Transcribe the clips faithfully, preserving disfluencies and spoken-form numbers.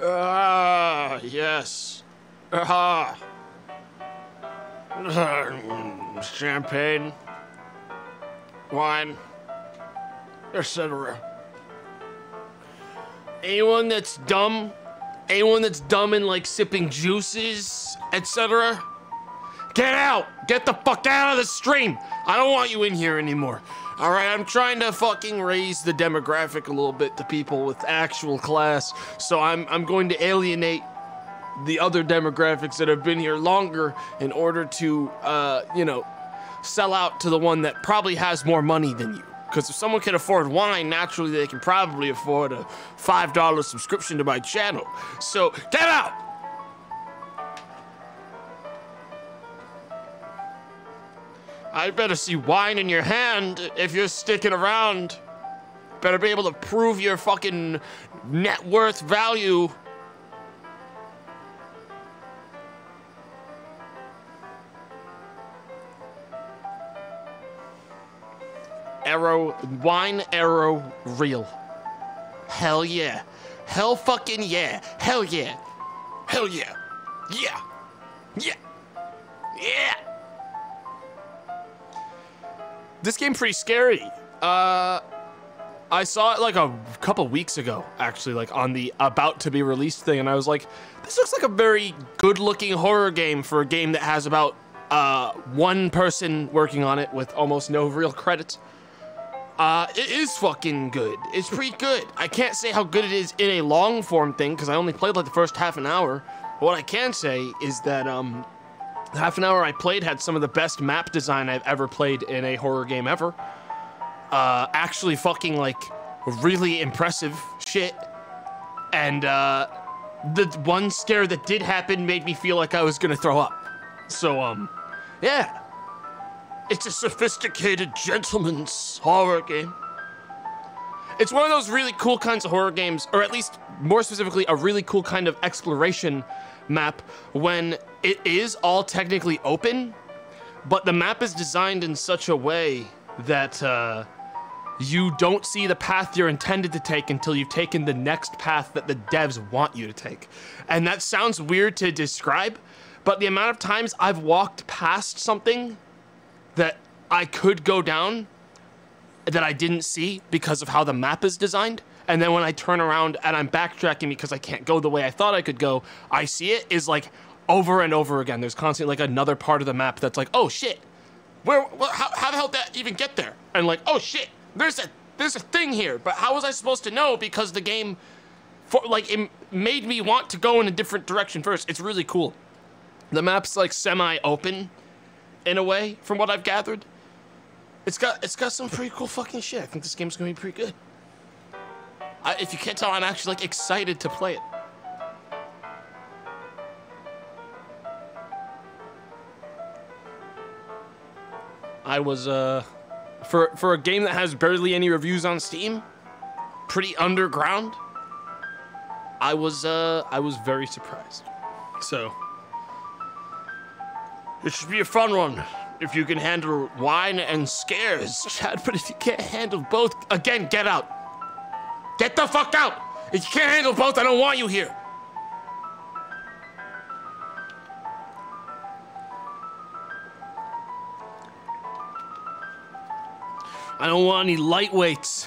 Ah, uh, yes. Aha. Uh, champagne, wine, et cetera. Anyone that's dumb, anyone that's dumb and like sipping juices, et cetera. Get out! Get the fuck out of the stream! I don't want you in here anymore. Alright, I'm trying to fucking raise the demographic a little bit to people with actual class, so I'm, I'm going to alienate the other demographics that have been here longer in order to, uh, you know, sell out to the one that probably has more money than you. Because if someone can afford wine, naturally they can probably afford a five dollar subscription to my channel. So, get out! I'd better see wine in your hand if you're sticking around. Better be able to prove your fucking net worth value. Arrow, wine arrow, real. Hell yeah. Hell fucking yeah. Hell yeah. Hell yeah. Yeah. Yeah. Yeah. This game pretty scary. Uh, I saw it like a couple weeks ago, actually, like on the about to be released thing, and I was like, this looks like a very good-looking horror game for a game that has about uh, one person working on it with almost no real credits. Uh, it is fucking good. It's pretty good. I can't say how good it is in a long-form thing, because I only played like the first half an hour. But what I can say is that, um... the half an hour I played had some of the best map design I've ever played in a horror game ever. Uh, actually fucking, like, really impressive shit. And, uh, the one scare that did happen made me feel like I was gonna throw up. So, um, yeah. It's a sophisticated gentleman's horror game. It's one of those really cool kinds of horror games, or at least, more specifically, a really cool kind of exploration map when it is all technically open, but the map is designed in such a way that uh, you don't see the path you're intended to take until you've taken the next path that the devs want you to take. And that sounds weird to describe, but the amount of times I've walked past something that I could go down that I didn't see because of how the map is designed, and then when I turn around and I'm backtracking because I can't go the way I thought I could go, I see it is like over and over again. There's constantly like another part of the map that's like, oh shit, where, where how, how the hell did that even get there? And like, oh shit, there's a there's a thing here, but how was I supposed to know because the game, for, like it made me want to go in a different direction first. It's really cool. The map's like semi-open in a way, from what I've gathered. It's got it's got some pretty cool fucking shit. I think this game's gonna be pretty good. I, if you can't tell, I'm actually like excited to play it. I was uh, for for a game that has barely any reviews on Steam, pretty underground. I was uh, I was very surprised. So it should be a fun one. If you can handle wine and scares, Chad, but if you can't handle both, again, get out. Get the fuck out! If you can't handle both, I don't want you here. I don't want any lightweights.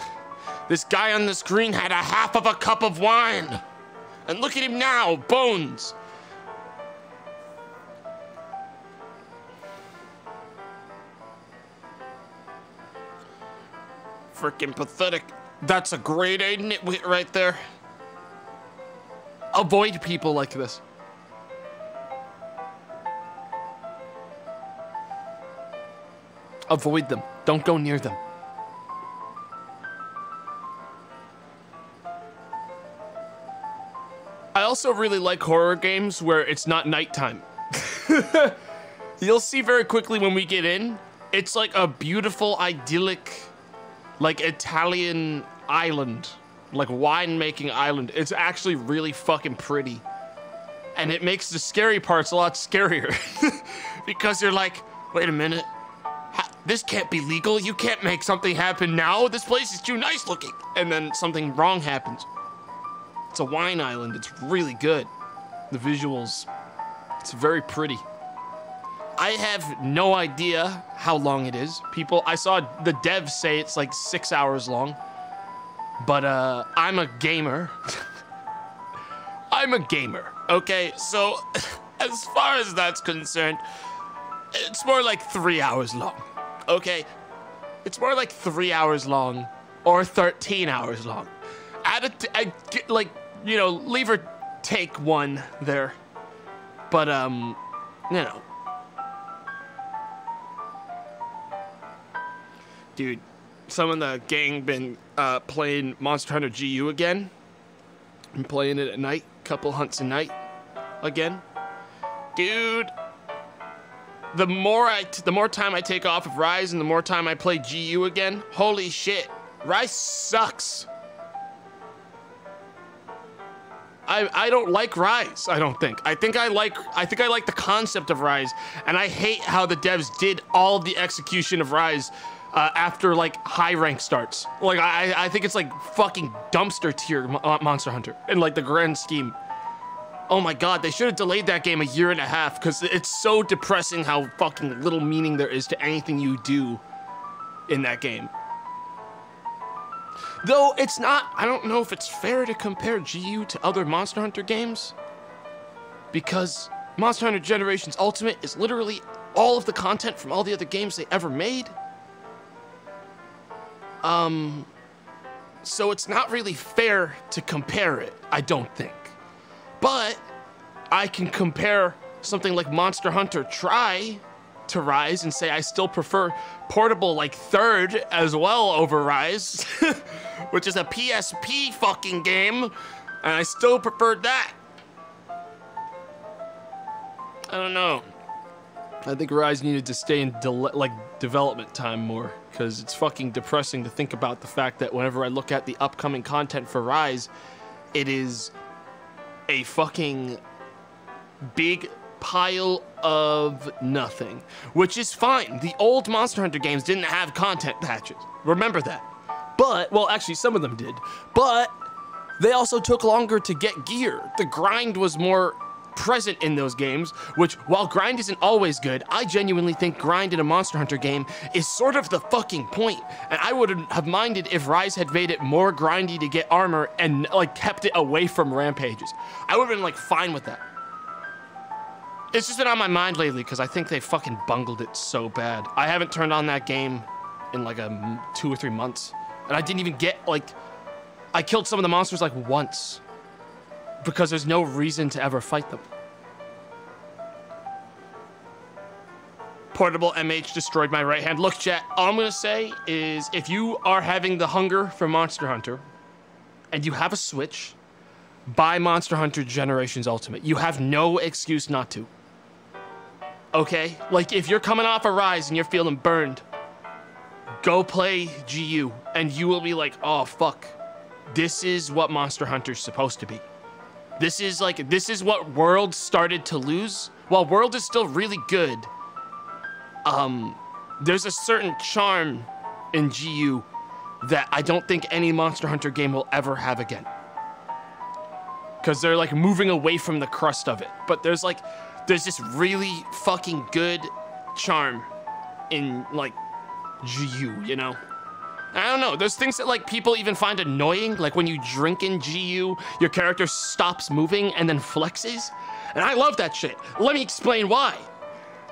This guy on the screen had a half of a cup of wine. And look at him now, bones. Freaking pathetic. That's a grade A nitwit right there. Avoid people like this. Avoid them. Don't go near them. I also really like horror games where it's not nighttime. You'll see very quickly when we get in, it's like a beautiful, idyllic, like Italian island, like winemaking island. It's actually really fucking pretty. And it makes the scary parts a lot scarier because you're like, wait a minute, this can't be legal. You can't make something happen now. This place is too nice looking. And then something wrong happens. It's a wine island. It's really good. The visuals, it's very pretty. I have no idea how long it is. People, I saw the devs say it's like six hours long, but uh, I'm a gamer. I'm a gamer, okay? So as far as that's concerned, it's more like three hours long, okay? It's more like three hours long or thirteen hours long. Add a t I get like, you know, leave or take one there, but um, you know. Dude, some of the gang been uh, playing Monster Hunter G U again. I'm playing it at night, couple hunts a night, again. Dude, the more I, t the more time I take off of Rise, and the more time I play G U again. Holy shit, Rise sucks. I I don't like Rise. I don't think. I think I like I think I like the concept of Rise, and I hate how the devs did all of the execution of Rise. Uh, after like high rank starts, like I, I think it's like fucking dumpster tier Monster Hunter in like the grand scheme. Oh my God, they should have delayed that game a year and a half because it's so depressing how fucking little meaning there is to anything you do in that game. Though it's not, I don't know if it's fair to compare G U to other Monster Hunter games because Monster Hunter Generations Ultimate is literally all of the content from all the other games they ever made. Um, so it's not really fair to compare it, I don't think. But I can compare something like Monster Hunter Tri to Rise and say I still prefer Portable like third as well over Rise, which is a P S P fucking game, and I still preferred that. I don't know. I think Rise needed to stay in de like development time more because it's fucking depressing to think about the fact that whenever I look at the upcoming content for Rise, it is a fucking big pile of nothing, which is fine. The old Monster Hunter games didn't have content patches. Remember that. But, well, actually some of them did, but they also took longer to get gear. The grind was more present in those games, which while grind isn't always good, I genuinely think grind in a Monster Hunter game is sort of the fucking point. And I wouldn't have minded if Rise had made it more grindy to get armor and like kept it away from rampages. I would have been like fine with that. It's just been on my mind lately because I think they fucking bungled it so bad. I haven't turned on that game in like a two or three months. And I didn't even get like, I killed some of the monsters like once. Because there's no reason to ever fight them. Portable M H destroyed my right hand. Look, chat, all I'm gonna say is if you are having the hunger for Monster Hunter and you have a Switch, buy Monster Hunter Generations Ultimate. You have no excuse not to. Okay? Like, if you're coming off a Rise and you're feeling burned, go play G U and you will be like, oh, fuck. This is what Monster Hunter's supposed to be. This is like, this is what World started to lose. While World is still really good, um, there's a certain charm in G U that I don't think any Monster Hunter game will ever have again. Because they're like moving away from the crust of it. But there's like, there's this really fucking good charm in like G U, you know? I don't know, there's things that like people even find annoying, like when you drink in G U, your character stops moving and then flexes. And I love that shit. Let me explain why.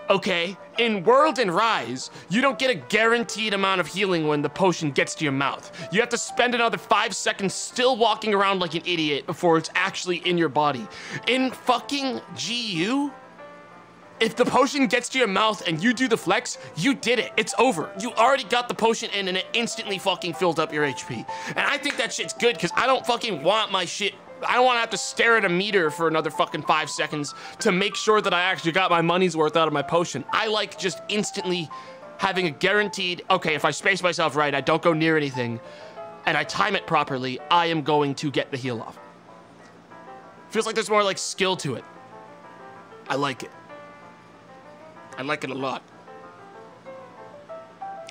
Okay, in World and Rise, you don't get a guaranteed amount of healing when the potion gets to your mouth. You have to spend another five seconds still walking around like an idiot before it's actually in your body. In fucking G U, if the potion gets to your mouth and you do the flex, you did it. It's over. You already got the potion in and it instantly fucking filled up your H P. And I think that shit's good because I don't fucking want my shit. I don't want to have to stare at a meter for another fucking five seconds to make sure that I actually got my money's worth out of my potion. I like just instantly having a guaranteed, okay, if I space myself right, I don't go near anything, and I time it properly, I am going to get the heal off. Feels like there's more like skill to it. I like it. I like it a lot.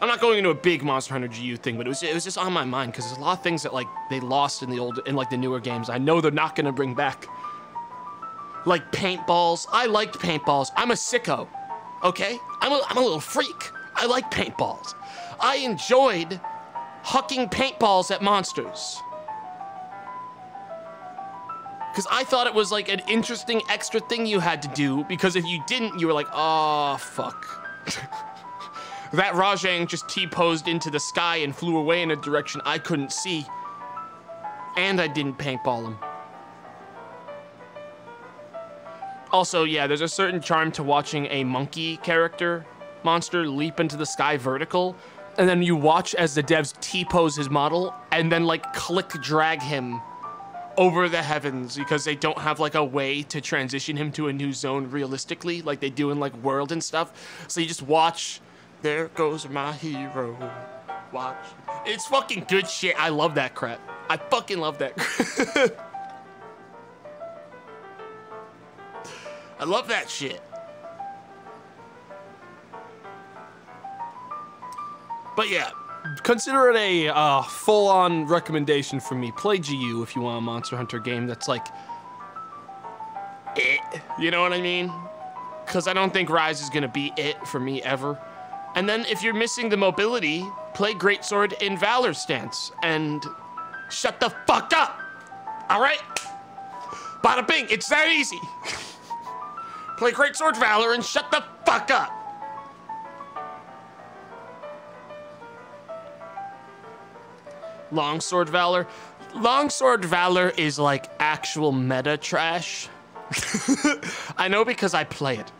I'm not going into a big Monster Hunter G U thing, but it was it was just on my mind because there's a lot of things that like they lost in the old in like the newer games. I know they're not gonna bring back. Like paintballs. I liked paintballs. I'm a sicko. Okay? I'm a, I'm a little freak. I like paintballs. I enjoyed hucking paintballs at monsters. Because I thought it was like an interesting extra thing you had to do, because if you didn't, you were like, oh, fuck. That Rajang just T-posed into the sky and flew away in a direction I couldn't see. And I didn't paintball him. Also, yeah, there's a certain charm to watching a monkey character monster leap into the sky vertical, and then you watch as the devs T-pose his model and then like click drag him over the heavens, because they don't have like a way to transition him to a new zone realistically like they do in like World and stuff. So you just watch. There goes my hero. Watch. It's fucking good shit. I love that crap. I fucking love that crap. I love that shit. But yeah, consider it a uh, full-on recommendation from me. Play G U if you want a Monster Hunter game that's like, it. You know what I mean? Because I don't think Rise is going to be it for me ever. And then if you're missing the mobility, play Greatsword in Valor stance and shut the fuck up. All right? Bada bing, it's that easy. Play Greatsword Valor and shut the fuck up. Longsword Valor. Longsword Valor is like actual meta trash. I know because I play it.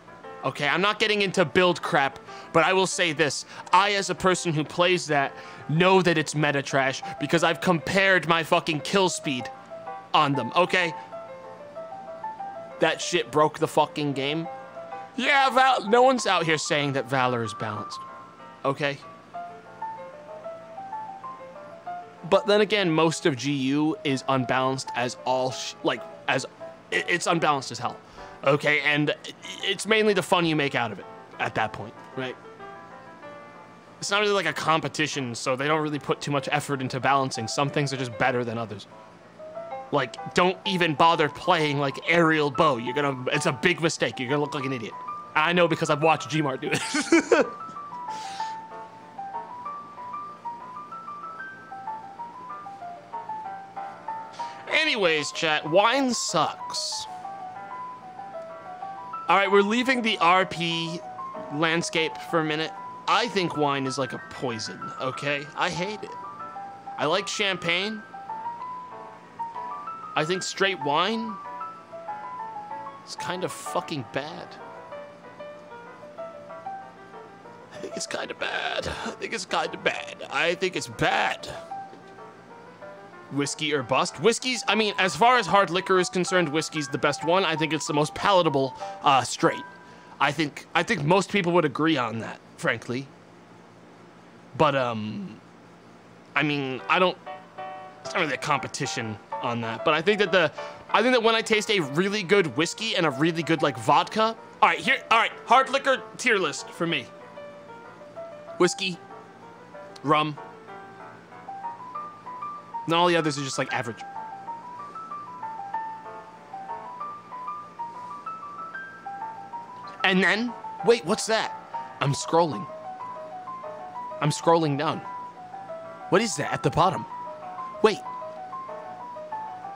Okay, I'm not getting into build crap, but I will say this. I, as a person who plays that, know that it's meta trash because I've compared my fucking kill speed on them, okay? That shit broke the fucking game. Yeah, Val- no one's out here saying that Valor is balanced, okay? But then again, most of G U is unbalanced as all, sh like, as, it's unbalanced as hell, okay? And it's mainly the fun you make out of it at that point, right? It's not really like a competition, so they don't really put too much effort into balancing. Some things are just better than others. Like, don't even bother playing, like, aerial bow. You're gonna, it's a big mistake. You're gonna look like an idiot. I know because I've watched Gmart do it. Anyways, chat, wine sucks. All right, we're leaving the R P landscape for a minute. I think wine is like a poison, okay? I hate it. I like champagne. I think straight wine is kind of fucking bad. I think it's kind of bad. I think it's kind of bad. I think it's bad. Whiskey or bust? Whiskey's, I mean, as far as hard liquor is concerned, whiskey's the best one. I think it's the most palatable uh, straight. I think I think most people would agree on that, frankly. But, um, I mean, I don't, it's not really a competition on that. But I think that the, I think that when I taste a really good whiskey and a really good, like, vodka. All right, here, all right, hard liquor tier list for me. Whiskey, rum. And all the others are just like average. And then, wait, what's that? I'm scrolling. I'm scrolling down. What is that at the bottom? Wait.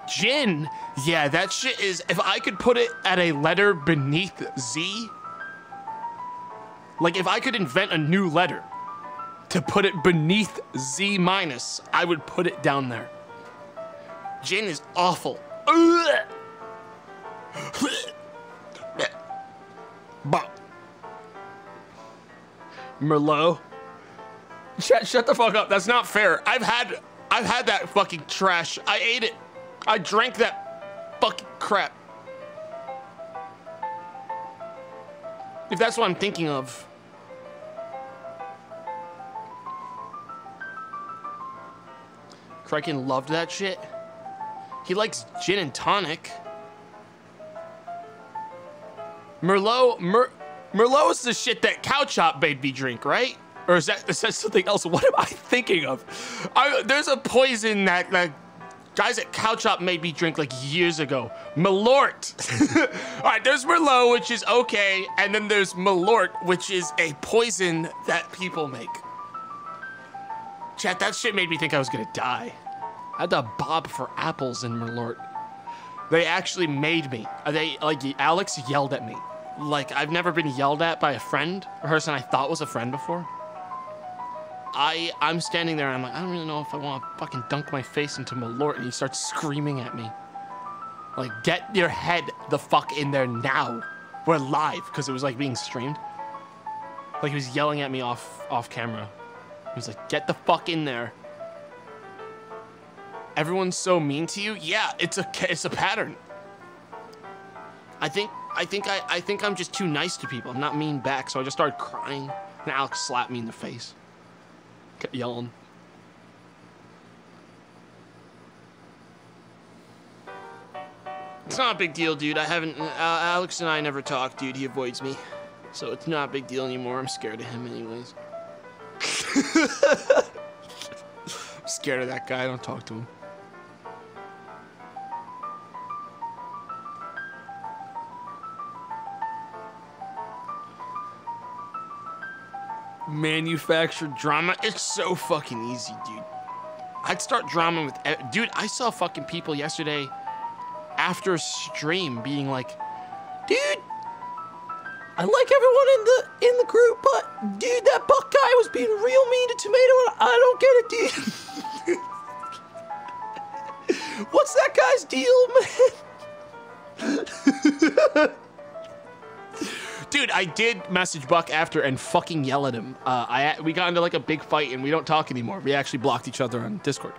Gin. Yeah, that shit is, if I could put it at a letter beneath Z, like if I could invent a new letter to put it beneath Z minus, I would put it down there. Gin is awful. Merlot. Chat, shut the fuck up. That's not fair. I've had, I've had that fucking trash. I ate it. I drank that fucking crap. If that's what I'm thinking of. Kraken loved that shit. He likes gin and tonic. Merlot, Mer Merlot is the shit that Cow Chop made me drink, right? Or is that, is that something else? What am I thinking of? I, there's a poison that, that guys at Cow Chop made me drink like years ago. Malort. All right, there's Merlot, which is okay. And then there's Malort, which is a poison that people make. Chat, that shit made me think I was gonna die. I had to bob for apples in Merlot. They actually made me. They, like, Alex yelled at me. Like, I've never been yelled at by a friend, or person I thought was a friend before. I, I'm standing there and I'm like, I don't really know if I want to fucking dunk my face into Malort, and he starts screaming at me. Like, get your head the fuck in there now. We're live, because it was like being streamed. Like, he was yelling at me off, off camera. He was like, get the fuck in there. Everyone's so mean to you. Yeah, it's a it's a pattern. I think I think I I think I'm just too nice to people. I'm not mean back, so I just started crying. And Alex slapped me in the face. Kept yelling. It's not a big deal, dude. I haven't. Uh, Alex and I never talk, dude. He avoids me, so it's not a big deal anymore. I'm scared of him, anyways. I'm scared of that guy. I don't talk to him. Manufactured drama, it's so fucking easy, dude. I'd start drama with, dude, I saw fucking people yesterday after a stream being like, dude, I like everyone in the in the group, but dude, that buck guy was being real mean to Tomato and I don't get it, dude. What's that guy's deal, man? Dude, I did message Buck after and fucking yell at him. Uh, I we got into like a big fight and we don't talk anymore. We actually blocked each other on Discord.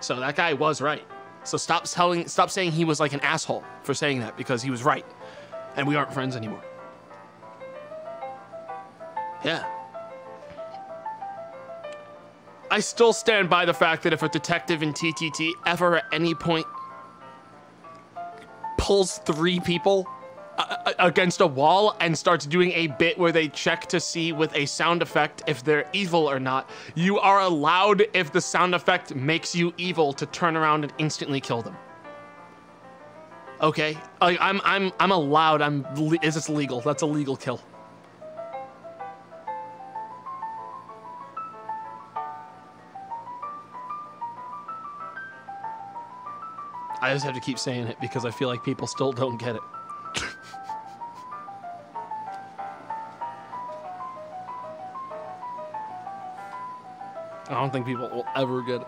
So that guy was right. So stop telling, stop saying he was like an asshole for saying that, because he was right, and we aren't friends anymore. Yeah. I still stand by the fact that if a detective in T T T ever at any point pulls three people against a wall and starts doing a bit where they check to see with a sound effect if they're evil or not, you are allowed, if the sound effect makes you evil, to turn around and instantly kill them. Okay? I, I'm I'm I'm allowed. I'm is this legal? That's a legal kill. I just have to keep saying it because I feel like people still don't get it. I don't think people will ever get it.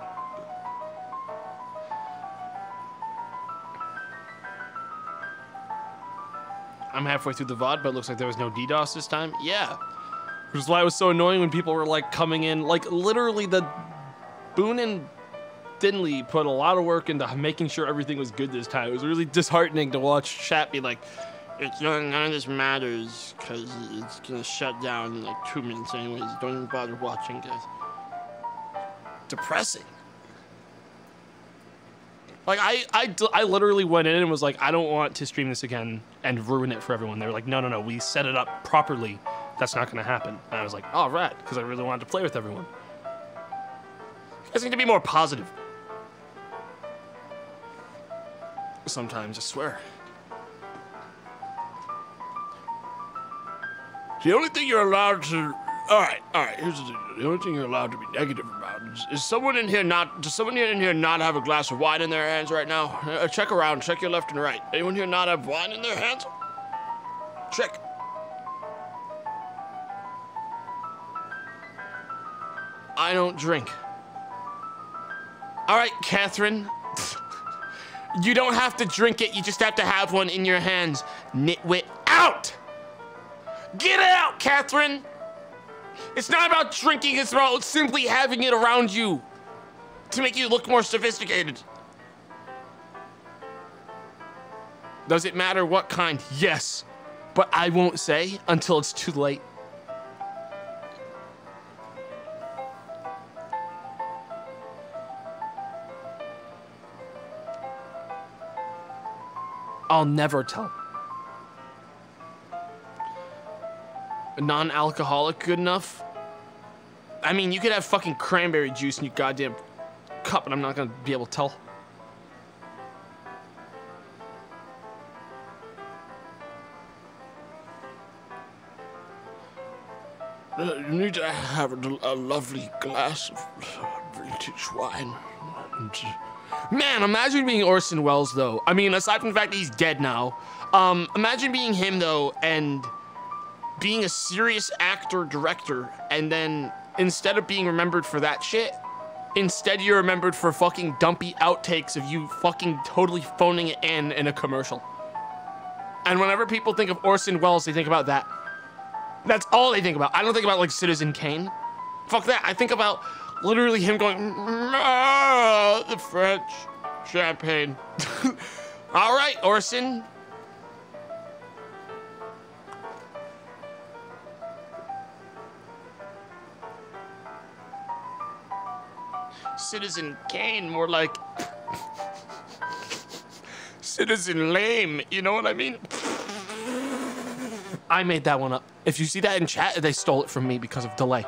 I'm halfway through the V O D, but it looks like there was no DDoS this time. Yeah. Which is why it was so annoying when people were like coming in, like literally the Boone and Thinley put a lot of work into making sure everything was good this time. It was really disheartening to watch chat be like, it's none of this matters because it's gonna shut down in like two minutes anyways. Don't even bother watching, guys. Depressing. Like I, I, I literally went in and was like, I don't want to stream this again and ruin it for everyone. They were like, no, no, no, we set it up properly. That's not gonna happen. And I was like, all right, because I really wanted to play with everyone. You guys need to be more positive. Sometimes, I swear. The only thing you're allowed to... All right, all right, here's the thing. The only thing you're allowed to be negative about is, is someone in here not... Does someone in here not have a glass of wine in their hands right now? Uh, check around, check your left and right. Anyone here not have wine in their hands? Check. I don't drink. All right, Catherine. You don't have to drink it. You just have to have one in your hands. Nitwit out. Get out, Catherine. It's not about drinking. It's about simply having it around you to make you look more sophisticated. Does it matter what kind? Yes, but I won't say until it's too late. I'll never tell. Non-alcoholic good enough? I mean, you could have fucking cranberry juice in your goddamn cup, and I'm not gonna be able to tell. You need to have a, a lovely glass of vintage wine. Man, imagine being Orson Welles, though. I mean, aside from the fact that he's dead now, um, imagine being him, though, and being a serious actor, director, and then instead of being remembered for that shit, instead you're remembered for fucking dumpy outtakes of you fucking totally phoning it in in a commercial. And whenever people think of Orson Welles, they think about that. That's all they think about. I don't think about, like, Citizen Kane. Fuck that. I think about literally him going, ah, the French champagne. All right, Orson. Citizen Kane, more like Citizen Lame. You know what I mean? I made that one up. If you see that in chat, they stole it from me because of delay.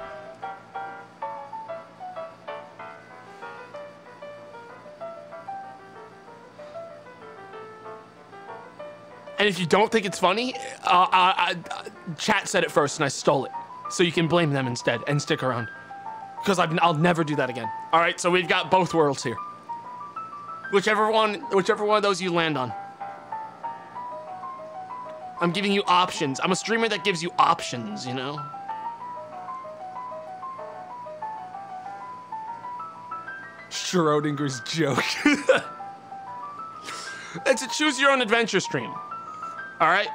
And if you don't think it's funny, uh, I, I, chat said it first and I stole it. So you can blame them instead and stick around. Because I've, I'll never do that again. All right, so we've got both worlds here. Whichever one, whichever one of those you land on. I'm giving you options. I'm a streamer that gives you options, you know? Schrodinger's joke. It's a choose your own adventure stream. All right?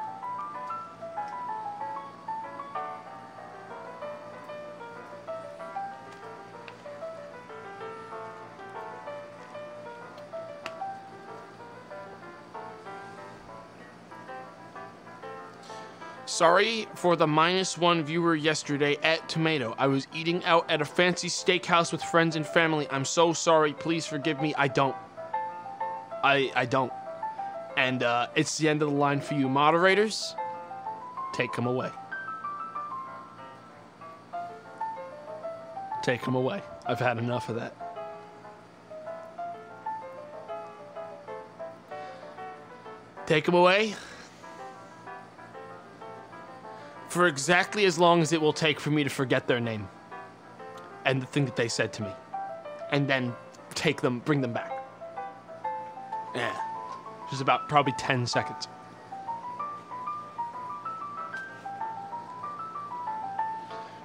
Sorry for the minus one viewer yesterday at Tomato. I was eating out at a fancy steakhouse with friends and family. I'm so sorry. Please forgive me. I don't. I I don't. And uh, it's the end of the line for you moderators. Take them away. Take them away. I've had enough of that. Take them away. For exactly as long as it will take for me to forget their name and the thing that they said to me, and then take them, bring them back. Yeah, just about probably ten seconds.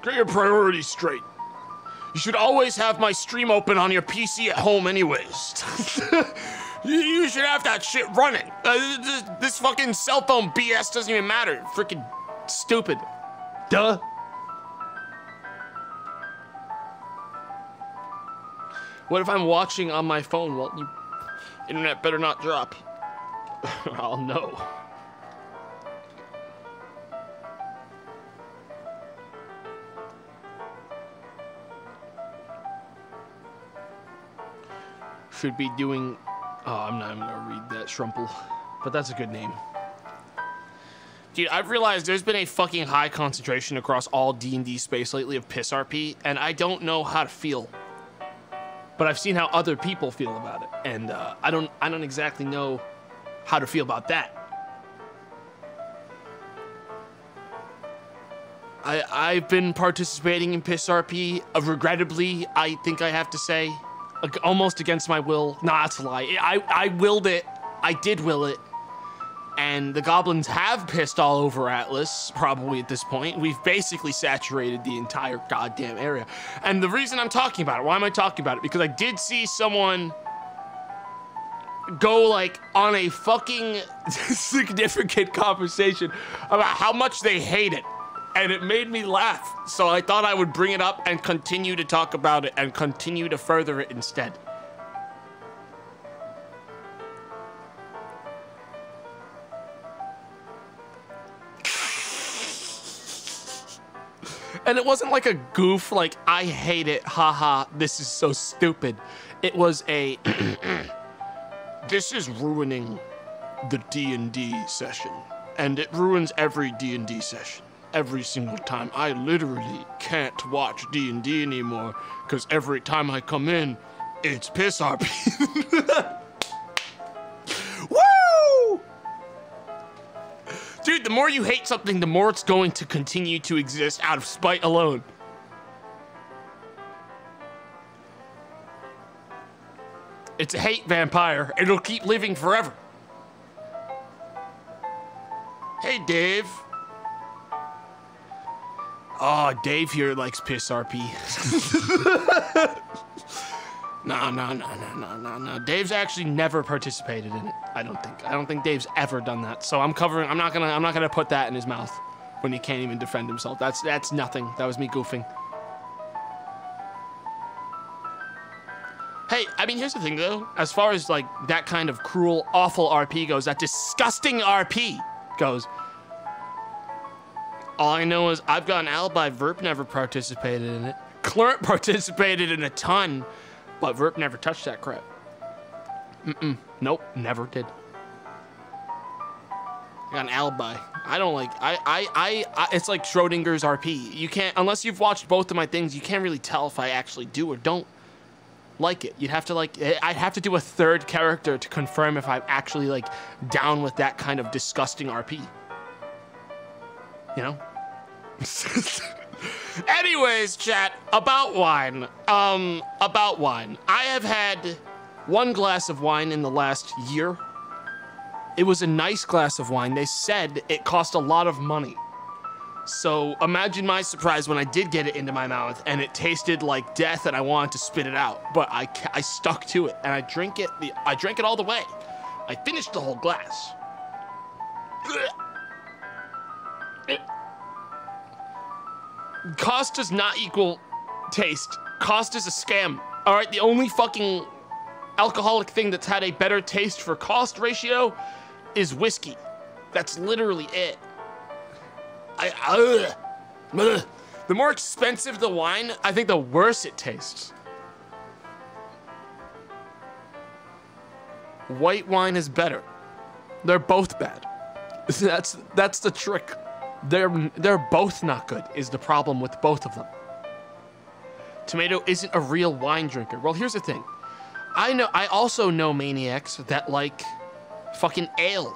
Get your priorities straight. You should always have my stream open on your P C at home anyways. You should have that shit running. Uh, this fucking cell phone B S doesn't even matter. Freaking stupid. Duh. What if I'm watching on my phone? Well, you... internet better not drop. I'll know. Should be doing... Oh, I'm not even gonna read that, Shrumple. But that's a good name. Dude, I've realized there's been a fucking high concentration across all D and D space lately of piss R P, and I don't know how to feel. But I've seen how other people feel about it, and uh, I don't, I don't exactly know how to feel about that. I, I've been participating in piss R P, uh, regrettably, I think I have to say, almost against my will. Nah, that's a lie. I, I willed it. I did will it. And the goblins have pissed all over Atlas, probably at this point. We've basically saturated the entire goddamn area. And the reason I'm talking about it, why am I talking about it? Because I did see someone go, like, on a fucking significant conversation about how much they hate it. And it made me laugh. So I thought I would bring it up and continue to talk about it and continue to further it instead. And it wasn't like a goof, like, I hate it, haha, this is so stupid. It was a, this is ruining the D and D session, and it ruins every D and D session. every single time. I literally can't watch D and D anymore because every time I come in, it's piss R P. Woo! Dude, the more you hate something, the more it's going to continue to exist out of spite alone. It's a hate vampire. It'll keep living forever. Hey, Dave. Oh, Dave here likes piss R P. No, no, no, no, no, no, no. Dave's actually never participated in it. I don't think. I don't think Dave's ever done that. So I'm covering. I'm not gonna. I'm not gonna put that in his mouth when he can't even defend himself. That's that's nothing. That was me goofing. Hey, I mean, here's the thing, though. As far as, like, that kind of cruel, awful R P goes, that disgusting R P goes, all I know is I've got an alibi. Verp never participated in it. Clarent participated in a ton, but Verp never touched that crap. Mm-mm. Nope, never did. I got an alibi. I don't like... I, I, I, I, it's like Schrodinger's R P. You can't... Unless you've watched both of my things, you can't really tell if I actually do or don't like it. You'd have to like, I'd have to do a third character to confirm if I'm actually like down with that kind of disgusting R P. You know? Anyways, chat, about wine. Um, about wine. I have had one glass of wine in the last year. It was a nice glass of wine. They said it cost a lot of money. So imagine my surprise when I did get it into my mouth and it tasted like death and I wanted to spit it out, but I, I stuck to it and I drank it, the, I drank it all the way. I finished the whole glass. Cost does not equal taste. Cost is a scam. All right, the only fucking alcoholic thing that's had a better taste for cost ratio is whiskey. That's literally it. I, uh, uh, the more expensive the wine, I think the worse it tastes. White wine is better. They're both bad. That's that's the trick. They're they're both not good. Is the problem with both of them? Tomato isn't a real wine drinker. Well, here's the thing. I know. I also know maniacs that like fucking ale.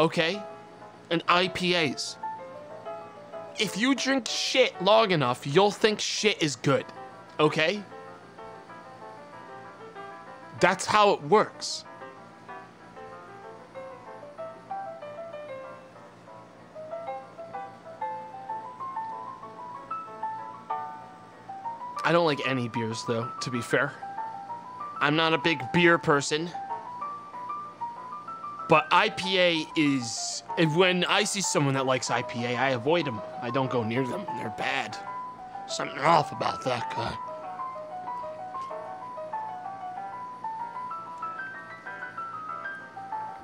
Okay, and I P As. If you drink shit long enough, you'll think shit is good, okay? That's how it works. I don't like any beers, though, to be fair. I'm not a big beer person. But I P A is, when I see someone that likes I P A, I avoid them. I don't go near them. They're bad. Something off about that guy.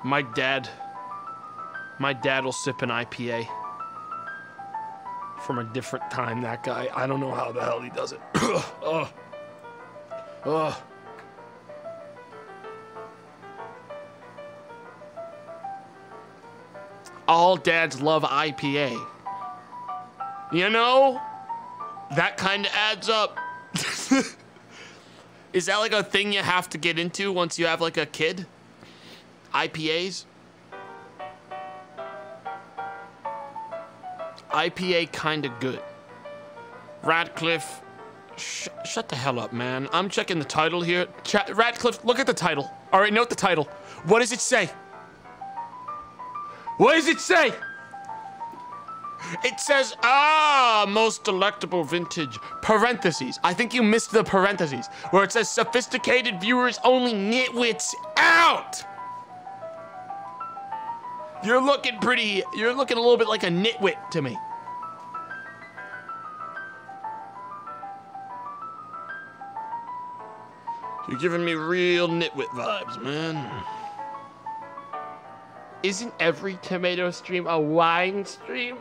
My dad, my dad will sip an I P A from a different time, that guy. I don't know how the hell he does it. Ugh. Ugh. All dads love I P A. You know, that kind of adds up. Is that like a thing you have to get into once you have like a kid? I P As? I P A kind of good. Radcliffe, sh shut the hell up, man. I'm checking the title here. Ch Radcliffe, look at the title. All right, note the title. What does it say? What does it say? It says, ah, most delectable vintage, parentheses. I think you missed the parentheses, where it says sophisticated viewers only, nitwits out. You're looking pretty, you're looking a little bit like a nitwit to me. You're giving me real nitwit vibes, man. Isn't every tomato stream a wine stream?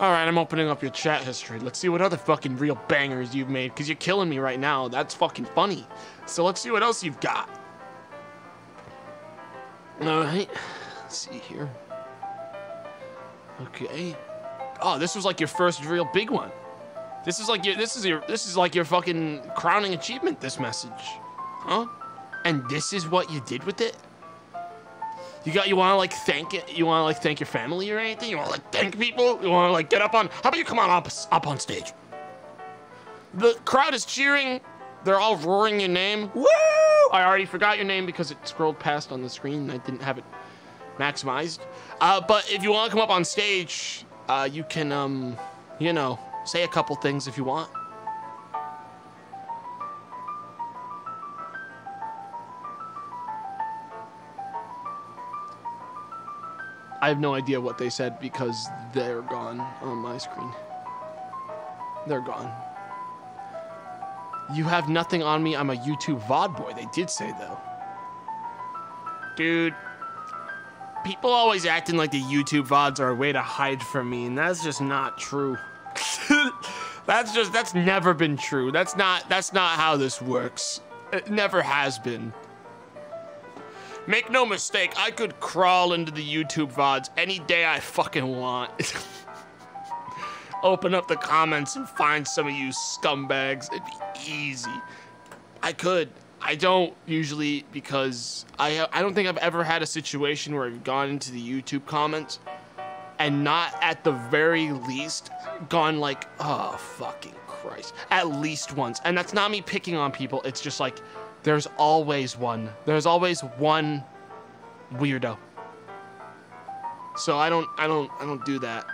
All right, I'm opening up your chat history. Let's see what other fucking real bangers you've made, because you're killing me right now. That's fucking funny. So let's see what else you've got. All right, let's see here. Okay. Oh, this was like your first real big one. This is like your this is your this is like your fucking crowning achievement, this message. Huh? And this is what you did with it? You got you wanna like thank it you wanna like thank your family or anything? You wanna like thank people? You wanna like get up on how about you come on up up on stage? The crowd is cheering, they're all roaring your name. Woo! I already forgot your name because it scrolled past on the screen and I didn't have it maximized. Uh, but if you wanna come up on stage, uh, you can um you know say a couple things if you want. I have no idea what they said because they're gone on my screen. They're gone. You have nothing on me. I'm a YouTube V O D boy. They did say, though. Dude. People always acting like the YouTube V O Ds are a way to hide from me, and that's just not true. That's just, that's never been true. That's not, that's not how this works. It never has been. Make no mistake, I could crawl into the YouTube V O Ds any day I fucking want. Open up the comments and find some of you scumbags. It'd be easy. I could. I don't usually because I, I don't think I've ever had a situation where I've gone into the YouTube comments and not at the very least gone like, oh fucking Christ, at least once. And that's not me picking on people, it's just like, there's always one. There's always one weirdo. So I don't, I don't, I don't do that.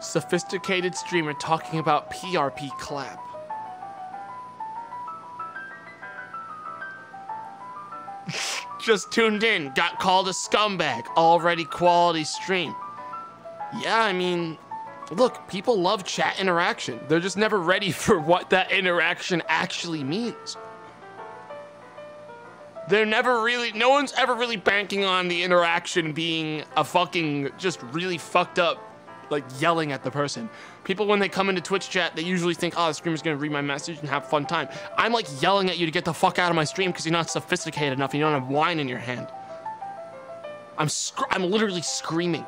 Sophisticated streamer talking about P R P clap. Just tuned in, got called a scumbag, already quality stream. Yeah, I mean, look, people love chat interaction. They're just never ready for what that interaction actually means. They're never really, no one's ever really banking on the interaction being a fucking, just really fucked up, like yelling at the person. People, when they come into Twitch chat, they usually think, oh, the streamer's gonna read my message and have a fun time. I'm like yelling at you to get the fuck out of my stream because you're not sophisticated enough and you don't have wine in your hand. I'm sc I'm literally screaming.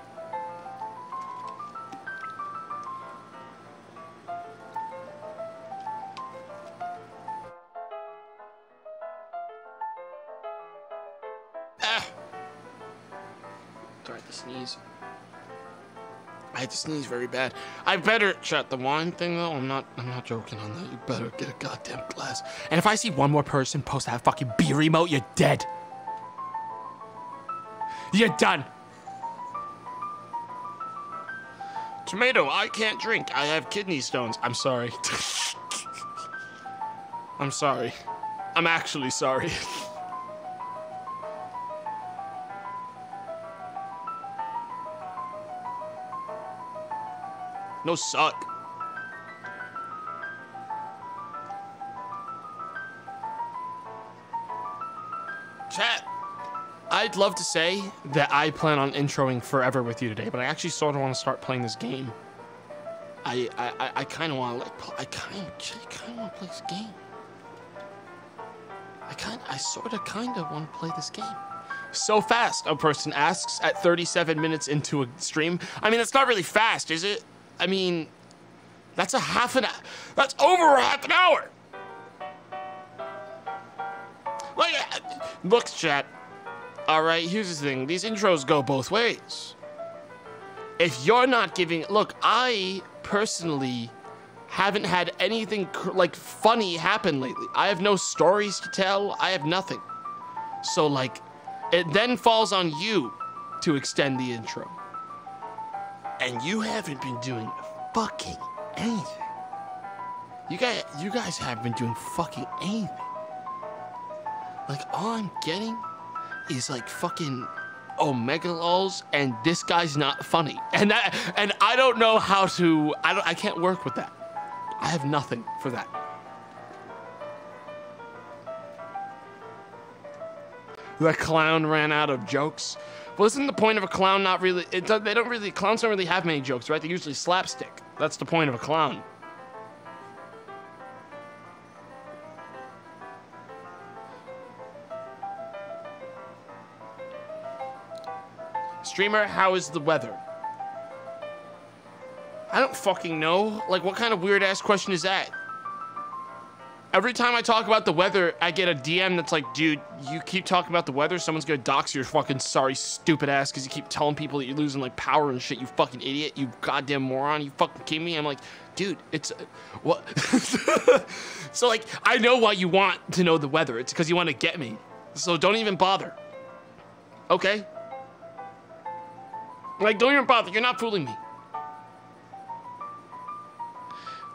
Ah. Sorry, the sneeze. I had to sneeze very bad. I better shut the wine thing though. I'm not I'm not joking on that. You better get a goddamn glass. And if I see one more person post that fucking beer emote, you're dead. You're done. Tomato, I can't drink. I have kidney stones. I'm sorry. I'm sorry. I'm actually sorry. No suck. Chat, I'd love to say that I plan on introing forever with you today, but I actually sort of want to start playing this game. I I, I kind of want to like I kind I kind of want to play this game. I kind I sort of kind of want to play this game. So fast, a person asks at thirty-seven minutes into a stream. I mean, that's not really fast, is it? I mean, that's a half an hour. That's over a half an hour. Like, look, chat. All right, here's the thing. These intros go both ways. If you're not giving, look, I personally haven't had anything like funny happen lately. I have no stories to tell. I have nothing. So like, it then falls on you to extend the intro. And you haven't been doing fucking anything. You guys, you guys haven't been doing fucking anything. Like, all I'm getting is like fucking omega lols, and this guy's not funny. And that, and I don't know how to. I don't. I can't work with that. I have nothing for that. The clown ran out of jokes. Well, isn't the point of a clown not really, it, they don't really, clowns don't really have many jokes, right? They usually slapstick. That's the point of a clown. Streamer, how is the weather? I don't fucking know. Like, what kind of weird ass question is that? Every time I talk about the weather, I get a D M that's like, dude, you keep talking about the weather, someone's gonna dox your fucking sorry, stupid ass because you keep telling people that you're losing, like, power and shit, you fucking idiot, you goddamn moron, you fucking kidding me? I'm like, dude, it's, uh, what? So, like, I know why you want to know the weather. It's because you want to get me. So don't even bother. Okay? Like, don't even bother. You're not fooling me.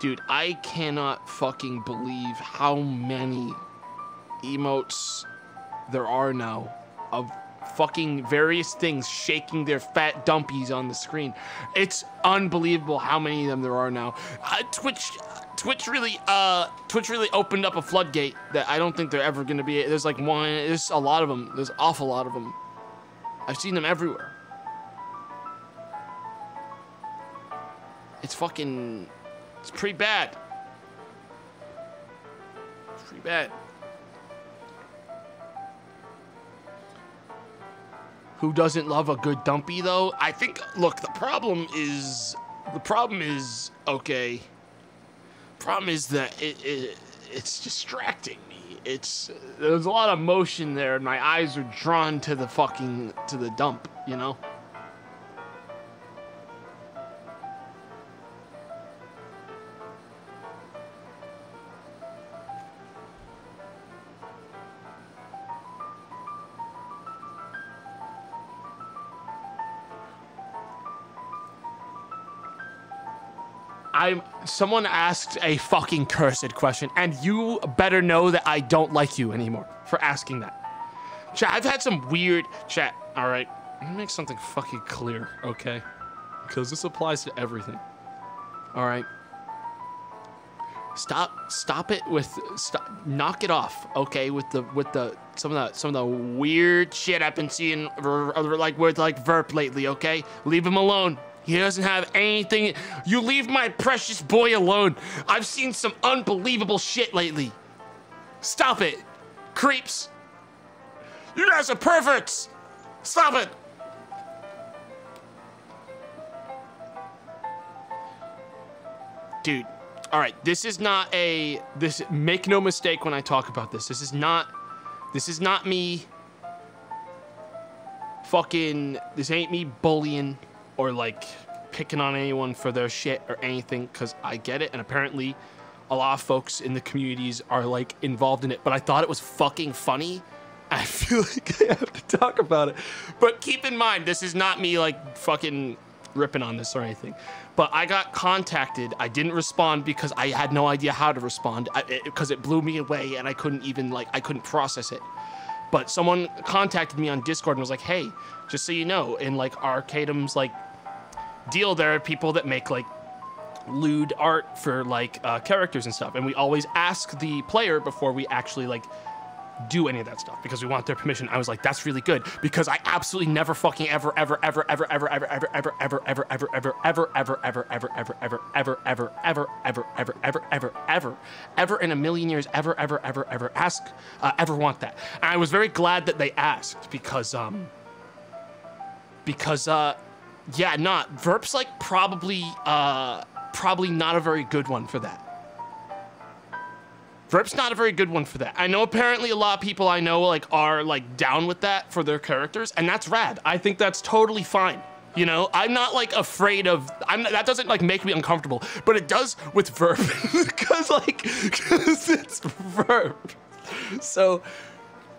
Dude, I cannot fucking believe how many emotes there are now of fucking various things shaking their fat dumpies on the screen. It's unbelievable how many of them there are now. Uh, Twitch, Twitch really, uh, Twitch really opened up a floodgate that I don't think they're ever gonna be. There's like one, there's a lot of them. There's an awful lot of them. I've seen them everywhere. It's fucking... It's pretty bad. It's pretty bad. Who doesn't love a good dumpy, though? I think, look, the problem is, the problem is, okay. Problem is that it, it it's distracting me. It's, there's a lot of motion there, and my eyes are drawn to the fucking, to the dump, you know? I'm, someone asked a fucking cursed question, and you better know that I don't like you anymore for asking that. Chat, I've had some weird chat. All right, let me make something fucking clear, okay? Because this applies to everything. All right. Stop, stop it with, stop, knock it off, okay? With the, with the, some of the, some of the weird shit I've been seeing, or, or like with like Verp lately, okay? Leave him alone. He doesn't have anything. You leave my precious boy alone. I've seen some unbelievable shit lately. Stop it. Creeps. You guys are perverts. Stop it. Dude. All right. This is not a... This. Make no mistake when I talk about this. This is not... This is not me... Fucking... This ain't me bullying... or like picking on anyone for their shit or anything, because I get it, and apparently a lot of folks in the communities are like involved in it, but I thought it was fucking funny. I feel like I have to talk about it. But keep in mind, this is not me like fucking ripping on this or anything. But I got contacted, I didn't respond because I had no idea how to respond, because it blew me away and I couldn't even like, I couldn't process it. But someone contacted me on Discord and was like, hey, just so you know, in like Arcadum's like, deal, there are people that make like lewd art for like uh, characters and stuff, and we always ask the player before we actually like do any of that stuff because we want their permission. I was like, that's really good, because I absolutely never fucking ever ever ever ever ever ever ever ever ever ever ever ever ever ever ever ever ever ever ever ever ever ever ever ever ever ever ever in a million years ever ever ever ever ask ever want that. And I was very glad that they asked, because um because uh. Yeah, not. Verp's like probably, uh, probably not a very good one for that. Verp's not a very good one for that. I know apparently a lot of people I know like are like down with that for their characters, and that's rad. I think that's totally fine. You know, I'm not like afraid of, I'm not, that doesn't like make me uncomfortable, but it does with Verp, because like, because it's Verp. So.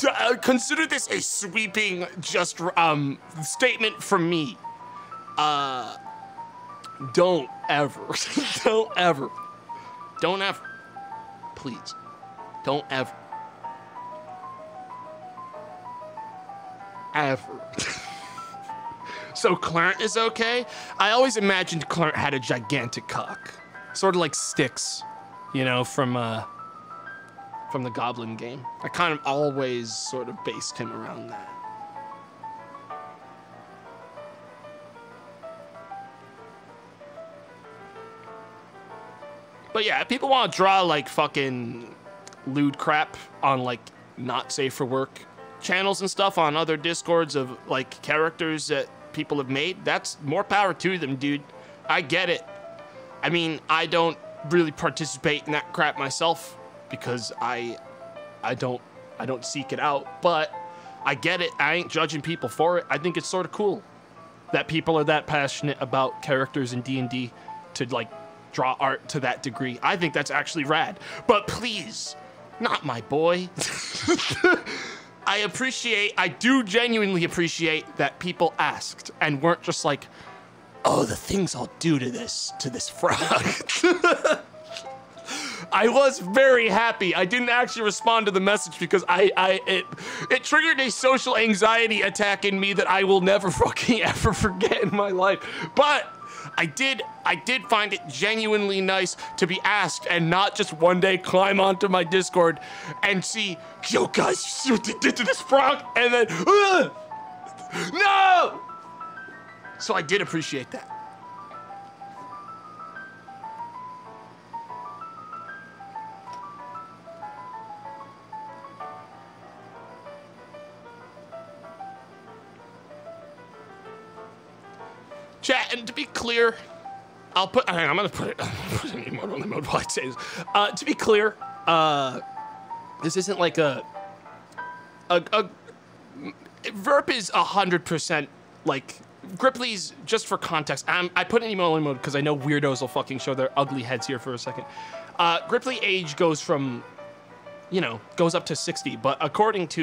Uh, consider this a sweeping just um statement from me. Uh, don't ever, don't ever, don't ever, please, don't ever, ever. So Clarent is okay? I always imagined Clarent had a gigantic cock, sort of like Styx, you know, from, uh, from the Goblin game. I kind of always sort of based him around that. But yeah, if people want to draw like fucking lewd crap on like not safe for work channels and stuff on other Discords of like characters that people have made, that's more power to them, dude. I get it. I mean, I don't really participate in that crap myself because I I don't I don't seek it out, but I get it. I ain't judging people for it. I think it's sort of cool that people are that passionate about characters in D and D to like draw art to that degree. I think that's actually rad. But please, not my boy. I appreciate, I do genuinely appreciate that people asked and weren't just like, oh, the things I'll do to this, to this frog. I was very happy. I didn't actually respond to the message because I, I it, it triggered a social anxiety attack in me that I will never fucking ever forget in my life. But I did, I did find it genuinely nice to be asked and not just one day climb onto my Discord and see, yo guys, see what they did to this frog, and then, ugh, no! So I did appreciate that. Chat, and to be clear, I'll put, hang on, I'm gonna put it, I'm gonna put an emote on the mode while I say this. Uh, to be clear, uh, this isn't like a, a, a Verp is one hundred percent like, Grippleys, just for context, I'm, I put an emote on the mode because I know weirdos will fucking show their ugly heads here for a second. Uh, Gripply age goes from, you know, goes up to sixty, but according to,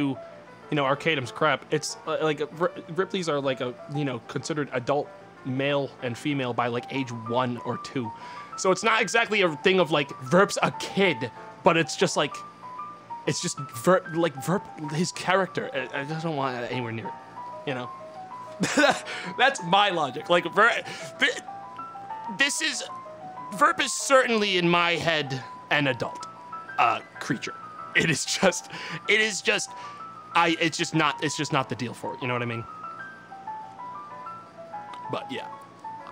you know, Arcadum's crap, it's uh, like, Grippleys are like a, you know, considered adult male and female by like age one or two. So it's not exactly a thing of like, Verp's a kid, but it's just like, it's just Verp, like Verp, his character. I, I just don't want that anywhere near it, you know? That's my logic. Like, Verp, this is, Verp is certainly in my head an adult uh, creature. It is just, it is just, I, it's just not, it's just not the deal for it. You know what I mean? But yeah,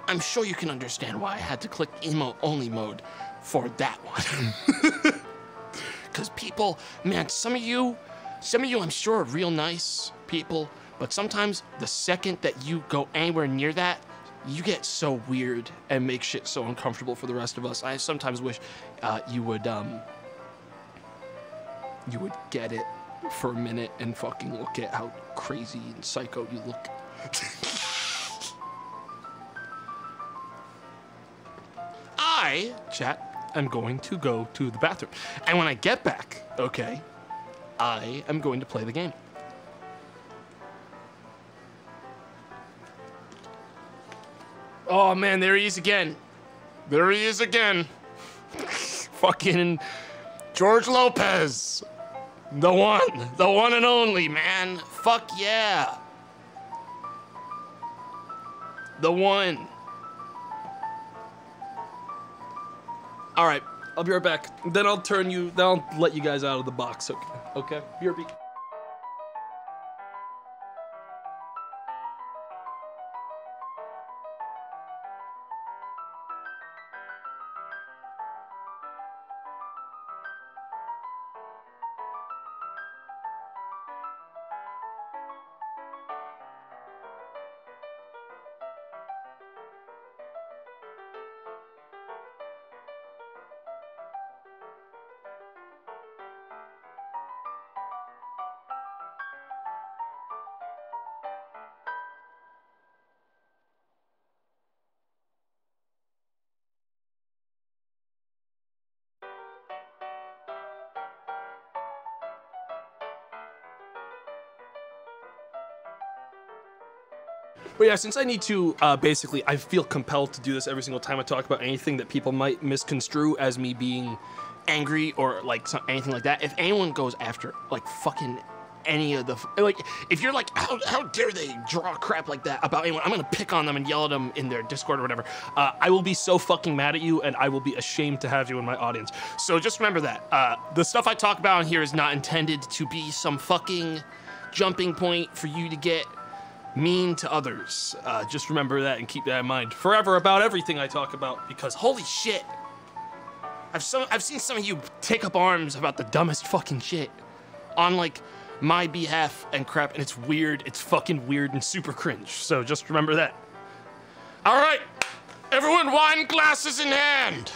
I'm sure you can understand why I had to click emo only mode for that one. Cause people, man, some of you, some of you I'm sure are real nice people, but sometimes the second that you go anywhere near that, you get so weird and make shit so uncomfortable for the rest of us. I sometimes wish uh, you would, um, you would get it for a minute and fucking look at how crazy and psycho you look. I, chat, am going to go to the bathroom. And when I get back, okay, I am going to play the game. Oh man, there he is again. There he is again. Fucking George Lopez. The one, the one and only, man. Fuck yeah. The one. All right, I'll be right back. Then I'll turn you, then I'll let you guys out of the box, okay? Okay, B R B. But yeah, since I need to, uh, basically, I feel compelled to do this every single time I talk about anything that people might misconstrue as me being angry or, like, some, anything like that. If anyone goes after, like, fucking any of the, like, if you're like, how, how dare they draw crap like that about anyone, I'm gonna pick on them and yell at them in their Discord or whatever. Uh, I will be so fucking mad at you, and I will be ashamed to have you in my audience. So just remember that. Uh, the stuff I talk about on here is not intended to be some fucking jumping point for you to get mean to others. Uh, just remember that and keep that in mind forever about everything I talk about, because holy shit, I've some I've seen some of you take up arms about the dumbest fucking shit on like my behalf and crap, and it's weird. It's fucking weird and super cringe, so just remember that. All right, everyone, wine glasses in hand.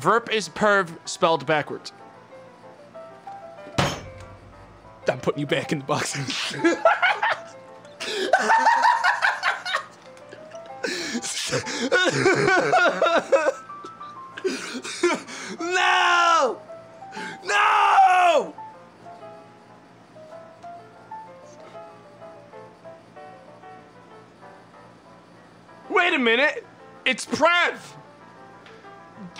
Verp is perv spelled backwards. I'm putting you back in the box. No! No! Wait a minute. It's Prev.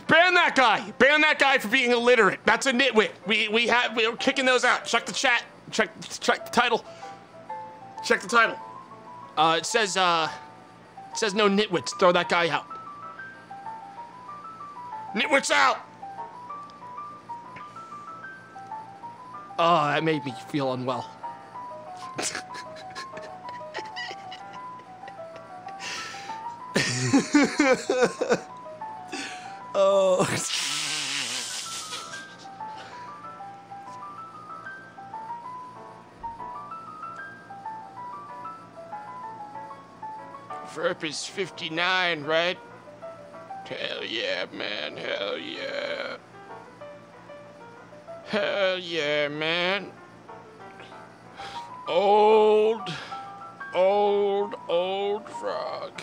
Ban that guy. Ban that guy for being illiterate. That's a nitwit. We we have we're kicking those out. Check the chat. Check check the title. Check the title. Uh, it says uh, it says no nitwits. Throw that guy out. Nitwits out. Oh, that made me feel unwell. Oh. Verp is fifty-nine, right? Hell yeah, man. Hell yeah. Hell yeah, man. Old, old, old frog.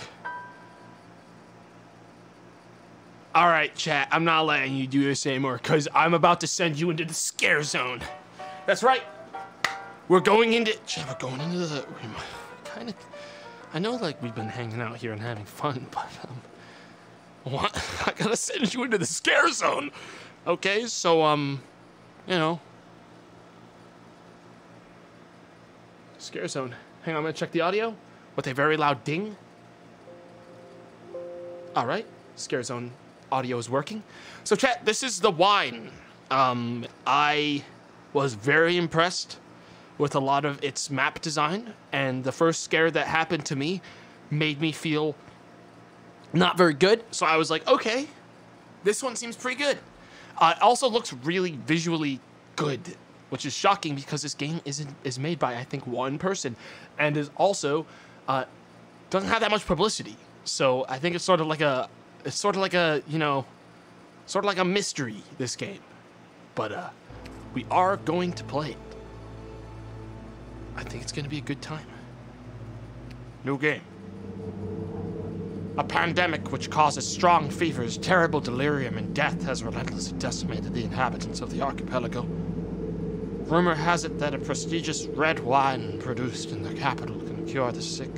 All right, chat, I'm not letting you do this anymore because I'm about to send you into the scare zone. That's right. We're going into, chat, we're going into the, kind of, I know like we've been hanging out here and having fun, but um, what? I gotta send you into the scare zone. Okay, so, um, you know. Scare zone. Hang on, I'm gonna check the audio with a very loud ding. All right, scare zone. Audio is working. So chat, this is the wine. Um, I was very impressed with a lot of its map design, and the first scare that happened to me made me feel not very good. So I was like, okay, this one seems pretty good. Uh, it also looks really visually good, which is shocking because this game isn't is made by I think one person, and is also uh, doesn't have that much publicity. So I think it's sort of like a It's sort of like a, you know, sort of like a mystery, this game. But, uh, we are going to play it. I think it's going to be a good time. New game. A pandemic which causes strong fevers, terrible delirium, and death has relentlessly decimated the inhabitants of the archipelago. Rumor has it that a prestigious red wine produced in the capital can cure the sick.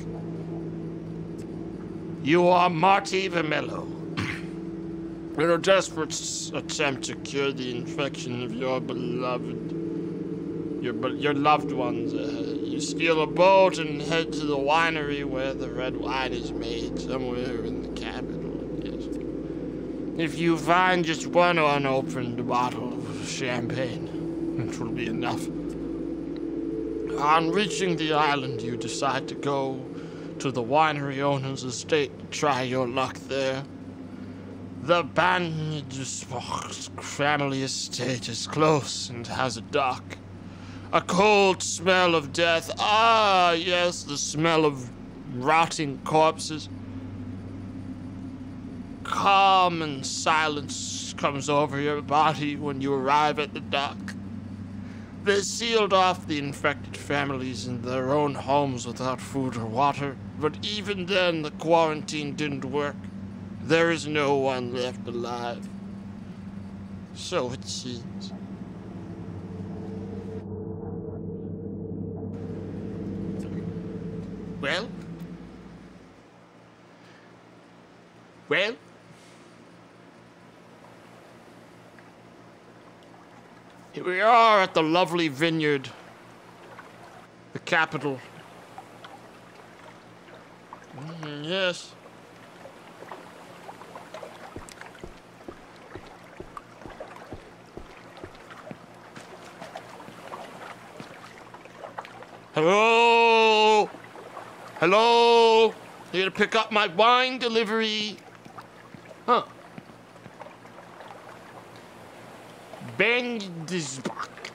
You are Marty Vermelho. In a desperate attempt to cure the infection of your beloved, your, be your loved ones, uh, you steal a boat and head to the winery where the red wine is made, somewhere in the capital, I guess. If you find just one unopened bottle of champagne, it will be enough. On reaching the island, you decide to go to the winery owner's estate to try your luck there. The Banidusbox family estate is close and has a dock. A cold smell of death. Ah, yes, the smell of rotting corpses. Calm and silence comes over your body when you arrive at the dock. They sealed off the infected families in their own homes without food or water, but even then the quarantine didn't work. There is no one left alive. So it seems. Well? Well? Here we are at the lovely vineyard, the capital. Mm, yes. Hello? Hello? Here to pick up my wine delivery. Huh. Bang this back.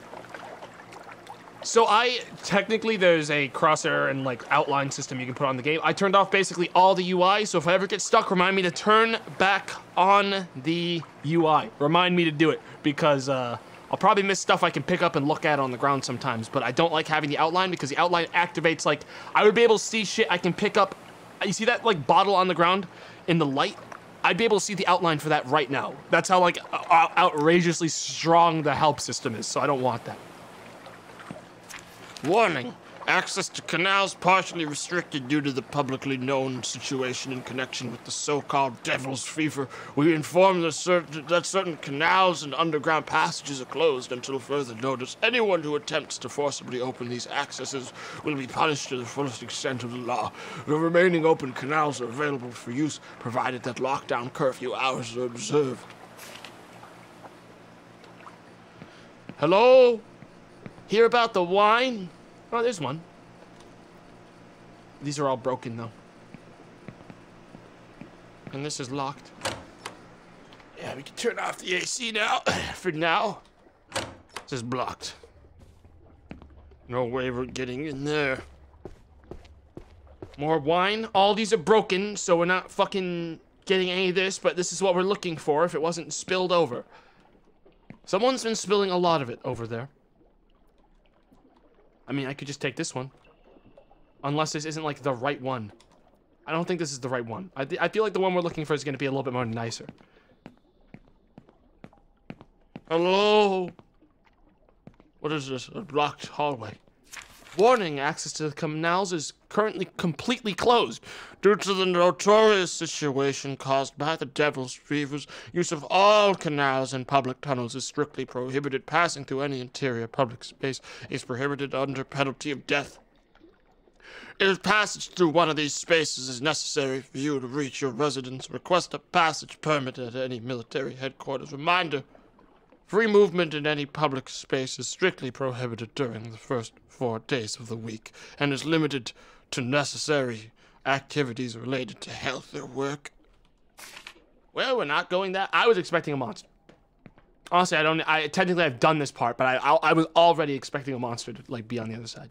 So I, technically there's a crosshair and like outline system you can put on the game. I turned off basically all the U I, so if I ever get stuck, remind me to turn back on the U I. Remind me to do it, because uh, I'll probably miss stuff I can pick up and look at on the ground sometimes, but I don't like having the outline because the outline activates, like, I would be able to see shit I can pick up. You see that like bottle on the ground in the light? I'd be able to see the outline for that right now. That's how like outrageously strong the help system is, so I don't want that. Warning, access to canals partially restricted due to the publicly known situation in connection with the so-called Devil's Fever. We inform the cer that certain canals and underground passages are closed until further notice. Anyone who attempts to forcibly open these accesses will be punished to the fullest extent of the law. The remaining open canals are available for use, provided that lockdown curfew hours are observed. Hello? Hear about the wine? Oh, there's one. These are all broken, though. And this is locked. Yeah, we can turn off the A C now. For now. This is blocked. No way we're getting in there. More wine. All these are broken, so we're not fucking getting any of this, but this is what we're looking for if it wasn't spilled over. Someone's been spilling a lot of it over there. I mean, I could just take this one. Unless this isn't, like, the right one. I don't think this is the right one. I, th I feel like the one we're looking for is going to be a little bit more nicer. Hello? What is this? A blocked hallway. Warning, access to the canals is currently completely closed due to the notorious situation caused by the Devil's Fevers. Use of all canals and public tunnels is strictly prohibited. Passing through any interior public space is prohibited under penalty of death. If passage through one of these spaces is necessary for you to reach your residence, request a passage permit at any military headquarters. Reminder, free movement in any public space is strictly prohibited during the first four days of the week and is limited to necessary activities related to health or work. Well, we're not going that. I was expecting a monster. Honestly, I don't. I technically I've done this part, but I I, I was already expecting a monster to like be on the other side.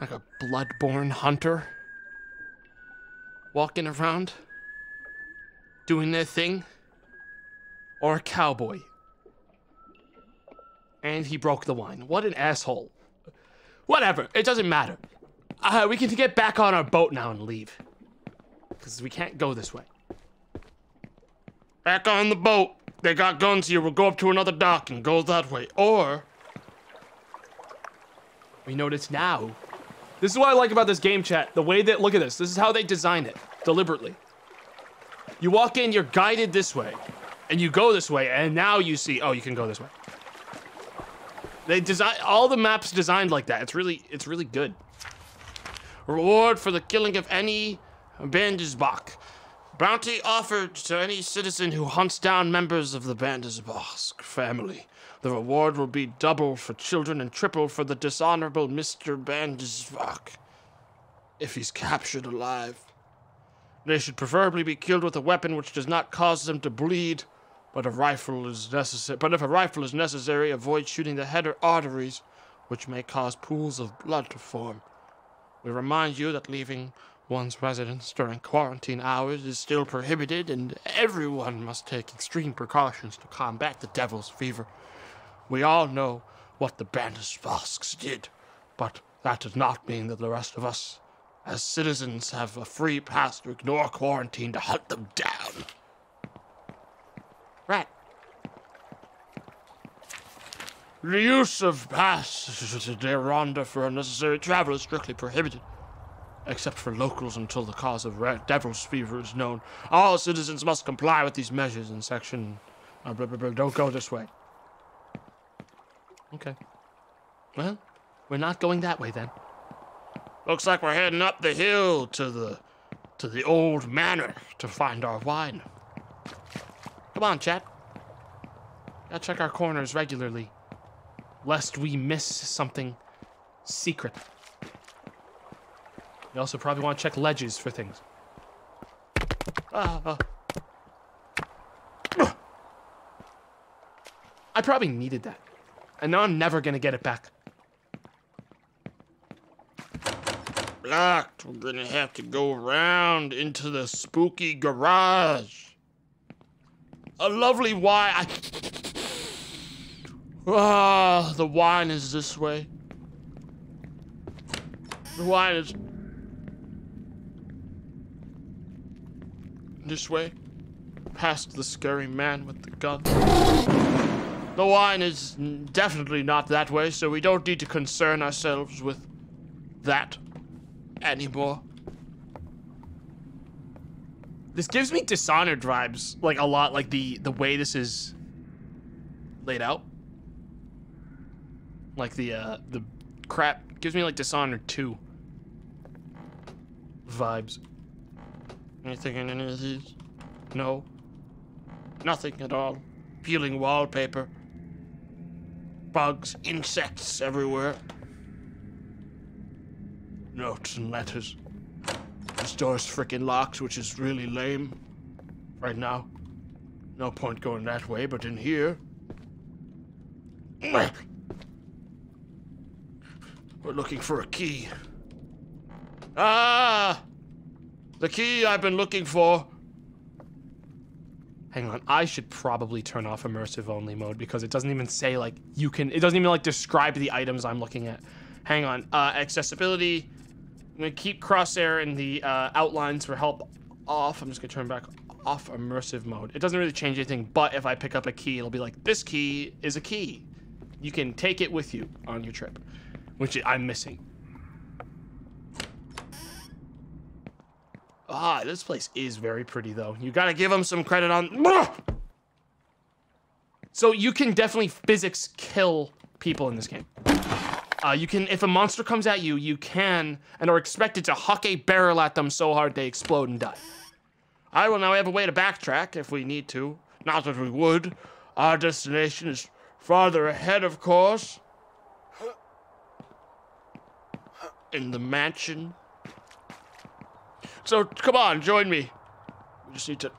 Like a Bloodborne hunter walking around doing their thing, or a cowboy. And he broke the wine. What an asshole. Whatever, it doesn't matter. Uh, we can get back on our boat now and leave, because we can't go this way. Back on the boat. They got guns here. We'll go up to another dock and go that way. Or we notice now. This is what I like about this game, chat. The way that, look at this. This is how they design it, deliberately. You walk in, you're guided this way, and you go this way, and now you see, oh, you can go this way. They design, all the maps designed like that. It's really, it's really good. Reward for the killing of any Bandesbach. Bounty offered to any citizen who hunts down members of the Bandesbach family. The reward will be double for children and triple for the dishonorable Mister Bandesbach, if he's captured alive. They should preferably be killed with a weapon which does not cause them to bleed, but a rifle is necessary. But if a rifle is necessary, avoid shooting the head or arteries, which may cause pools of blood to form. We remind you that leaving one's residence during quarantine hours is still prohibited, and everyone must take extreme precautions to combat the Devil's Fever. We all know what the Bandesbachs did, but that does not mean that the rest of us, as citizens, have a free pass to ignore quarantine to hunt them down. Right. The use of passes de ronde for unnecessary travel is strictly prohibited, except for locals until the cause of Devil's Fever is known. All citizens must comply with these measures in section... Uh, blah, blah, blah, don't go this way. Okay. Well, we're not going that way then. Looks like we're heading up the hill to the to the old manor to find our wine. Come on, chat. Gotta check our corners regularly. lest we miss something secret. You also probably want to check ledges for things. Uh, uh. I probably needed that. And now I'm never gonna get it back. Blocked. We're gonna have to go around into the spooky garage. A lovely wine. I... Oh, the wine is this way. The wine is this way, past the scary man with the gun. The wine is definitely not that way, so we don't need to concern ourselves with that anymore. This gives me Dishonored vibes, like a lot, like the, the way this is laid out. Like the, uh, the crap gives me like Dishonored two vibes. Anything in any of these? No. Nothing at all. Peeling wallpaper. Bugs, insects everywhere. Notes and letters. This door's frickin' locked, which is really lame right now. No point going that way, but in here... We're looking for a key. Ah! The key I've been looking for. Hang on, I should probably turn off immersive only mode because it doesn't even say, like, you can... It doesn't even, like, describe the items I'm looking at. Hang on, uh, accessibility... I'm gonna keep crosshair and the uh, outlines for help off. I'm just gonna turn back off immersive mode. It doesn't really change anything, but if I pick up a key, it'll be like, this key is a key. You can take it with you on your trip, which I'm missing. Ah, this place is very pretty though. You gotta give them some credit on... So you can definitely physics kill people in this game. Uh, you can, if a monster comes at you, you can, and are expected to huck a barrel at them so hard they explode and die. I will now have a way to backtrack if we need to. Not that we would. Our destination is farther ahead, of course. In the mansion. So, come on, join me. We just need to...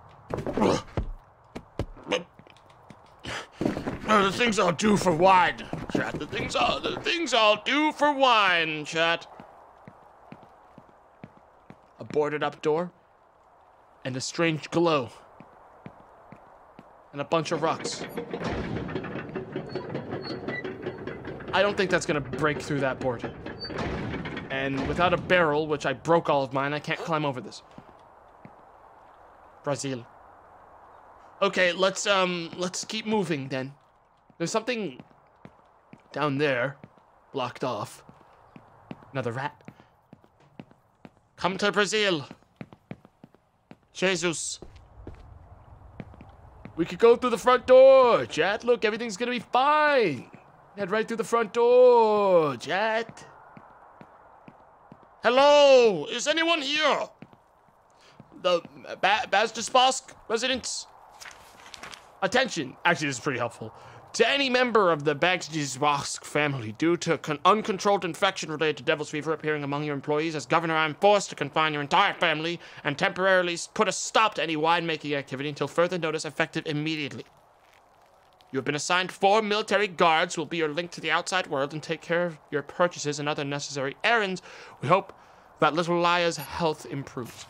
No, the things I'll do for wine, chat. The things I'll, the things I'll do for wine, chat. A boarded up door, and a strange glow, and a bunch of rocks. I don't think that's gonna break through that board. And without a barrel, which I broke all of mine, I can't climb over this. Brazil. Okay, let's um, let's keep moving then. There's something down there, blocked off. Another rat. Come to Brazil. Jesus. We could go through the front door, chat. Look, everything's gonna be fine. Head right through the front door, chat. Hello, is anyone here? The ba Bastisbosk residents? Attention. Actually, this is pretty helpful. To any member of the Bastisbosk family, due to con uncontrolled infection related to devil's fever appearing among your employees, as governor, I'm forced to confine your entire family and temporarily put a stop to any winemaking activity until further notice, effective immediately. You have been assigned four military guards who will be your link to the outside world and take care of your purchases and other necessary errands. We hope that little Laya's health improves.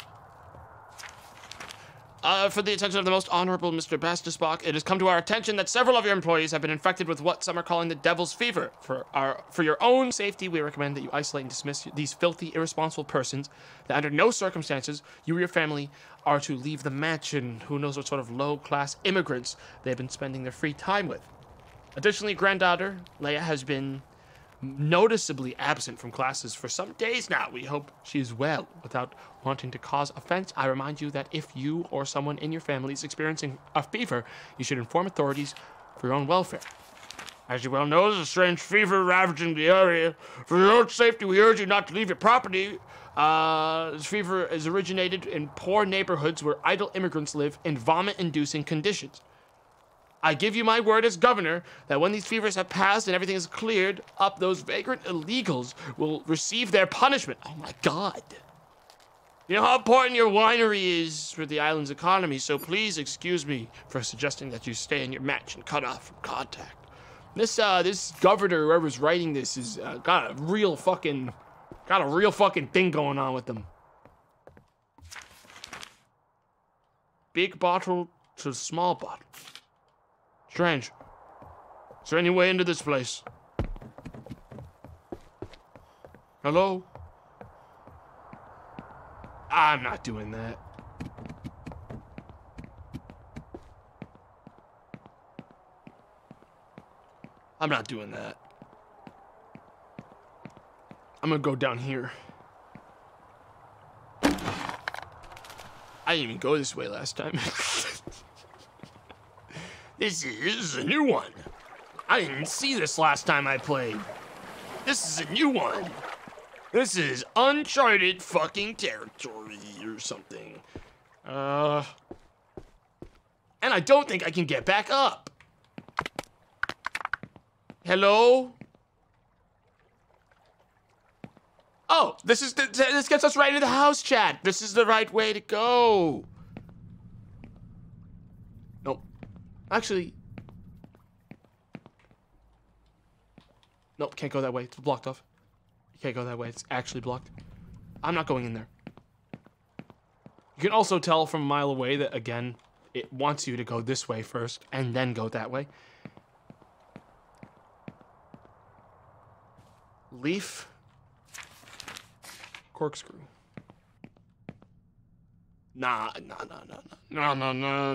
Uh, for the attention of the most honorable Mister Bastisbosk, it has come to our attention that several of your employees have been infected with what some are calling the devil's fever. For our, for your own safety, we recommend that you isolate and dismiss these filthy, irresponsible persons, that under no circumstances you or your family are to leave the mansion. Who knows what sort of low-class immigrants they have been spending their free time with. Additionally, granddaughter Leia has been noticeably absent from classes for some days now. We hope she is well. Without wanting to cause offense, I remind you that if you or someone in your family is experiencing a fever, you should inform authorities for your own welfare. As you well know, there's a strange fever ravaging the area. For your own safety, we urge you not to leave your property. Uh, this fever is originated in poor neighborhoods where idle immigrants live in vomit-inducing conditions. I give you my word as governor that when these fevers have passed and everything is cleared up, those vagrant illegals will receive their punishment. Oh my God. You know how important your winery is for the island's economy, so please excuse me for suggesting that you stay in your match and cut off from contact. This, uh, this governor, whoever's writing this, is, uh, got a real fucking, got a real fucking thing going on with them. Big bottle to small bottle. Strange. Is there any way into this place? Hello? I'm not doing that. I'm not doing that. I'm gonna go down here. I didn't even go this way last time. This is a new one. I didn't see this last time I played. This is a new one. This is uncharted fucking territory or something. Uh, and I don't think I can get back up. Hello? Oh, this is the, this gets us right into the house, chat. This is the right way to go. Nope. Actually. Nope, can't go that way. It's blocked off. You can't go that way. It's actually blocked. I'm not going in there. You can also tell from a mile away that, again, it wants you to go this way first and then go that way. Leaf. Corkscrew. Nah, nah, nah, nah, nah, nah, nah,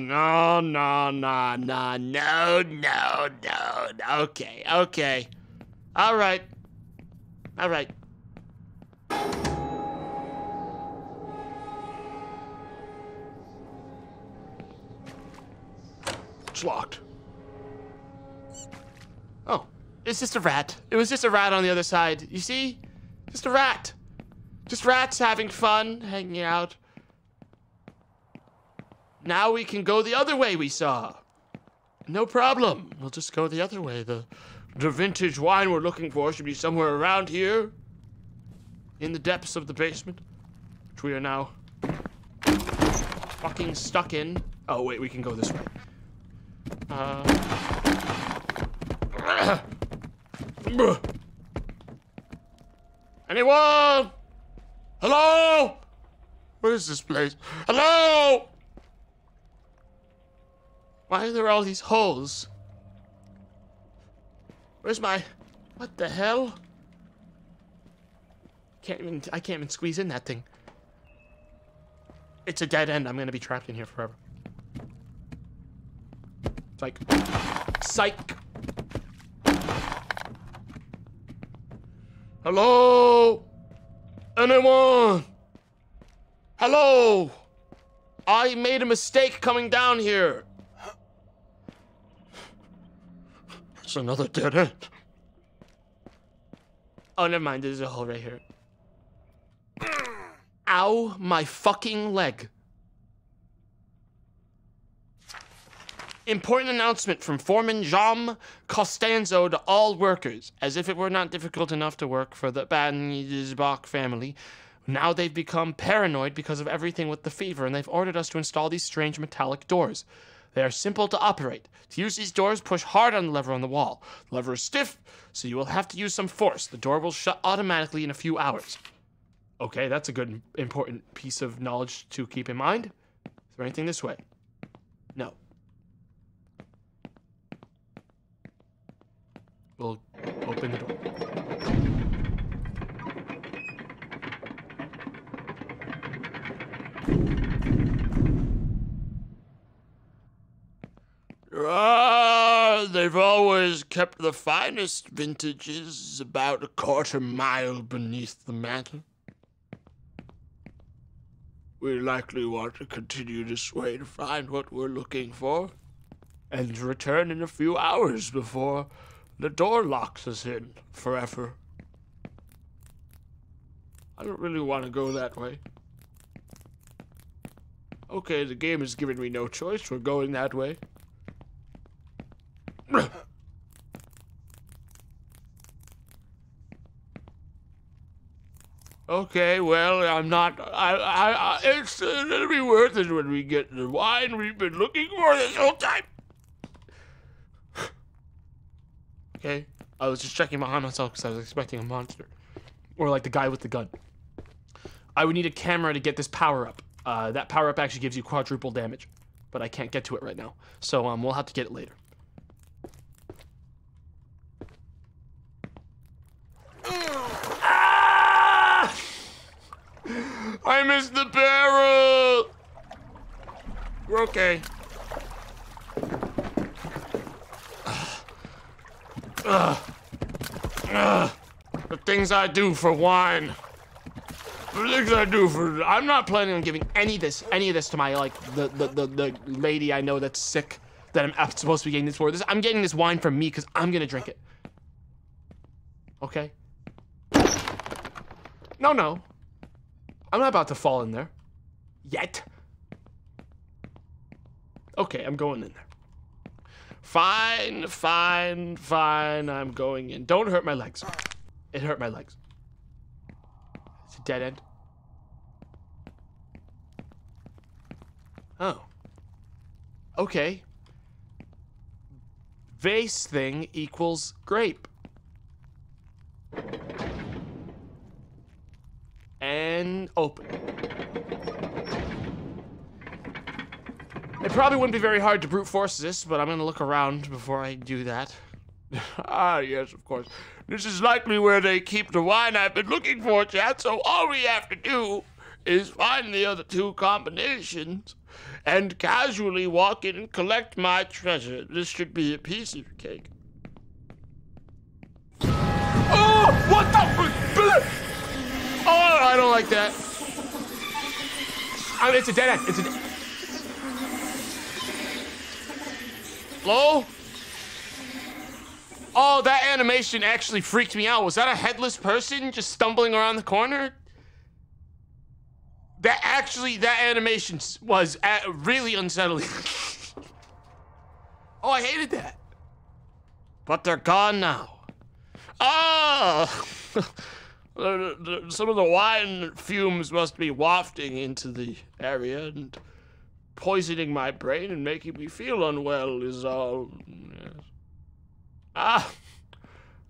nah, nah, nah, nah, no, no, no, okay, okay. All right, all right. It's locked. Oh, it's just a rat. It was just a rat on the other side. You see? Just a rat. Just rats having fun, hanging out. Now we can go the other way we saw. No problem. We'll just go the other way. The, the vintage wine we're looking for should be somewhere around here. In the depths of the basement. Which we are now fucking stuck in. Oh, wait, we can go this way. Uh. Anyone? Hello? What is this place? Hello? Why are there all these holes? Where's my... What the hell? Can't even... I can't even squeeze in that thing. It's a dead end. I'm gonna be trapped in here forever. Psych. Psych. Hello? Anyone? Hello? I made a mistake coming down here. It's another dead end. Oh, never mind. There's a hole right here. Ow, my fucking leg. Important announcement from Foreman Jean Costanzo to all workers. As if it were not difficult enough to work for the Banisbach family, now they've become paranoid because of everything with the fever, and they've ordered us to install these strange metallic doors. They are simple to operate. To use these doors, push hard on the lever on the wall. The lever is stiff, so you will have to use some force. The door will shut automatically in a few hours. Okay, that's a good, important piece of knowledge to keep in mind. Is there anything this way? No. We'll open the door. Ah, they've always kept the finest vintages about a quarter mile beneath the mantle. We likely want to continue this way to find what we're looking for, and return in a few hours before the door locks us in forever. I don't really want to go that way. Okay, the game has given me no choice. We're going that way. Okay, well, I'm not. I, I, I it's uh, it'll be worth it when we get the wine we've been looking for this whole time. Okay, I was just checking behind myself because I was expecting a monster, or like the guy with the gun. I would need a camera to get this power up. Uh, that power up actually gives you quadruple damage, but I can't get to it right now, so um, we'll have to get it later. I missed the barrel! We're okay. Ugh. Ugh. Ugh. The things I do for wine. The things I do for... I'm not planning on giving any of this, any of this to my, like, the, the, the, the lady I know that's sick that I'm supposed to be getting this for. This, I'm getting this wine from me because I'm gonna drink it. Okay? No, no. I'm not about to fall in there. Yet. Okay, I'm going in there. Fine, fine, fine. I'm going in. Don't hurt my legs. It hurt my legs. It's a dead end. Oh. Okay. Vase thing equals grape. And open. It probably wouldn't be very hard to brute force this, but I'm gonna look around before I do that. Ah, yes, of course. This is likely where they keep the wine I've been looking for, chat, so all we have to do is find the other two combinations and casually walk in and collect my treasure. This should be a piece of cake. Oh, what the... Oh, I don't like that. I mean, it's a dead end. It's a. De Hello? Oh, that animation actually freaked me out. Was that a headless person just stumbling around the corner? That actually, that animation was really unsettling. Oh, I hated that. But they're gone now. Ah! Oh! Some of the wine fumes must be wafting into the area and poisoning my brain and making me feel unwell is all. Yes. Ah!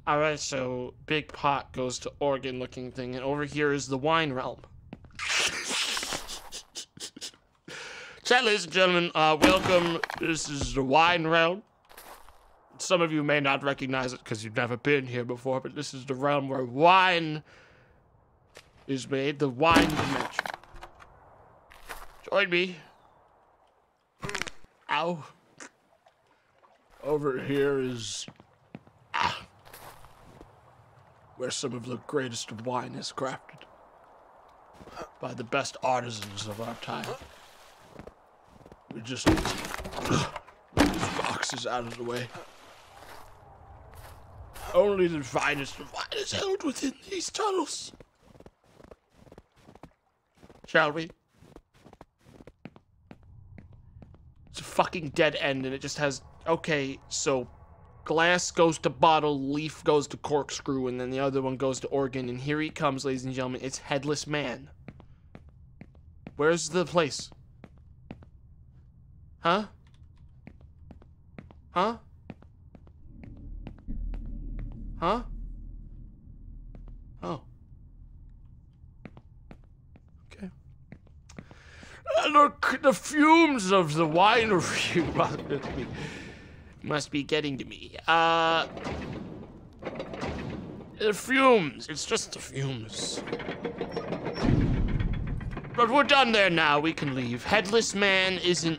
Alright, so big pot goes to organ looking thing, and over here is the wine realm. Chat, ladies and gentlemen, uh, welcome. This is the wine realm. Some of you may not recognize it because you've never been here before, but this is the realm where wine is made, the wine dimension. Join me. Ow. Over here is... Ah, where some of the greatest of wine is crafted by the best artisans of our time. We just... These boxes out of the way. Only the finest of wine is held within these tunnels. Shall we? It's a fucking dead end, and it just has... Okay, so... Glass goes to bottle, leaf goes to corkscrew, and then the other one goes to organ, and here he comes, ladies and gentlemen. It's Headless Man. Where's the place? Huh? Huh? Huh? Oh. Okay. Uh, look, the fumes of the winery must be, must be getting to me. Uh, the fumes. It's just the fumes. But we're done there now. We can leave. Headless Man isn't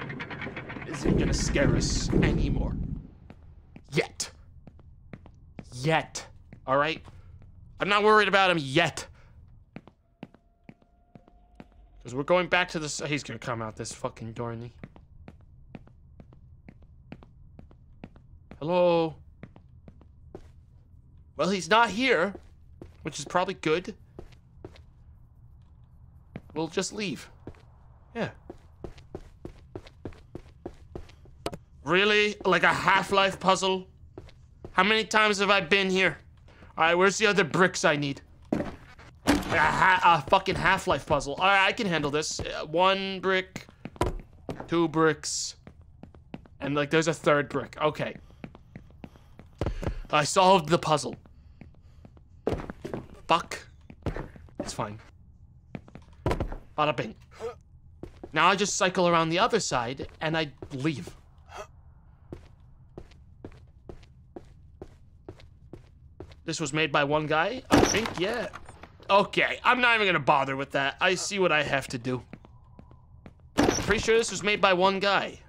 isn't gonna scare us anymore. Yet. Yet. All right? I'm not worried about him yet. Because we're going back to this... He's going to come out this fucking door, isn't he? Hello? Well, he's not here, which is probably good. We'll just leave. Yeah. Really? Like a Half-Life puzzle? How many times have I been here? All right, where's the other bricks I need? Like a, ha a fucking Half-Life puzzle. All right, I can handle this. Uh, one brick, two bricks, and like there's a third brick. Okay. I solved the puzzle. Fuck. It's fine. Bada bing. Now I just cycle around the other side and I leave. This was made by one guy? I think, yeah. Okay, I'm not even gonna bother with that. I see what I have to do. Pretty sure this was made by one guy.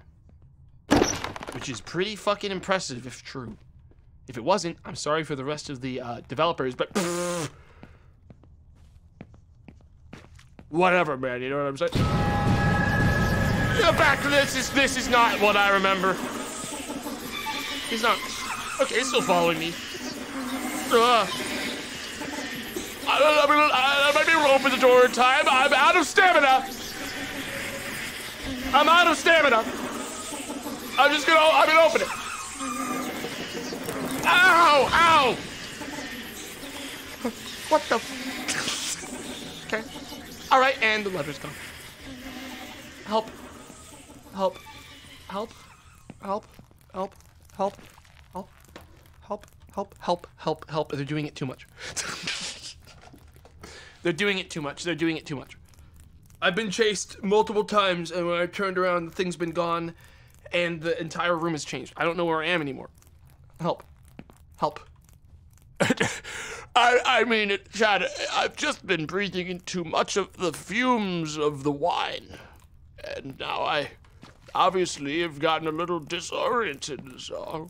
Which is pretty fucking impressive if true. If it wasn't, I'm sorry for the rest of the uh, developers, but pfft, whatever, man, you know what I'm saying? Go back to this, is, this is not what I remember. He's not, okay, he's still following me. Uh, I don't know, I might be able to open the door in time. I'm out of stamina. I'm out of stamina. I'm just gonna, I'm gonna open it. Ow! Ow! What the? Okay. All right, and the lever's gone. Help! Help! Help! Help! Help! Help! Help! Help! Help! Help! Help! Help! They're doing it too much. They're doing it too much. They're doing it too much. I've been chased multiple times, and when I turned around, the thing's been gone, and the entire room has changed. I don't know where I am anymore. Help! Help. I, I mean it, Chad, I've just been breathing in too much of the fumes of the wine. And now I obviously have gotten a little disoriented, so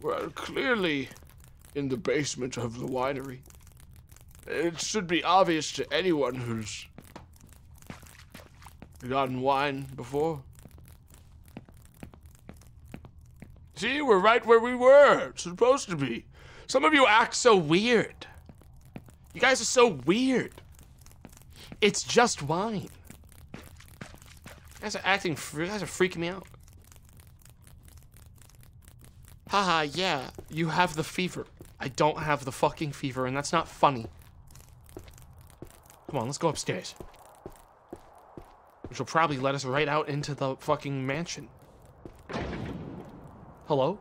we're clearly in the basement of the winery. It should be obvious to anyone who's gotten wine before. See, we're right where we were. It's supposed to be. Some of you act so weird. You guys are so weird. It's just wine. You guys are acting, you guys are freaking me out. Haha, yeah, you have the fever. I don't have the fucking fever, and that's not funny. Come on, let's go upstairs. Which will probably let us right out into the fucking mansion. Hello?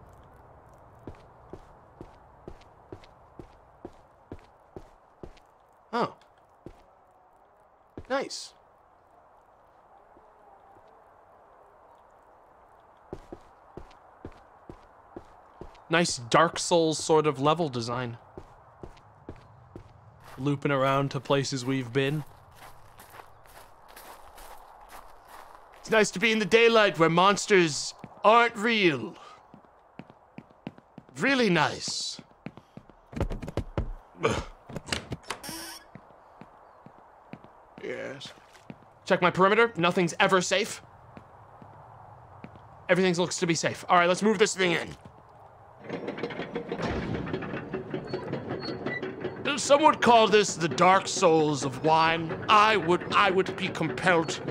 Oh. Nice. Nice Dark Souls sort of level design. Looping around to places we've been. It's nice to be in the daylight where monsters aren't real. Really nice. Ugh. Yes. Check my perimeter. Nothing's ever safe. Everything looks to be safe. All right, let's move this thing in. Some would call this the Dark Souls of wine. I would, I would be compelled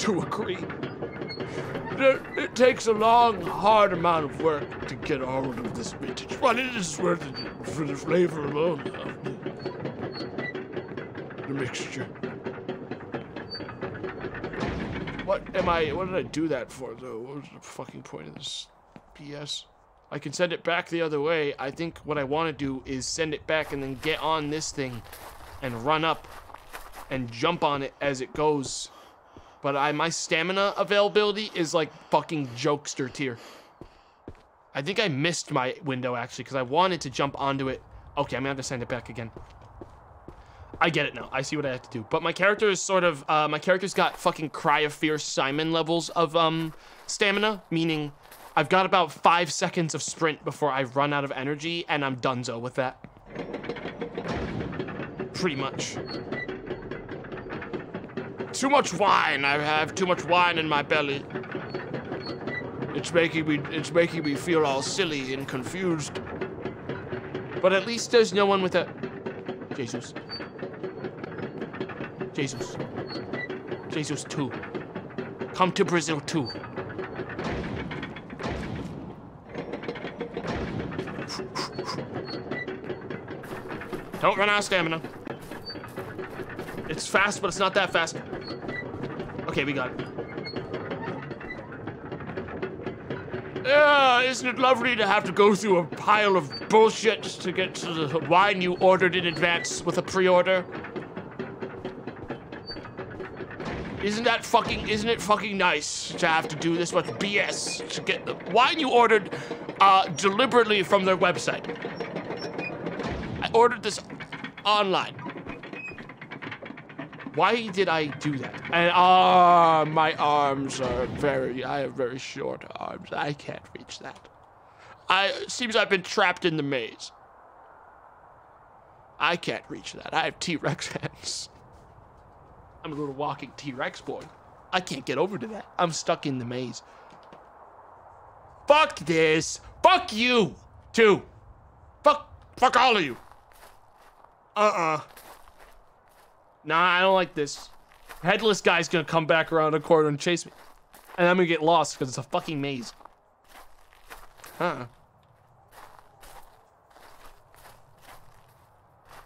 to agree. It takes a long, hard amount of work to get hold of this vintage, but it is worth it for the flavor alone of the, the mixture. What am I, what did I do that for, though? What was the fucking point of this B S? I can send it back the other way. I think what I want to do is send it back and then get on this thing and run up and jump on it as it goes. But I, my stamina availability is like fucking jokester tier. I think I missed my window actually because I wanted to jump onto it. Okay, I'm gonna have to send it back again. I get it now. I see what I have to do. But my character is sort of, uh, my character's got fucking Cry of Fear Simon levels of um, stamina, meaning I've got about five seconds of sprint before I run out of energy and I'm donezo with that. Pretty much. Too much wine. I have too much wine in my belly. It's making me it's making me feel all silly and confused. But at least there's no one with a Jesus. Jesus. Jesus two. Come to Brazil two. Don't run out of stamina. It's fast, but it's not that fast. Okay, we got it. Yeah, isn't it lovely to have to go through a pile of bullshit to get to the wine you ordered in advance with a pre-order? Isn't that fucking, isn't it fucking nice to have to do this much B S to get the wine you ordered uh, deliberately from their website? I ordered this online. Why did I do that? And ah, uh, my arms are very, I have very short arms. I can't reach that. I, it seems I've been trapped in the maze. I can't reach that. I have T-Rex hands. I'm a little walking T-Rex boy. I can't get over to that. I'm stuck in the maze. Fuck this. Fuck you, too. Fuck, fuck all of you. Uh-uh. Nah, I don't like this. Headless guy's gonna come back around the corner and chase me. And I'm gonna get lost because it's a fucking maze. Huh.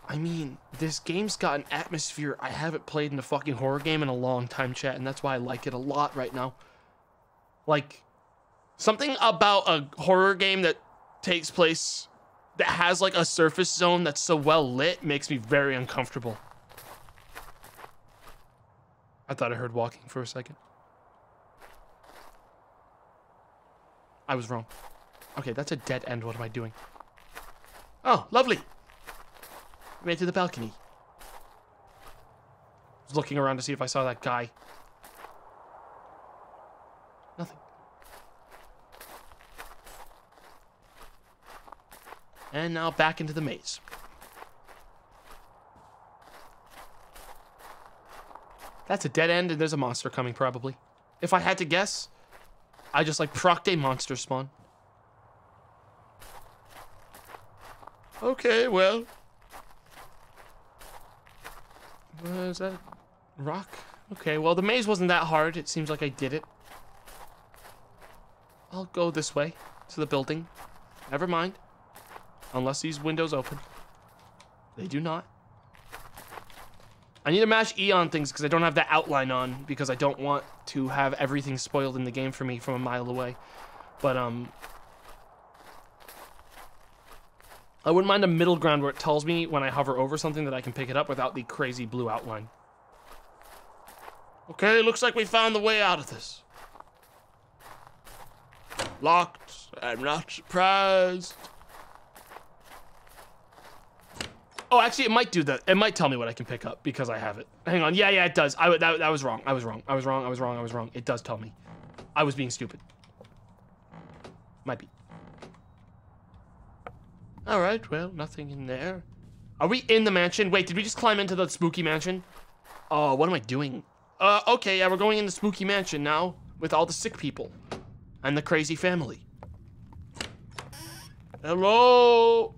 I mean, this game's got an atmosphere I haven't played in a fucking horror game in a long time, chat, and that's why I like it a lot right now. Like, something about a horror game that takes place that has like a surface zone that's so well lit makes me very uncomfortable. I thought I heard walking for a second. I was wrong. Okay, that's a dead end. What am I doing? Oh, lovely. Made it to the balcony. I was looking around to see if I saw that guy. Nothing. And now back into the maze. That's a dead end and there's a monster coming probably. If I had to guess, I just like proc a monster spawn. Okay, well. Uh, is that rock? Okay, well, the maze wasn't that hard. It seems like I did it. I'll go this way to the building. Never mind. Unless these windows open. They do not. I need to mash E on things because I don't have that outline on because I don't want to have everything spoiled in the game for me from a mile away. But, um... I wouldn't mind a middle ground where it tells me when I hover over something that I can pick it up without the crazy blue outline. Okay, looks like we found the way out of this. Locked. I'm not surprised. Oh, actually, it might do that. It might tell me what I can pick up because I have it. Hang on. Yeah, yeah, it does. I that, that was wrong. I was wrong. I was wrong. I was wrong. I was wrong. It does tell me. I was being stupid. Might be. All right, well, nothing in there. Are we in the mansion? Wait, did we just climb into the spooky mansion? Oh, what am I doing? Uh, okay, yeah, we're going in the spooky mansion now with all the sick people and the crazy family. Hello?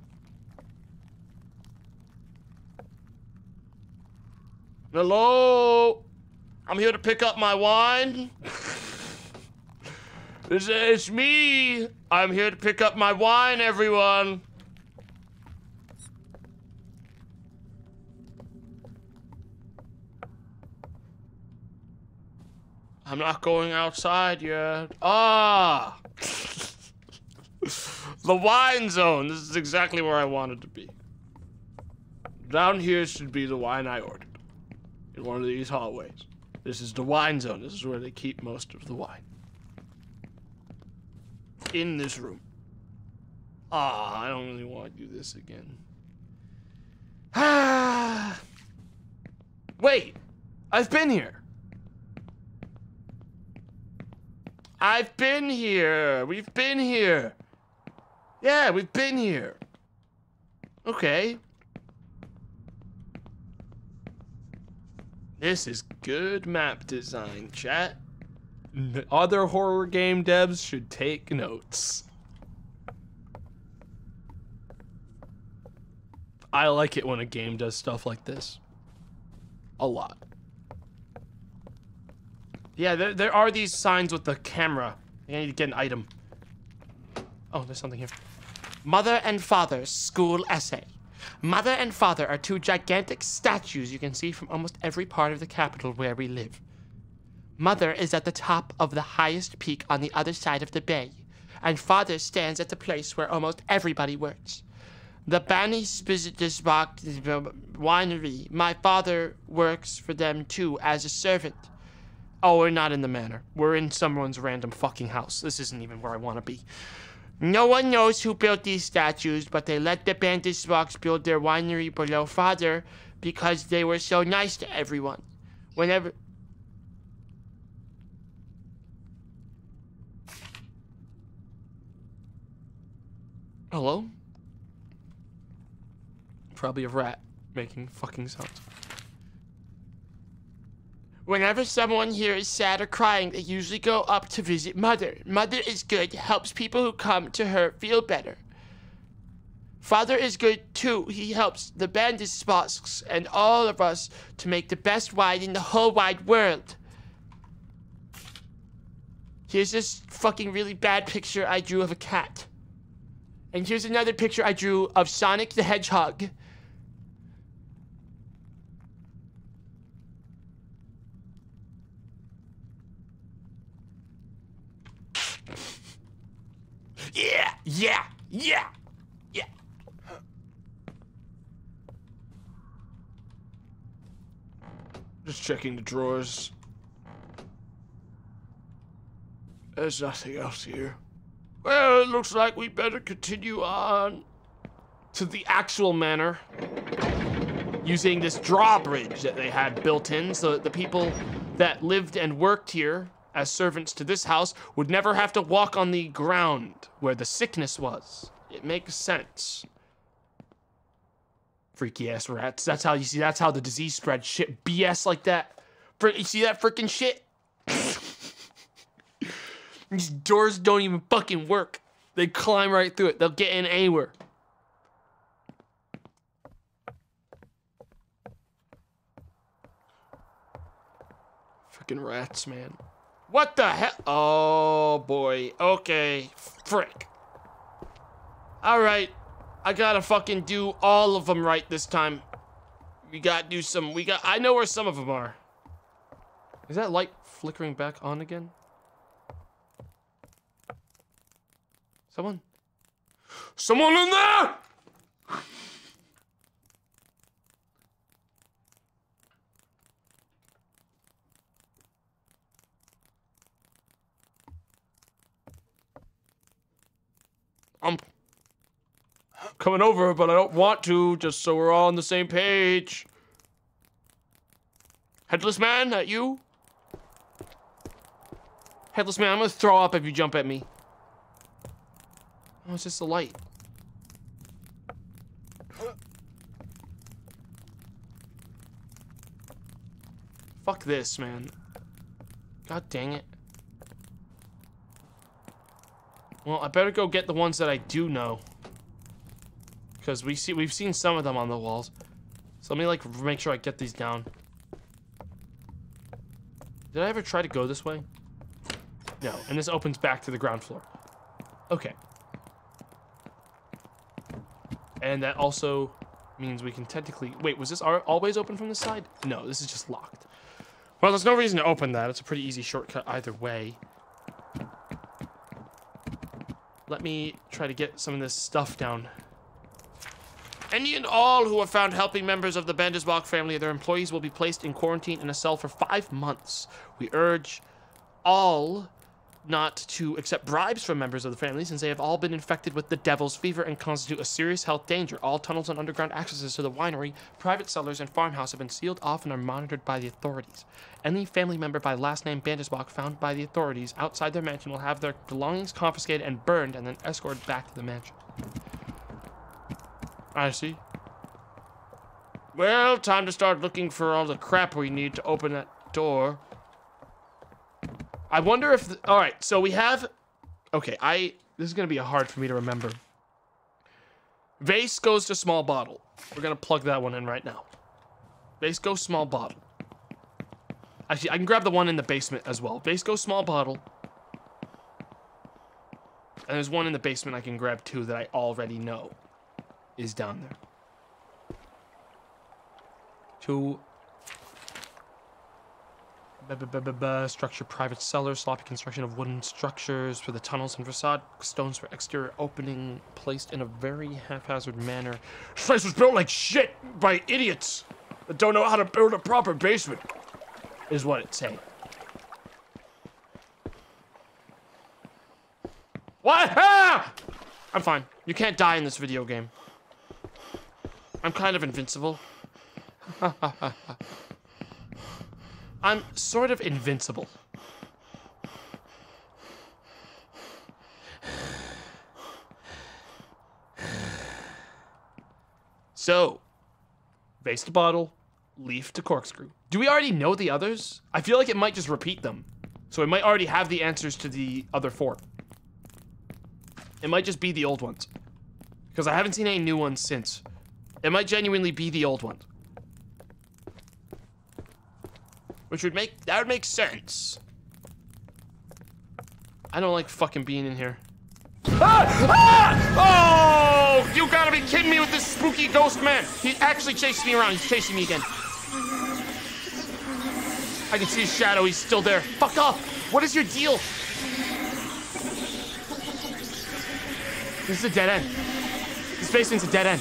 Hello? I'm here to pick up my wine. It's, it's me. I'm here to pick up my wine, everyone. I'm not going outside yet. Ah! The wine zone. This is exactly where I wanted to be. Down here should be the wine I ordered. In one of these hallways. This is the wine zone. This is where they keep most of the wine. In this room. Ah, I don't really want to do this again. Ah! Wait! I've been here! I've been here. We've been here. Yeah, we've been here. Okay. This is good map design, chat. The other horror game devs should take notes. I like it when a game does stuff like this. A lot. Yeah, there, there are these signs with the camera. I need to get an item. Oh, there's something here. Mother and Father's School Essay. Mother and father are two gigantic statues you can see from almost every part of the capital where we live. Mother is at the top of the highest peak on the other side of the bay, and father stands at the place where almost everybody works. The Bani Spizbach winery, my father works for them too as a servant. Oh, we're not in the manor. We're in someone's random fucking house. This isn't even where I want to be. No one knows who built these statues, but they let the Bandisbox build their winery below father because they were so nice to everyone. Whenever... Hello? Probably a rat making fucking sounds. Whenever someone here is sad or crying, they usually go up to visit Mother. Mother is good, helps people who come to her feel better. Father is good too. He helps the bandit spots and all of us to make the best wine in the whole wide world. Here's this fucking really bad picture I drew of a cat. And here's another picture I drew of Sonic the Hedgehog. Yeah, yeah, yeah, yeah. Just checking the drawers. There's nothing else here. Well, it looks like we better continue on to the actual manor using this drawbridge that they had built in so that the people that lived and worked here as servants to this house would never have to walk on the ground where the sickness was. It makes sense. Freaky ass rats. That's how you see, that's how the disease spread. Shit, B S like that. You see that freaking shit? These doors don't even fucking work. They climb right through it. They'll get in anywhere. Freaking rats, man. What the hell? Oh, boy. Okay. Frick. All right. I gotta fucking do all of them right this time. We gotta do some... We got... I know where some of them are. Is that light flickering back on again? Someone? Someone in there! I'm coming over, but I don't want to, just so we're all on the same page. Headless man, that you? Headless man, I'm gonna throw up if you jump at me. Oh, it's just the light. Fuck this, man. God dang it. Well, I better go get the ones that I do know. Because we see, we've seen some of them on the walls. So let me, like, make sure I get these down. Did I ever try to go this way? No. And this opens back to the ground floor. Okay. And that also means we can technically... Wait, was this always open from this side? No, this is just locked. Well, there's no reason to open that. It's a pretty easy shortcut either way. Let me try to get some of this stuff down. Any and all who are found helping members of the Bandisbach family or their employees will be placed in quarantine in a cell for five months. We urge all not to accept bribes from members of the family since they have all been infected with the devil's fever and constitute a serious health danger. All tunnels and underground accesses to the winery, private cellars, and farmhouse have been sealed off and are monitored by the authorities. Any family member by last name Bandisbach found by the authorities outside their mansion will have their belongings confiscated and burned and then escorted back to the mansion. I see. Well, time to start looking for all the crap we need to open that door. I wonder if... The, all right, so we have... Okay, I... This is going to be hard for me to remember. Vase goes to small bottle. We're going to plug that one in right now. Vase goes small bottle. Actually, I can grab the one in the basement as well. Vase goes small bottle. And there's one in the basement I can grab too that I already know is down there. Cool. Structure private cellar, sloppy construction of wooden structures for the tunnels and facade, stones for exterior opening, placed in a very haphazard manner. This place was built like shit by idiots that don't know how to build a proper basement, is what it's saying. What? Ah! I'm fine. You can't die in this video game. I'm kind of invincible. Ha ha ha ha. I'm sort of invincible. So, vase to bottle, leaf to corkscrew. Do we already know the others? I feel like it might just repeat them. So we might already have the answers to the other four. It might just be the old ones. Because I haven't seen any new ones since. It might genuinely be the old ones. Which would make, that would make sense. I don't like fucking being in here. Ah! Ah! Oh, you gotta be kidding me with this spooky ghost man. He actually chased me around. He's chasing me again. I can see his shadow. He's still there. Fuck off. What is your deal? This is a dead end. This basement's a dead end.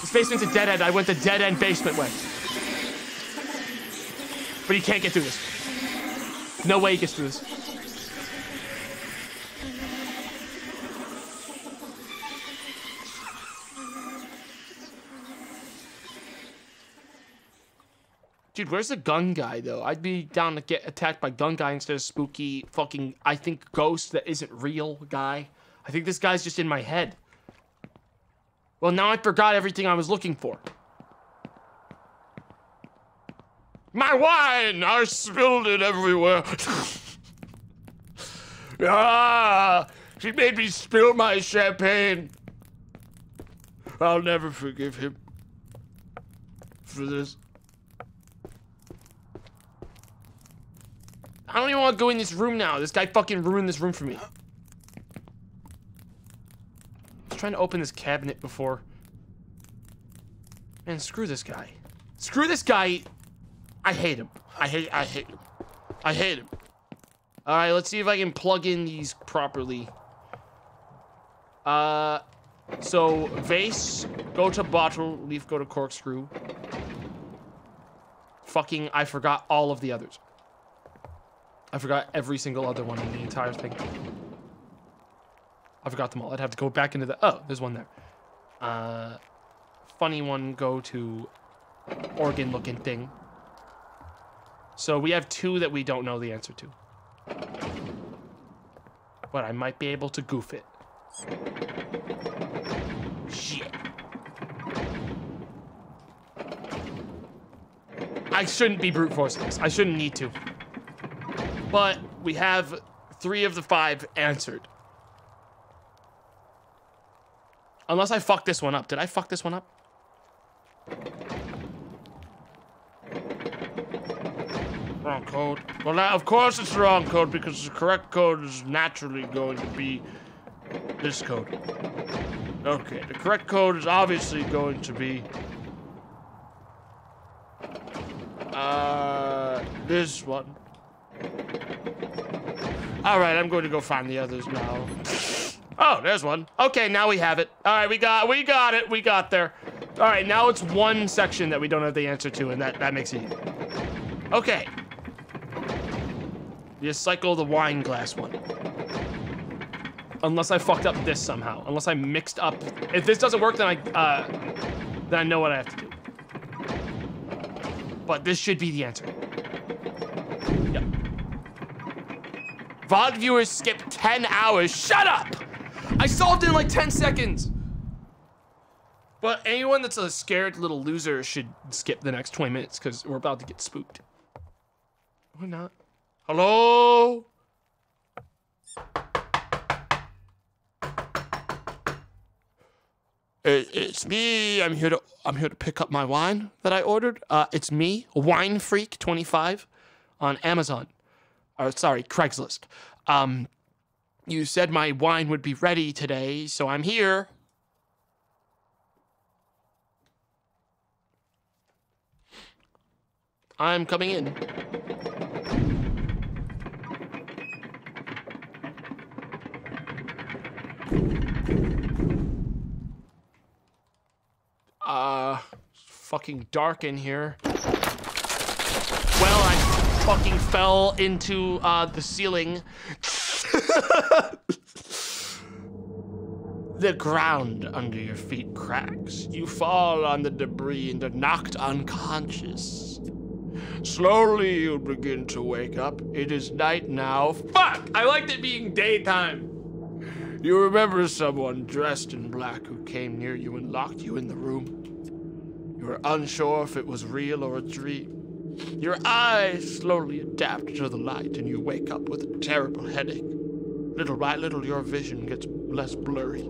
This basement's a dead end. I went the dead end basement way. But he can't get through this. No way he gets through this. Dude, where's the gun guy, though? I'd be down to get attacked by gun guy instead of spooky fucking, I think, ghost that isn't real guy. I think this guy's just in my head. Well, now I forgot everything I was looking for. My wine! I spilled it everywhere. Ah, she made me spill my champagne. I'll never forgive him for this. I don't even want to go in this room now. This guy fucking ruined this room for me. I was trying to open this cabinet before. Man, screw this guy. Screw this guy. I hate him. I hate, I hate him. I hate him. All right, let's see if I can plug in these properly. Uh, so vase, go to bottle, leaf, go to corkscrew. Fucking, I forgot all of the others. I forgot every single other one in the entire thing. I forgot them all. I'd have to go back into the, oh, there's one there. Uh, funny one, go to organ looking thing. So we have two that we don't know the answer to. But I might be able to goof it. Shit. I shouldn't be brute forcing this. I shouldn't need to. But we have three of the five answered. Unless I fucked this one up. Did I fuck this one up? Wrong code. Well, now, of course it's the wrong code because the correct code is naturally going to be this code. Okay, the correct code is obviously going to be uh, this one. All right, I'm going to go find the others now. Oh, there's one. Okay, now we have it. All right, we got, we got it. We got there. All right, now it's one section that we don't have the answer to, and that, that makes it easy. Okay. You cycle the wine glass one. Unless I fucked up this somehow. Unless I mixed up. If this doesn't work, then I uh, then I know what I have to do. But this should be the answer. Yep. V O D viewers skip ten hours. Shut up! I solved it in like ten seconds. But anyone that's a scared little loser should skip the next twenty minutes because we're about to get spooked. We're not. Hello? It, it's me. I'm here to I'm here to pick up my wine that I ordered. Uh, it's me, Wine Freak twenty-five, on Amazon. Or sorry, Craigslist. Um, you said my wine would be ready today, so I'm here. I'm coming in. Uh, it's fucking dark in here. Well, I fucking fell into uh, the ceiling. The ground under your feet cracks. You fall on the debris and are knocked unconscious. Slowly you begin to wake up. It is night now. Fuck! I liked it being daytime. You remember someone dressed in black who came near you and locked you in the room. You were unsure if it was real or a dream. Your eyes slowly adapt to the light and you wake up with a terrible headache. Little by little, your vision gets less blurry.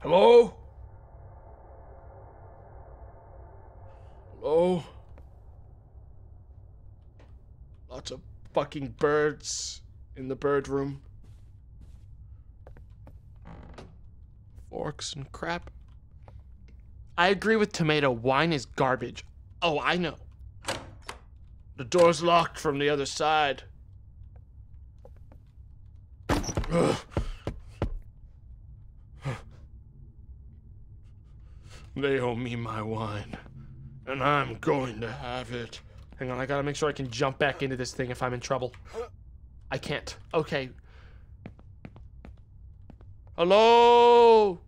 Hello? Hello? Lots of fucking birds in the bird room. Forks and crap. I agree with Tomato. Wine is garbage. Oh, I know. The door's locked from the other side. Ugh. They owe me my wine, and I'm going to have it. Hang on, I gotta make sure I can jump back into this thing if I'm in trouble. I can't. Okay. Hello?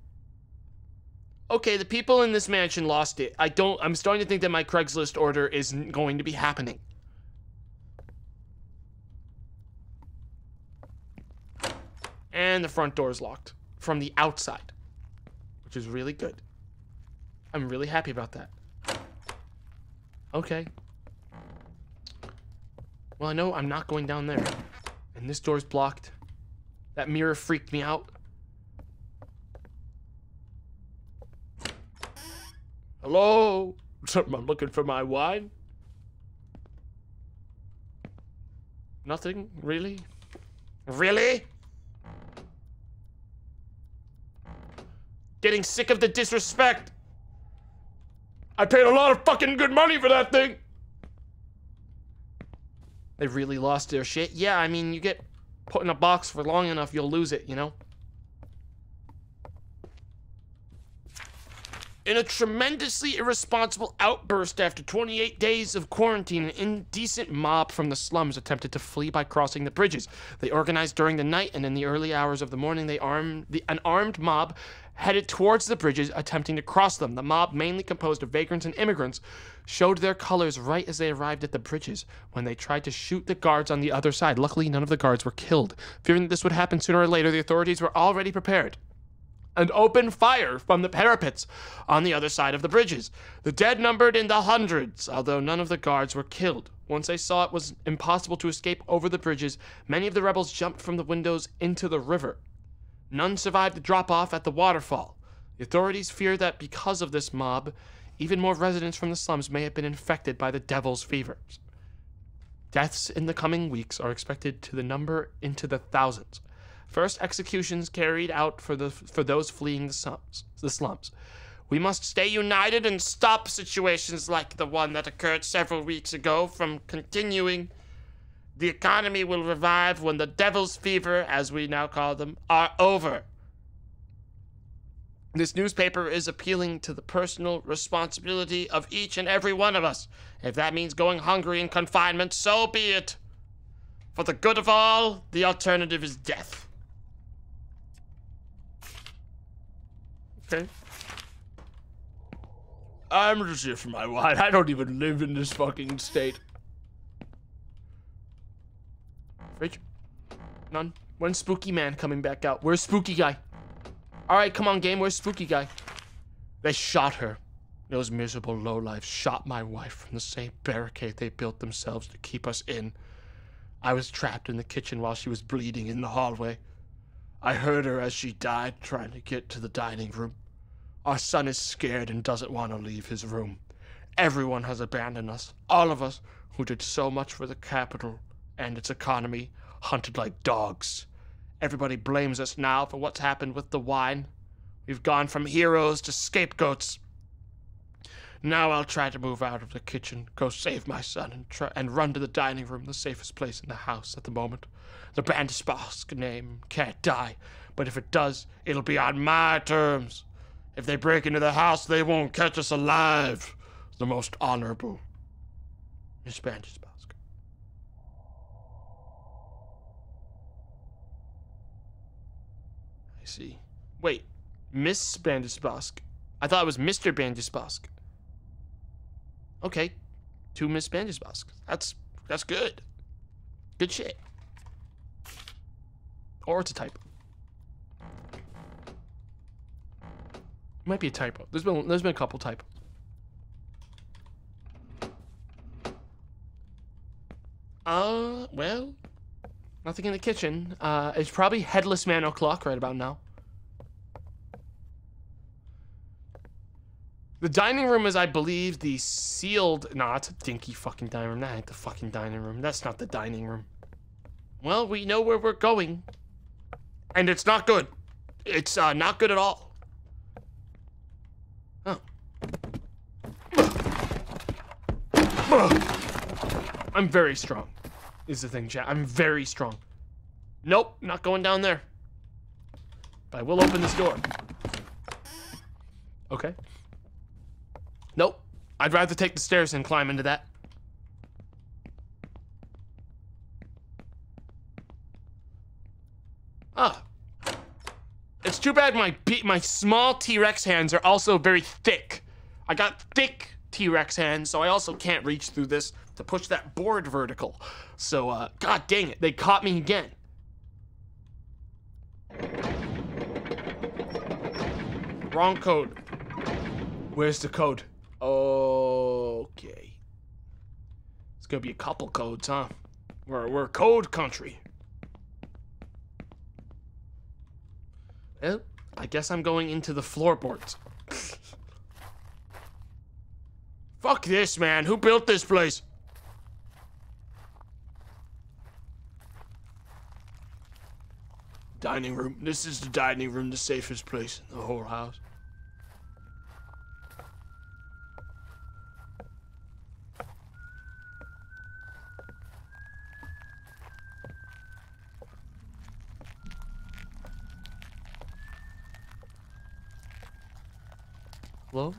Okay, the people in this mansion lost it. I don't, I'm starting to think that my Craigslist order isn't going to be happening. And the front door is locked from the outside, which is really good. I'm really happy about that. Okay. Well, I know I'm not going down there. And this door's blocked. That mirror freaked me out. Hello? I'm looking for my wine. Nothing, really? Really? Getting sick of the disrespect. I paid a lot of fucking good money for that thing! They really lost their shit? Yeah, I mean, you get put in a box for long enough, you'll lose it, you know? In a tremendously irresponsible outburst after twenty-eight days of quarantine, an indecent mob from the slums attempted to flee by crossing the bridges. They organized during the night, and in the early hours of the morning, they armed the, an armed mob headed towards the bridges, attempting to cross them. The mob, mainly composed of vagrants and immigrants, showed their colors right as they arrived at the bridges when they tried to shoot the guards on the other side. Luckily, none of the guards were killed. Fearing that this would happen sooner or later, the authorities were already prepared and opened fire from the parapets on the other side of the bridges. The dead numbered in the hundreds, although none of the guards were killed. Once they saw it was impossible to escape over the bridges, many of the rebels jumped from the windows into the river. None survived the drop-off at the waterfall. The authorities fear that because of this mob, even more residents from the slums may have been infected by the devil's fevers. Deaths in the coming weeks are expected to the number into the thousands. First, executions carried out for the for those fleeing the slums. The slums. We must stay united and stop situations like the one that occurred several weeks ago from continuing. The economy will revive when the devil's fever, as we now call them, are over. This newspaper is appealing to the personal responsibility of each and every one of us. If that means going hungry in confinement, so be it. For the good of all, the alternative is death. Okay. I'm just here for my wine. I don't even live in this fucking state. Rich? None. When's Spooky Man coming back out? Where's Spooky Guy? Alright, come on, game. Where's Spooky Guy? They shot her. Those miserable lowlifes shot my wife from the same barricade they built themselves to keep us in. I was trapped in the kitchen while she was bleeding in the hallway. I heard her as she died, trying to get to the dining room. Our son is scared and doesn't want to leave his room. Everyone has abandoned us. All of us who did so much for the capital and its economy, hunted like dogs. Everybody blames us now for what's happened with the wine. We've gone from heroes to scapegoats. Now I'll try to move out of the kitchen, go save my son, and try and run to the dining room, the safest place in the house at the moment. The Bandersparsk name can't die, but if it does, it'll be on my terms. If they break into the house, they won't catch us alive. The most honorable Miss Bandersparsk. I see. Wait, Miss Bandersparsk? I thought it was Mister Bandersparsk. Okay, two Miss Bandersparsk. That's that's good. Good shit. Or it's a typo. It might be a typo. There's been there's been a couple typos. Uh, well, nothing in the kitchen. Uh, it's probably Headless Man O'Clock right about now. The dining room is, I believe, the sealed... Nah, it's a dinky fucking dining room. That ain't the fucking dining room. That's not the dining room. Well, we know where we're going. And it's not good. It's uh, not good at all. Oh. I'm very strong, is the thing, chat. I'm very strong. Nope, not going down there. But I will open this door. Okay. Nope. I'd rather take the stairs than climb into that. Ah. It's too bad my be my small T-Rex hands are also very thick. I got thick T-Rex hands, so I also can't reach through this to push that board vertical. So, uh, god dang it, they caught me again. Wrong code. Where's the code? Okay. It's gonna be a couple codes, huh? We're, we're code country. Well, I guess I'm going into the floorboards. Fuck this, man. Who built this place? Dining room. This is the dining room, the safest place in the whole house. Hello?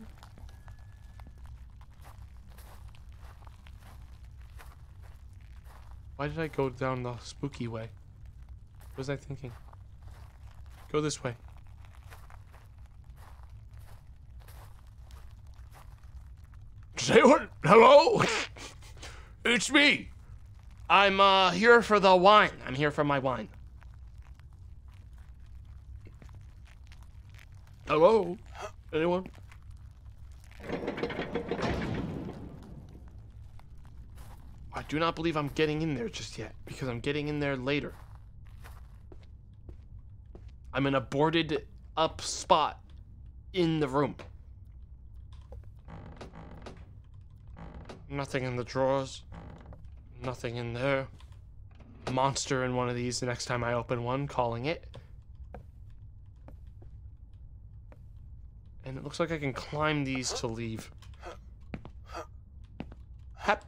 Why did I go down the spooky way? What was I thinking? Go this way. Say what? Hello? It's me. I'm uh, here for the wine. I'm here for my wine. Hello? Anyone? I do not believe I'm getting in there just yet, because I'm getting in there later. I'm in a boarded up spot in the room. Nothing in the drawers. Nothing in there. Monster in one of these the next time I open one, calling it. And it looks like I can climb these to leave. Hap.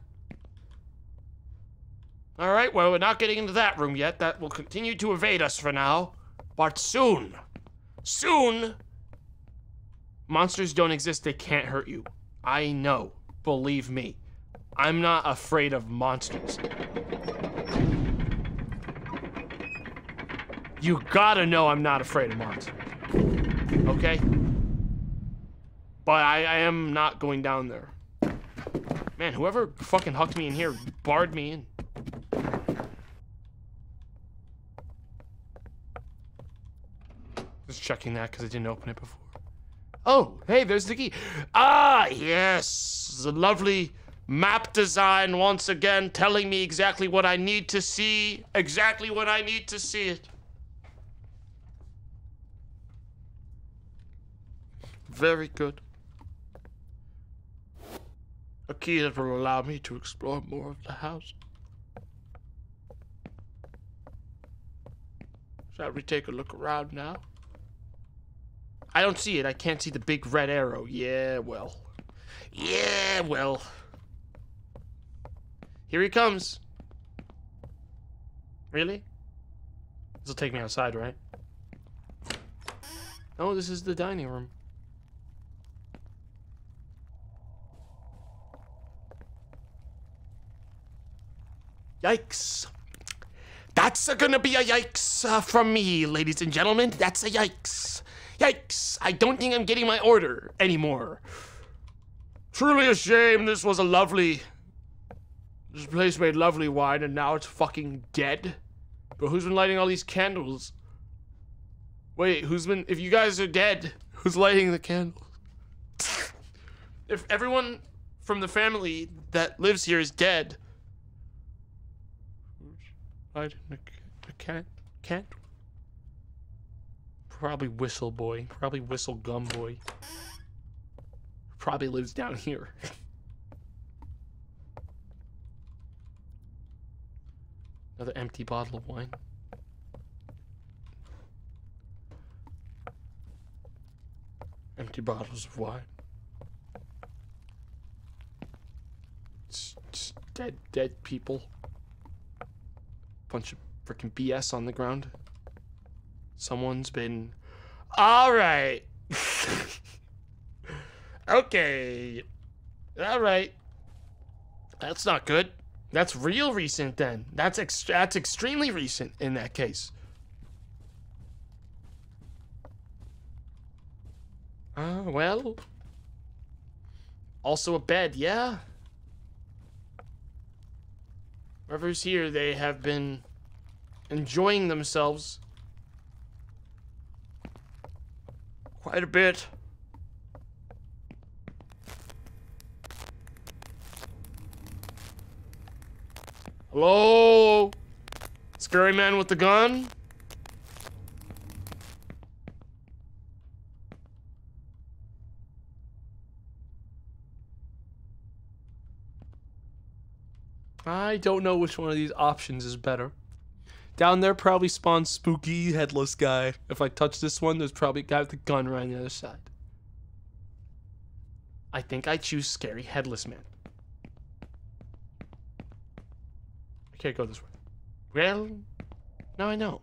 All right, well, we're not getting into that room yet. That will continue to evade us for now. But soon, soon, monsters don't exist. They can't hurt you. I know. Believe me. I'm not afraid of monsters. You gotta know I'm not afraid of monsters. Okay? But I, I am not going down there. Man, whoever fucking hucked me in here barred me in. Just checking that because I didn't open it before. Oh, hey, there's the key. Ah, yes. The lovely map design once again telling me exactly what I need to see. Exactly when I need to see it. Very good. A key that will allow me to explore more of the house. Shall we take a look around now? I don't see it. I can't see the big red arrow. Yeah, well. Yeah, well. Here he comes. Really? This'll take me outside, right? No, this is the dining room. Yikes. That's a gonna be a yikes uh, from me, ladies and gentlemen. That's a yikes. Yikes. I don't think I'm getting my order anymore. Truly a shame. This was a lovely... This place made lovely wine, and now it's fucking dead. But who's been lighting all these candles? Wait, who's been... If you guys are dead, who's lighting the candles? If everyone from the family that lives here is dead... Lighting the can candle? Probably Whistle Boy. Probably Whistle Gum Boy. Probably lives down here. Another empty bottle of wine. Empty bottles of wine. It's just dead, dead people. Bunch of freaking B S on the ground. Someone's been... All right. Okay. All right. That's not good. That's real recent, then. That's ex that's extremely recent in that case. Ah, uh, well. Also a bed, yeah. Whoever's here, they have been enjoying themselves quite a bit. Hello? Scary man with the gun? I don't know which one of these options is better. Down there probably spawns spooky headless guy. If I touch this one, there's probably a guy with a gun right on the other side. I think I choose scary headless man. Can't go this way. Well, now I know.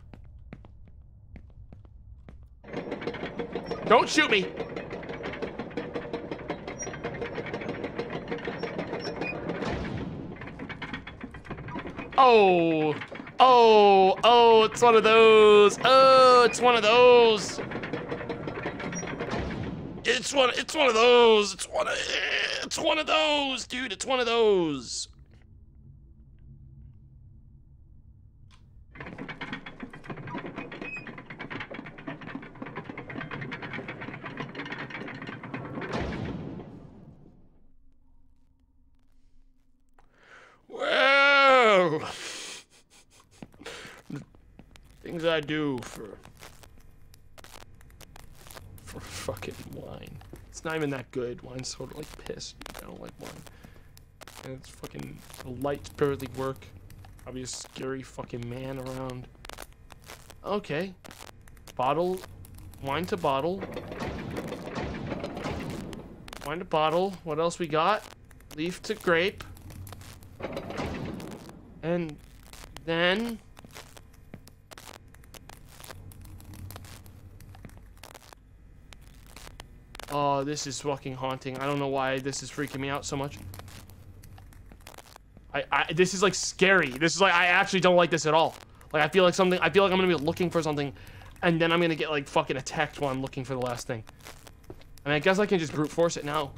Don't shoot me! Oh! Oh! Oh, it's one of those! Oh, it's one of those! It's one, it's one of those! It's one of, it's one of those, dude! It's one of those! I do for for fucking wine. It's not even that good. Wine's sort of like piss. I don't like wine. And it's fucking the lights barely work. Probably a scary fucking man around. Okay. Bottle. Wine to bottle. Wine to bottle. What else we got? Leaf to grape. And then... Oh, this is fucking haunting. I don't know why this is freaking me out so much. I, I, this is like scary. This is like, I actually don't like this at all. Like, I feel like something, I feel like I'm gonna be looking for something, and then I'm gonna get like fucking attacked while I'm looking for the last thing. I mean, I guess I can just brute force it now.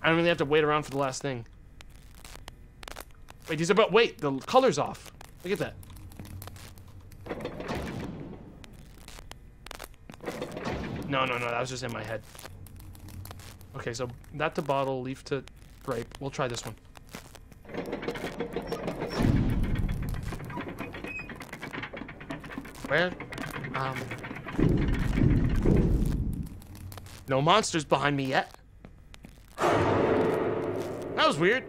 I don't really have to wait around for the last thing. Wait, these are about, wait, the color's off. Look at that. No, no, no, that was just in my head. Okay, so that to bottle, leaf to grape. We'll try this one. Well, um... no monsters behind me yet. That was weird.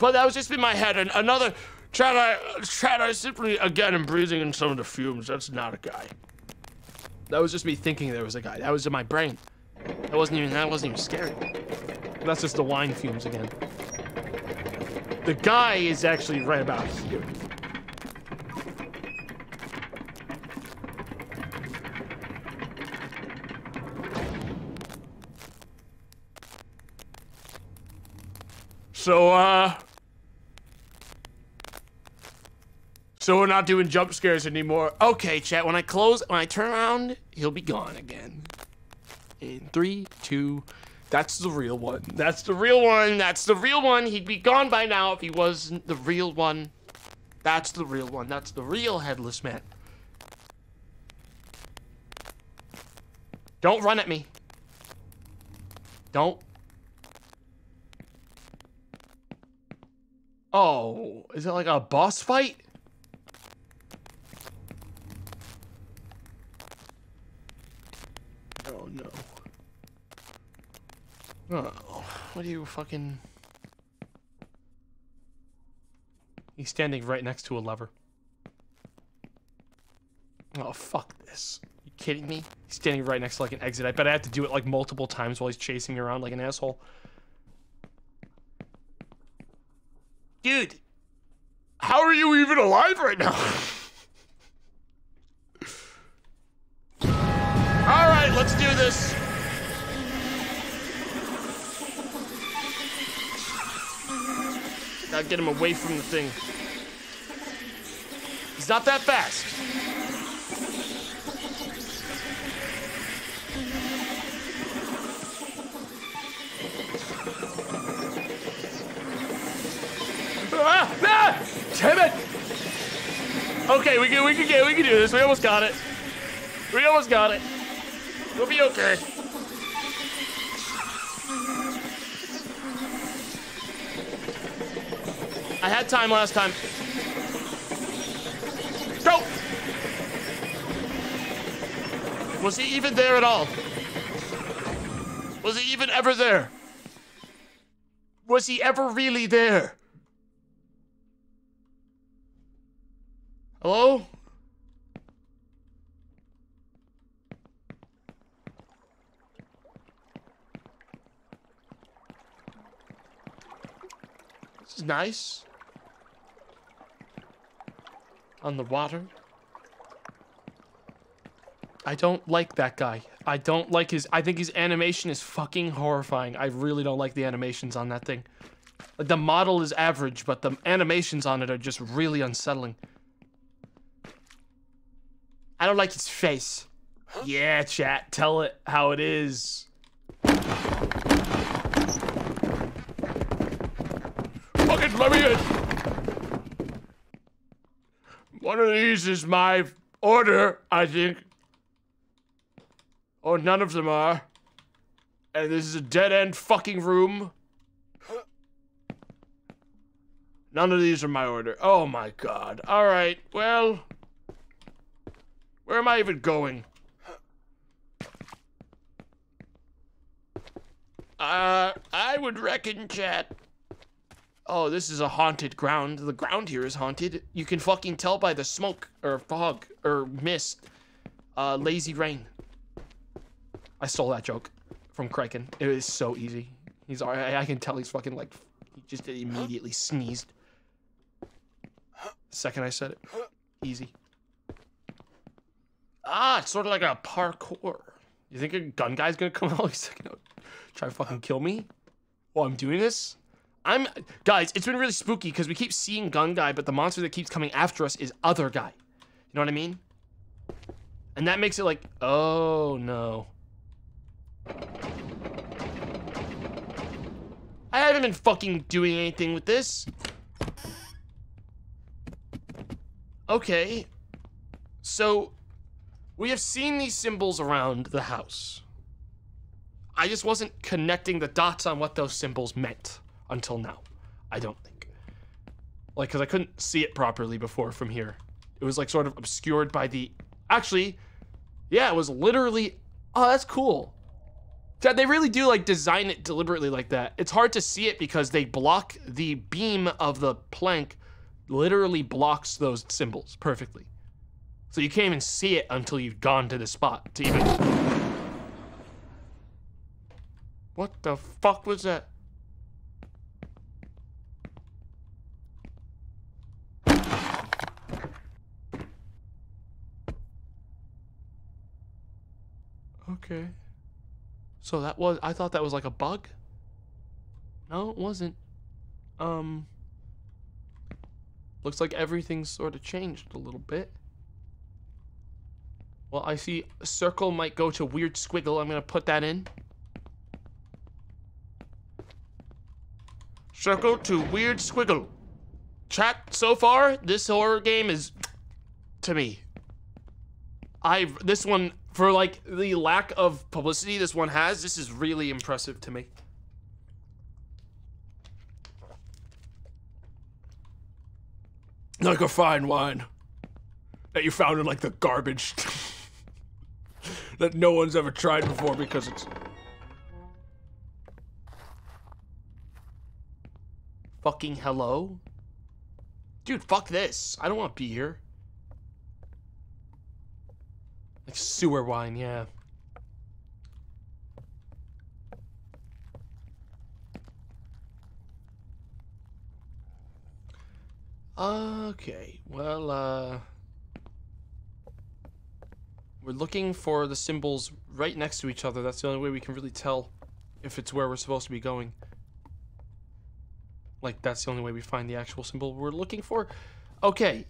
But that was just in my head, and another... Chad, I, Chad, I simply, again, am breathing in some of the fumes. That's not a guy. That was just me thinking there was a guy. That was in my brain. That wasn't even, that wasn't even scary. That's just the wine fumes again. The guy is actually right about here. So, uh... So we're not doing jump scares anymore. Okay, chat, when I close, when I turn around, he'll be gone again. In three, two... That's the real one. That's the real one. That's the real one. He'd be gone by now if he wasn't the real one. That's the real one. That's the real headless man. Don't run at me. Don't. Oh, is it like a boss fight? Oh, no. Oh, what are you fucking... He's standing right next to a lever. Oh, fuck this. You kidding me? He's standing right next to, like, an exit. I bet I have to do it, like, multiple times while he's chasing me around like an asshole. Dude, how are you even alive right now? All right, let's do this. Gotta get him away from the thing. He's not that fast. Ah, ah, damn it! Okay, we can, we can get, we can do this. We almost got it. We almost got it. We'll be okay. I had time last time. Go! Was he even there at all? Was he even ever there? Was he ever really there? Hello? This is nice. On the water. I don't like that guy. I don't like his... I think his animation is fucking horrifying. I really don't like the animations on that thing. Like, the model is average, but the animations on it are just really unsettling. I don't like his face. Huh? Yeah, chat. Tell it how it is. Fucking let me in. One of these is my order, I think. Or none of them are. And this is a dead-end fucking room. None of these are my order. Oh my god. Alright, well... Where am I even going? Uh, I would reckon, chat... Oh, this is a haunted ground. The ground here is haunted. You can fucking tell by the smoke, or fog, or mist. Uh, lazy rain. I stole that joke from Kraken. It is so easy. He's alright. I can tell he's fucking like, he just immediately sneezed. The second I said it. Easy. Ah, it's sort of like a parkour. You think a gun guy's gonna come out? He's like, no, try to fucking kill me while I'm doing this? I'm, guys, it's been really spooky because we keep seeing gun guy, but the monster that keeps coming after us is other guy. You know what I mean? And that makes it like, oh no. I haven't been fucking doing anything with this. Okay. So, we have seen these symbols around the house. I just wasn't connecting the dots on what those symbols meant. Until now, I don't think. Like, because I couldn't see it properly before from here. It was, like, sort of obscured by the... Actually, yeah, it was literally... Oh, that's cool. They really do, like, design it deliberately like that. It's hard to see it because they block the beam of the plank literally blocks those symbols perfectly. So you can't even see it until you've gone to the spot to even... What the fuck was that? Okay. So that was, I thought that was like a bug. No, it wasn't. Um, looks like everything's sort of changed a little bit. Well, I see a circle might go to weird squiggle. I'm gonna put that in. Circle to weird squiggle. Chat, so far, this horror game is, to me, I've, this one, for like the lack of publicity this one has, this is really impressive to me. Like a fine wine that you found in like the garbage that no one's ever tried before because it's... Fucking hello? Dude, fuck this. I don't want beer. Like sewer wine, yeah. Okay, well, uh... we're looking for the symbols right next to each other. That's the only way we can really tell if it's where we're supposed to be going. Like, that's the only way we find the actual symbol we're looking for. Okay.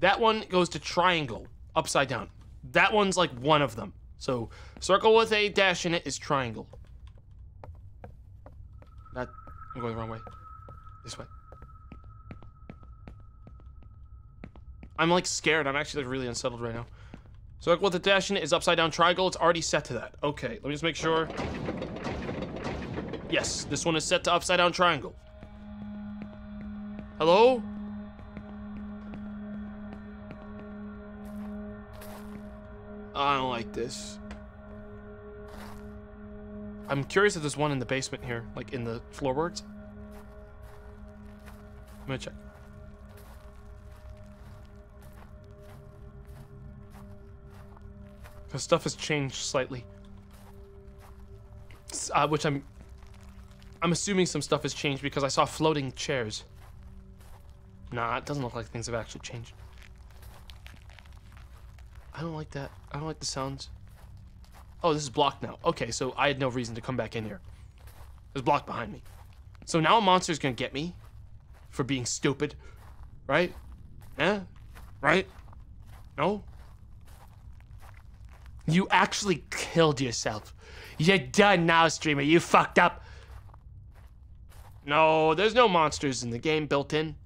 That one goes to triangle, upside down. That one's like one of them. So, circle with a dash in it is triangle. That, I'm going the wrong way. This way. I'm like scared. I'm actually like really unsettled right now. Circle with a dash in it is upside down triangle. It's already set to that. Okay, let me just make sure. Yes, this one is set to upside down triangle. Hello? I don't like this. I'm curious if there's one in the basement here, like in the floorboards. I'm gonna check. Because stuff has changed slightly. Uh, which I'm... I'm assuming some stuff has changed because I saw floating chairs. Nah, it doesn't look like things have actually changed. I don't like that. I don't like the sounds. Oh, this is blocked now. Okay, so I had no reason to come back in here. It was blocked behind me. So now a monster's gonna get me for being stupid, right? Eh? Right? No? You actually killed yourself. You're done now, streamer. You fucked up. No, there's no monsters in the game built in.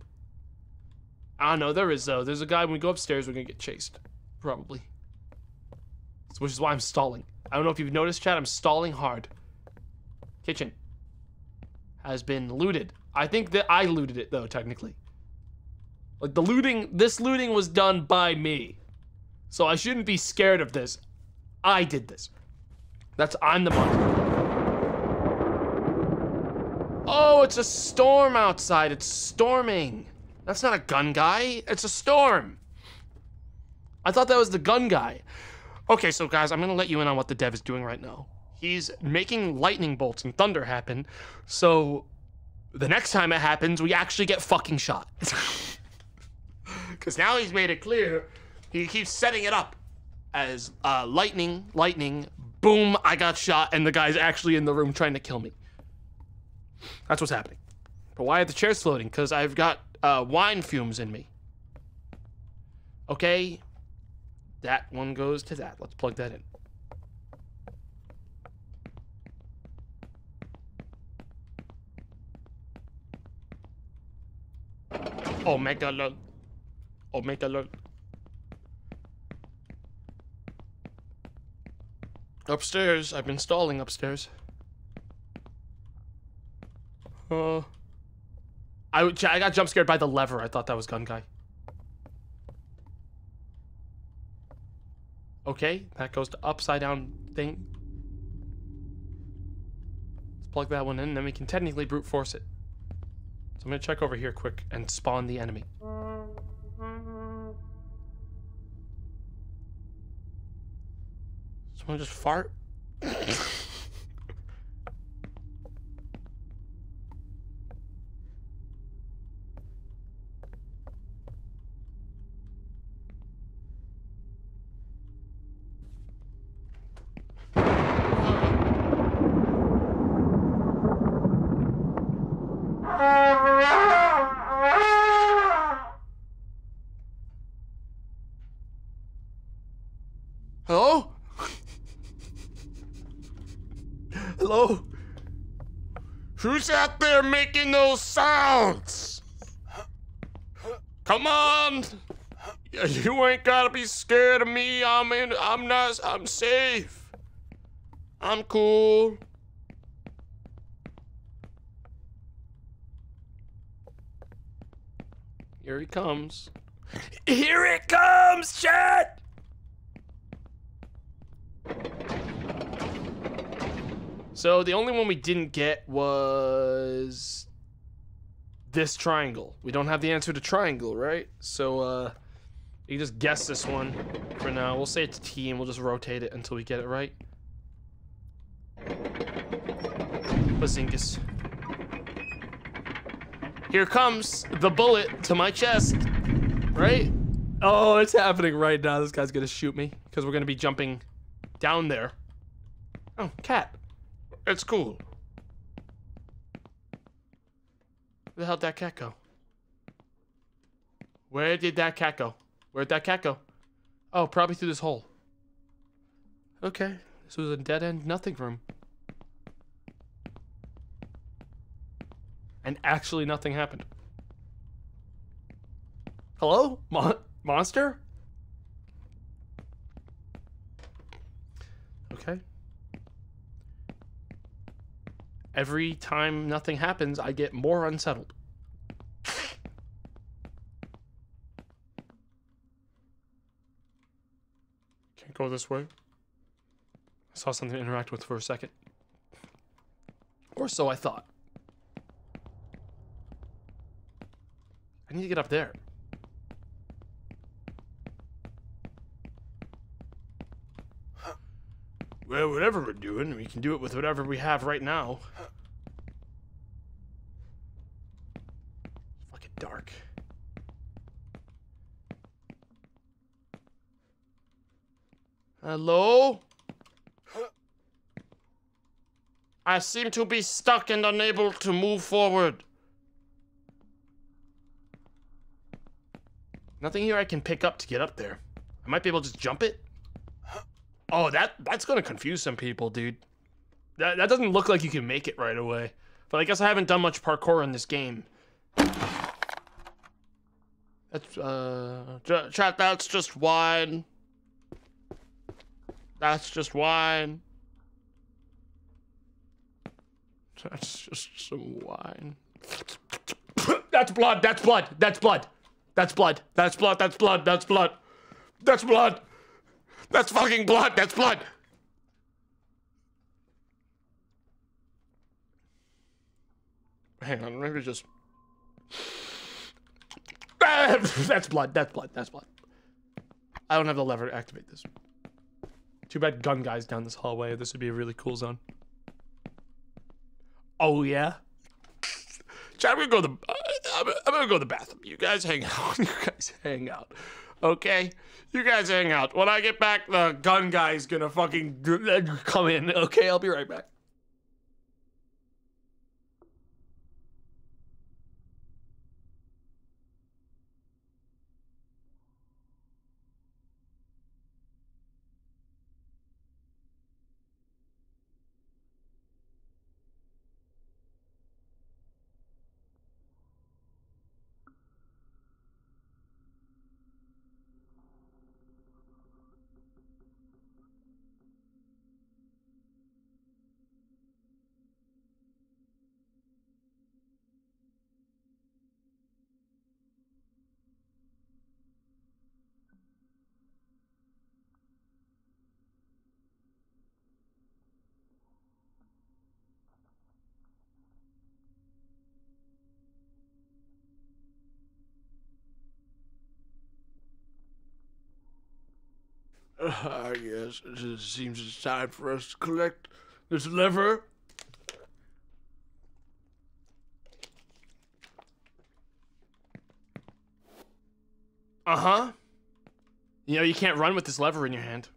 Ah, no, there is though. There's a guy when we go upstairs, we're gonna get chased. Probably. Which is why I'm stalling. I don't know if you've noticed, chat, I'm stalling hard. Kitchen. Has been looted. I think that I looted it though, technically. Like the looting, this looting was done by me. So I shouldn't be scared of this. I did this. That's, I'm the monster. Oh, it's a storm outside. It's storming. That's not a gun guy. It's a storm. I thought that was the gun guy. Okay, so guys, I'm gonna let you in on what the dev is doing right now. He's making lightning bolts and thunder happen, so the next time it happens, we actually get fucking shot. Because now he's made it clear. He keeps setting it up as uh, lightning, lightning, boom, I got shot, and the guy's actually in the room trying to kill me. That's what's happening. But why are the chairs floating? Because I've got uh, wine fumes in me. Okay. That one goes to that. Let's plug that in. Omega lol. Omega lol. Upstairs. I've been stalling upstairs. Uh, I, I got jump scared by the lever. I thought that was gun guy. Okay, that goes to upside down thing. Let's plug that one in, and then we can technically brute force it. So I'm gonna check over here quick and spawn the enemy. Someone just fart? Who's out there making those sounds? Come on! You ain't gotta be scared of me. I'm in. I'm not. I'm safe. I'm cool. Here he comes. Here it comes, chat! So the only one we didn't get was this triangle. We don't have the answer to triangle, right? So uh, you just guess this one for now. We'll say it's T and we'll just rotate it until we get it right. Bazingas. Here comes the bullet to my chest, right? Oh, it's happening right now. This guy's gonna shoot me because we're gonna be jumping down there. Oh, cat. It's cool. Where the hell did that cat go? Where did that cat go? Where'd that cat go? Oh, probably through this hole. Okay. This was a dead-end nothing room. And actually nothing happened. Hello? Mon- monster? Okay. Every time nothing happens, I get more unsettled. Can't go this way. I saw something to interact with for a second. Or so I thought. I need to get up there. Well, whatever we're doing, we can do it with whatever we have right now. It's fucking dark. Hello? I seem to be stuck and unable to move forward. Nothing here I can pick up to get up there. I might be able to just jump it. Oh, that that's gonna confuse some people, dude. That that doesn't look like you can make it right away. But I guess I haven't done much parkour in this game. That's uh, chat. That's just wine. That's just wine. That's just some wine. That's blood. That's blood. That's blood. That's blood. That's blood. That's blood. That's blood. That's blood. That's fucking blood! That's blood! Hang on, maybe just... That's blood, that's blood, that's blood. I don't have the lever to activate this. Too bad gun guy's down this hallway. This would be a really cool zone. Oh, yeah? Chad, I'm gonna go to the... I'm, I'm gonna go to the bathroom. You guys hang out. You guys hang out. Okay, you guys hang out. When I get back, the gun guy's gonna fucking come in. Okay, I'll be right back. I guess it seems it's time for us to collect this lever. Uh-huh. You know, you can't run with this lever in your hand.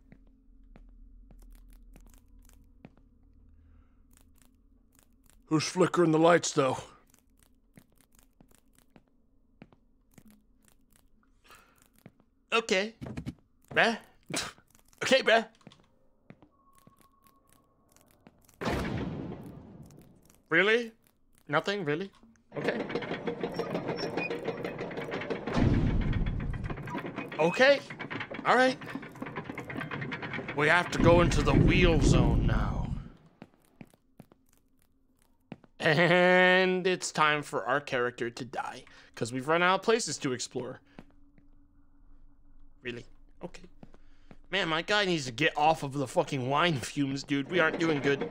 Who's flickering the lights, though? Okay. Bruh. Okay, bruh. Really? Nothing, really? Okay. Okay. All right. We have to go into the wheel zone now. And it's time for our character to die, because we've run out of places to explore. Really? Okay. Man, my guy needs to get off of the fucking wine fumes, dude. We aren't doing good.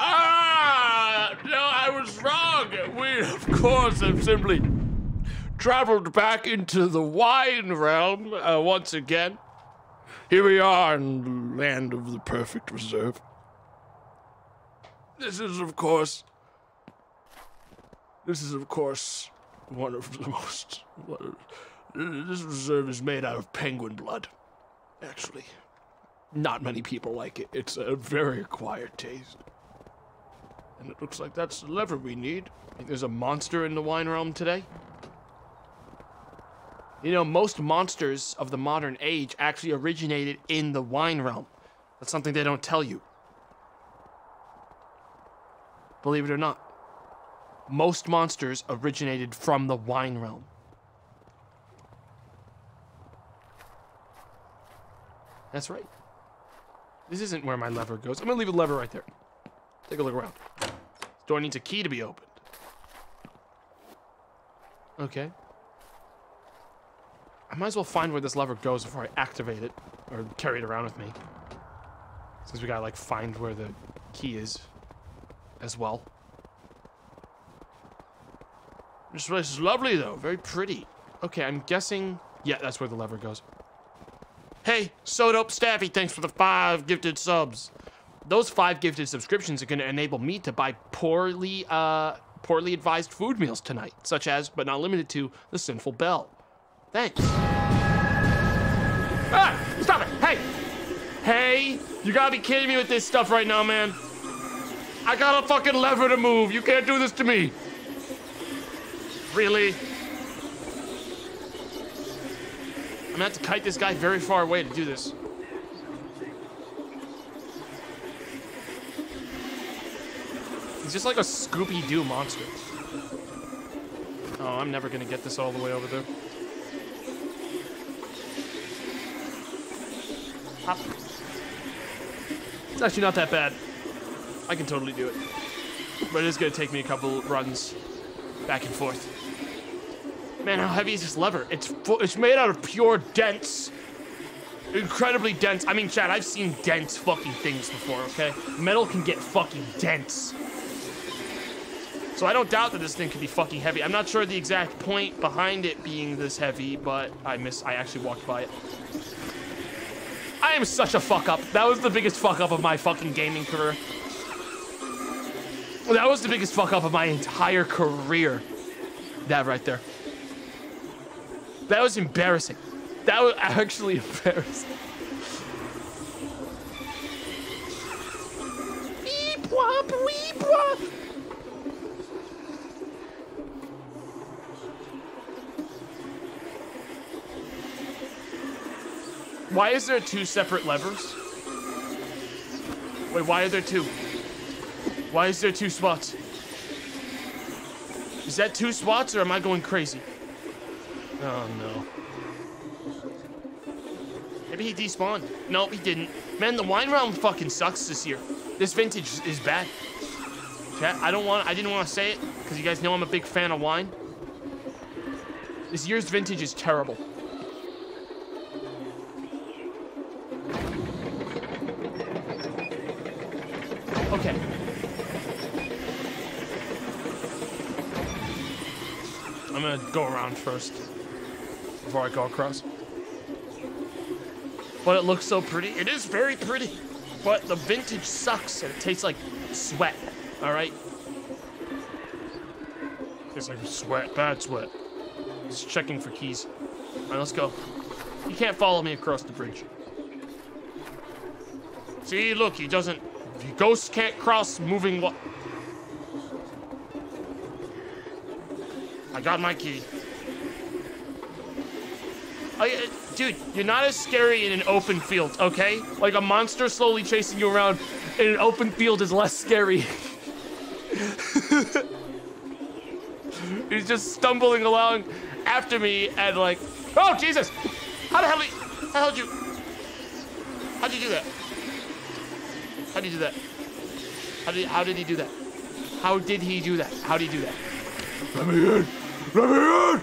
Ah! No, I was wrong! We, of course, have simply traveled back into the wine realm uh, once again. Here we are in the land of the perfect reserve. This is, of course... This is, of course, one of the most... One, this reserve is made out of penguin blood. Actually, not many people like it. It's a very acquired taste. And it looks like that's the lever we need. I think there's a monster in the wine realm today. You know, most monsters of the modern age actually originated in the wine realm. That's something they don't tell you. Believe it or not, most monsters originated from the wine realm. That's right. This isn't where my lever goes. I'm gonna leave a lever right there. Take a look around. This door needs a key to be opened. Okay. I might as well find where this lever goes before I activate it, or carry it around with me. Since we gotta, like, find where the key is as well. This place is lovely, though. Very pretty. Okay, I'm guessing... Yeah, that's where the lever goes. Hey, So Dope Staffy, thanks for the five gifted subs. Those five gifted subscriptions are going to enable me to buy poorly uh, poorly advised food meals tonight, such as, but not limited to, the Sinful Bell. Thanks. Ah, stop it. Hey. Hey, you got to be kidding me with this stuff right now, man. I got a fucking lever to move. You can't do this to me. Really? I'm gonna have to kite this guy very far away to do this. He's just like a Scooby-Doo monster. Oh, I'm never gonna get this all the way over there. Hop. It's actually not that bad. I can totally do it. But it is gonna take me a couple runs back and forth. Man, how heavy is this lever? It's full, it's made out of pure dents. Incredibly dense. I mean, Chad, I've seen dense fucking things before, okay? Metal can get fucking dense. So I don't doubt that this thing could be fucking heavy. I'm not sure the exact point behind it being this heavy, but I miss, I actually walked by it. I am such a fuck up. That was the biggest fuck up of my fucking gaming career. That was the biggest fuck up of my entire career. That right there. That was embarrassing. That was actually embarrassing. Beep, wop, weep, wop. Why is there two separate levers? Wait, why are there two? Why is there two spots? Is that two spots or am I going crazy? Oh, no. Maybe he despawned. Nope, he didn't. Man, the wine realm fucking sucks this year. This vintage is bad. Chat, I don't want, I didn't want to say it, because you guys know I'm a big fan of wine. This year's vintage is terrible. Okay. I'm gonna go around first. Before I go across. but it looks so pretty. It is very pretty, but the vintage sucks and it tastes like sweat, all right? It's like sweat, bad sweat. Just checking for keys. All right, let's go. You can't follow me across the bridge. See, look, he doesn't, the ghost can't cross moving wa- I got my key. I, uh, dude, you're not as scary in an open field, okay? Like a monster slowly chasing you around in an open field is less scary. He's just stumbling along after me and like, oh Jesus! How the hell did how'd you how'd you do that? How did he do that? How did how did he do that? How did he do that? How did he do that? Let me in! Let me in!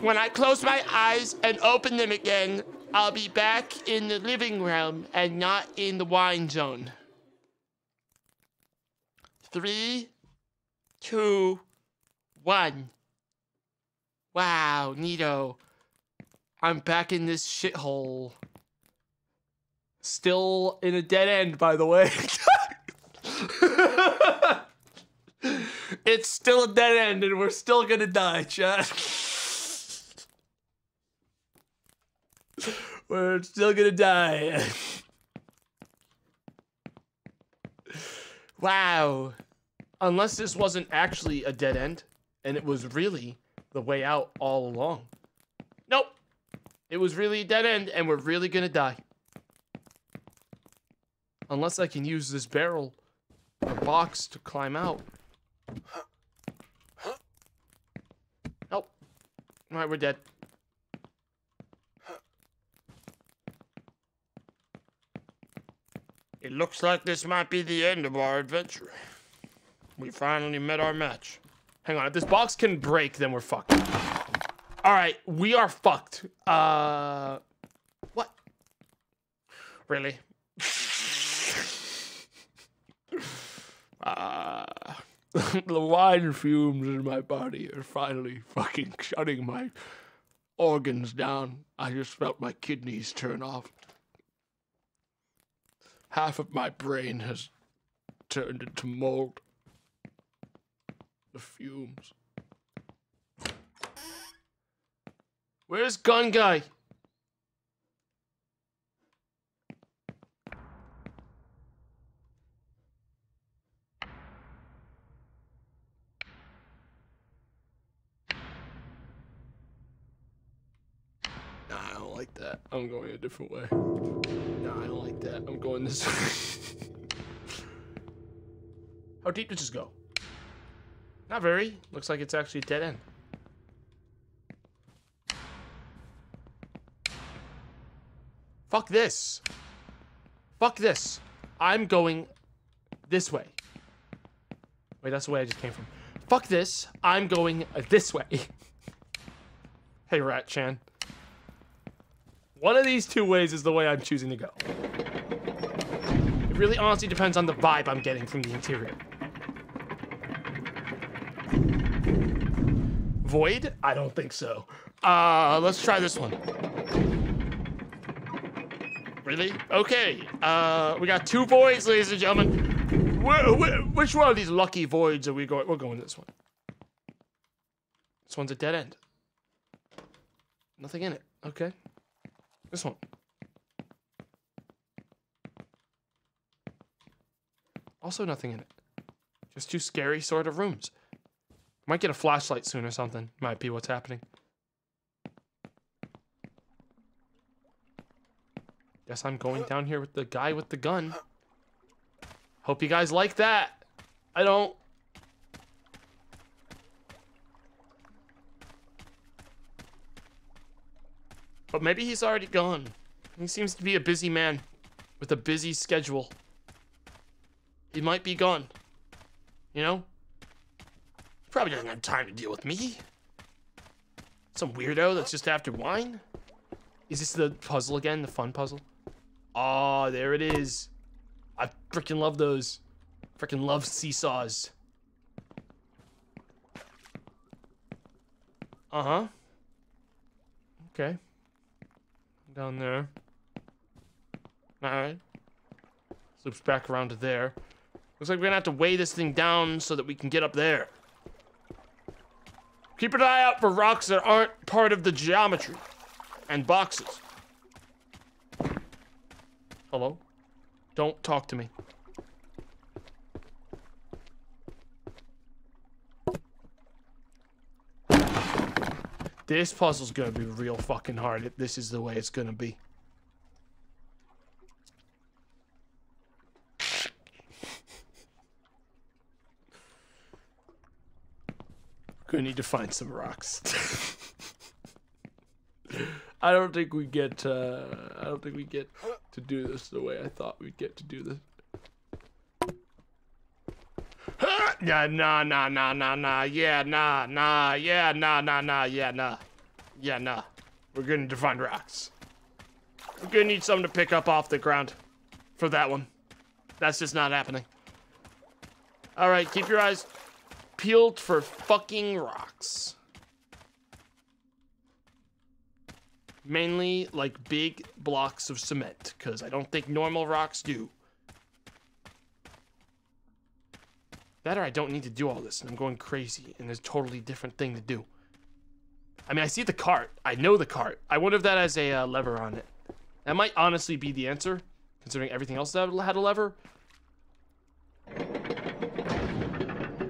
When I close my eyes and open them again, I'll be back in the living room and not in the wine zone. Three, two, one. Wow, neato. I'm back in this shithole. Still in a dead end, by the way. It's still a dead end, and we're still gonna die, chat. We're still gonna die. Wow. Unless this wasn't actually a dead end, and it was really the way out all along. Nope. It was really a dead end, and we're really gonna die. Unless I can use this barrel or box to climb out. Nope. Alright, we're dead. It looks like this might be the end of our adventure. We finally met our match. Hang on, if this box can break, then we're fucked. Alright, we are fucked. Uh... What? Really? Uh, the wine fumes in my body are finally fucking shutting my organs down. I just felt my kidneys turn off. Half of my brain has turned into mold. The fumes. Where's Gun Guy? That. I'm going a different way. No, I don't like that. I'm going this way. How deep does this go? Not very. Looks like it's actually a dead end. Fuck this. Fuck this. I'm going this way. Wait, that's the way I just came from. Fuck this. I'm going this way. Hey, Rat-chan. One of these two ways is the way I'm choosing to go. It really honestly depends on the vibe I'm getting from the interior. Void? I don't think so. Uh, let's try this one. Really? Okay. Uh, we got two voids, ladies and gentlemen. Where, where, which one of these lucky voids are we going? We're going to this one. This one's a dead end. Nothing in it. Okay. This one. Also nothing in it. Just two scary sort of rooms. Might get a flashlight soon or something. Might be what's happening. Guess I'm going down here with the guy with the gun. Hope you guys like that. I don't. But maybe he's already gone. He seems to be a busy man with a busy schedule. He might be gone. You know? He probably doesn't have time to deal with me. Some weirdo that's just after wine. Is this the puzzle again? The fun puzzle? Ah, oh, there it is. I freaking love those. Freaking love seesaws. Uh-huh. Okay. Down there. Alright. Loops back around to there. Looks like we're gonna have to weigh this thing down so that we can get up there. Keep an eye out for rocks that aren't part of the geometry. And boxes. Hello? Don't talk to me. This puzzle's gonna be real fucking hard if this is the way it's gonna be. We need to find some rocks. I don't think we get. Uh, I don't think we get to do this the way I thought we'd get to do this. Yeah, nah, nah, nah, nah, nah. Yeah, nah, nah, yeah, nah, nah, nah, yeah, nah, yeah, nah. We're gonna need to find rocks. We're gonna need something to pick up off the ground for that one. That's just not happening. All right, keep your eyes peeled for fucking rocks. Mainly like big blocks of cement, because I don't think normal rocks do. That or I don't need to do all this and I'm going crazy and there's a totally different thing to do. I mean, I see the cart. I know the cart. I wonder if that has a uh, lever on it. That might honestly be the answer, considering everything else that had a lever.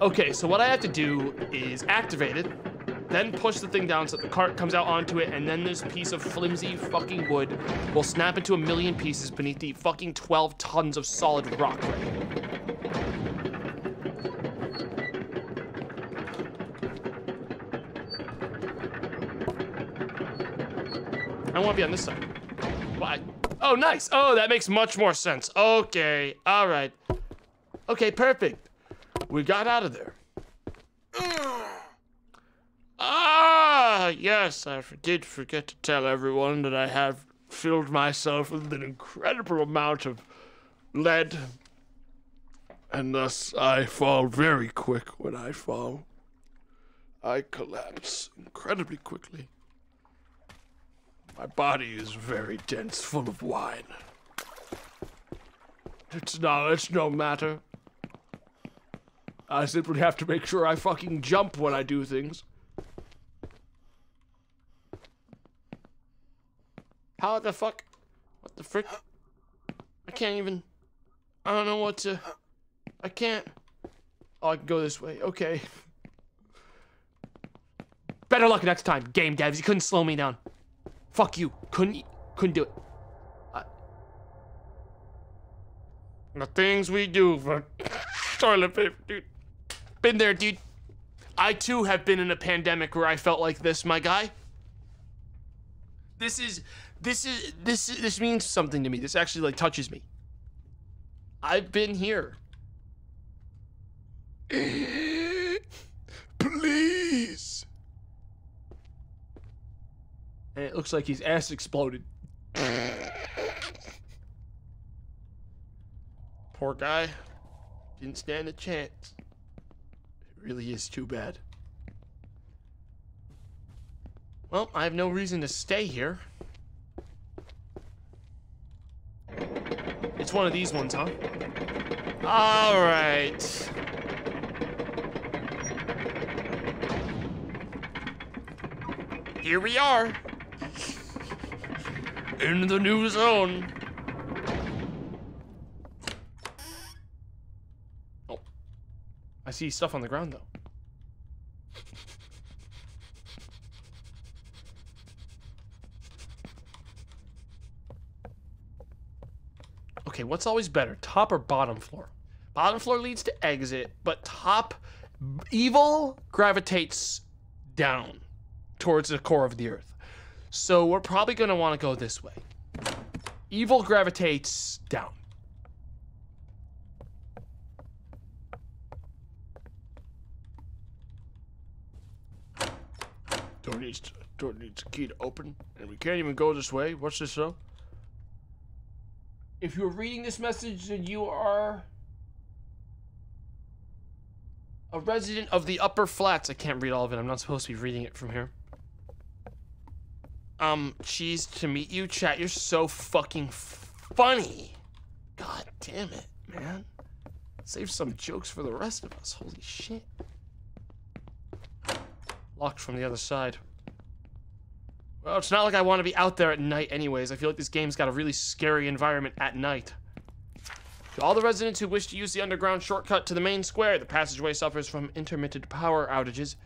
Okay, so what I have to do is activate it, then push the thing down so the cart comes out onto it, and then this piece of flimsy fucking wood will snap into a million pieces beneath the fucking twelve tons of solid rock. I want to be on this side. Why? Oh, nice. Oh, that makes much more sense. Okay. All right. Okay, perfect. We got out of there. Ah, yes, I did forget to tell everyone that I have filled myself with an incredible amount of lead, and thus I fall very quick. When I fall, I collapse incredibly quickly. My body is very dense, full of wine. It's no, it's no matter. I simply have to make sure I fucking jump when I do things. How the fuck? What the frick? I can't even... I don't know what to... I can't... Oh, I can go this way. Okay. Better luck next time, game devs. You couldn't slow me down. Fuck you. Couldn't... Couldn't do it. I... The things we do for toilet paper, dude. Been there, dude. I too have been in a pandemic where I felt like this, my guy. This is, this is, this is, this means something to me. This actually like touches me. I've been here. Please. And it looks like his ass exploded. Poor guy. Didn't stand a chance. Really is too bad. Well, I have no reason to stay here. It's one of these ones, huh? All right. Here we are. In the new zone. Oh. I see stuff on the ground, though. Okay, what's always better, top or bottom floor? Bottom floor leads to exit, but top evil gravitates down towards the core of the earth. So we're probably gonna wanna go this way. Evil gravitates down. Door needs to, door needs a key to open, and we can't even go this way. What's this though? If you're reading this message, then you are a resident of the upper flats. I can't read all of it. I'm not supposed to be reading it from here. Um, cheese to meet you. Chat, you're so fucking f funny. God damn it, man. Save some jokes for the rest of us. Holy shit. Locked from the other side. Well, it's not like I want to be out there at night anyways. I feel like this game's got a really scary environment at night. To all the residents who wish to use the underground shortcut to the main square, the passageway suffers from intermittent power outages.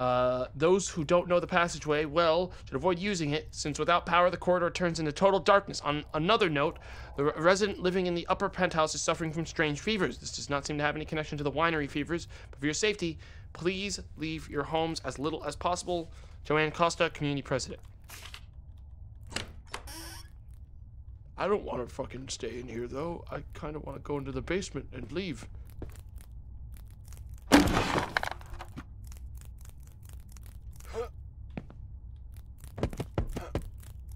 Uh, those who don't know the passageway well should avoid using it, since without power the corridor turns into total darkness. On another note, the resident living in the upper penthouse is suffering from strange fevers. This does not seem to have any connection to the winery fevers, but for your safety, please leave your homes as little as possible. Joanne Costa, community president. I don't want to fucking stay in here, though. I kind of want to go into the basement and leave.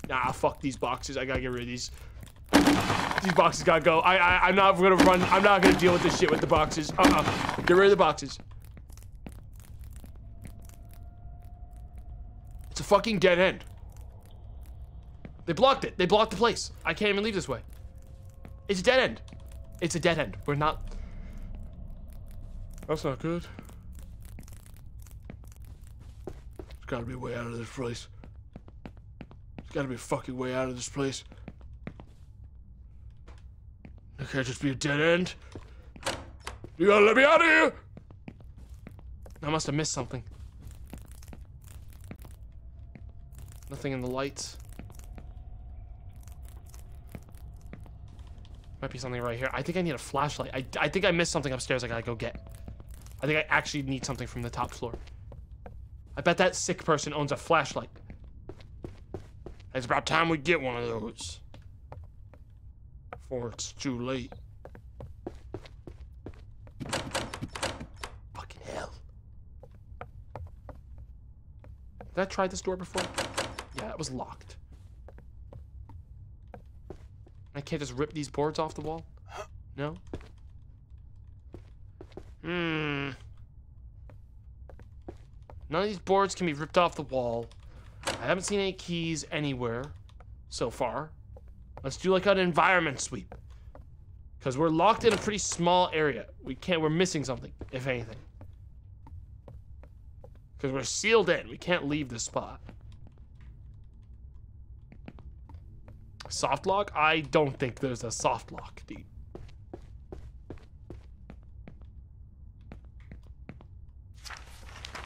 Nah, fuck these boxes. I gotta get rid of these. These boxes gotta go. I, I, I'm not gonna run. I'm not gonna deal with this shit with the boxes. Uh-uh. Get rid of the boxes. It's a fucking dead end. They blocked it. They blocked the place. I can't even leave this way. It's a dead end. It's a dead end. We're not... That's not good. There's gotta be a way out of this place. There's gotta be a fucking way out of this place. It can't just be a dead end. You gotta let me out of here! I must have missed something. Nothing in the lights. Might be something right here. I think I need a flashlight. I, I think I missed something upstairs I gotta go get. I think I actually need something from the top floor. I bet that sick person owns a flashlight. It's about time we get one of those. Before it's too late. Fucking hell. Did I try this door before? Yeah, it was locked. I can't just rip these boards off the wall? No? Hmm. None of these boards can be ripped off the wall. I haven't seen any keys anywhere so far. Let's do like an environment sweep. Because we're locked in a pretty small area. We can't, we're missing something, if anything. Because we're sealed in. We can't leave this spot. Soft lock? I don't think there's a soft lock, dude.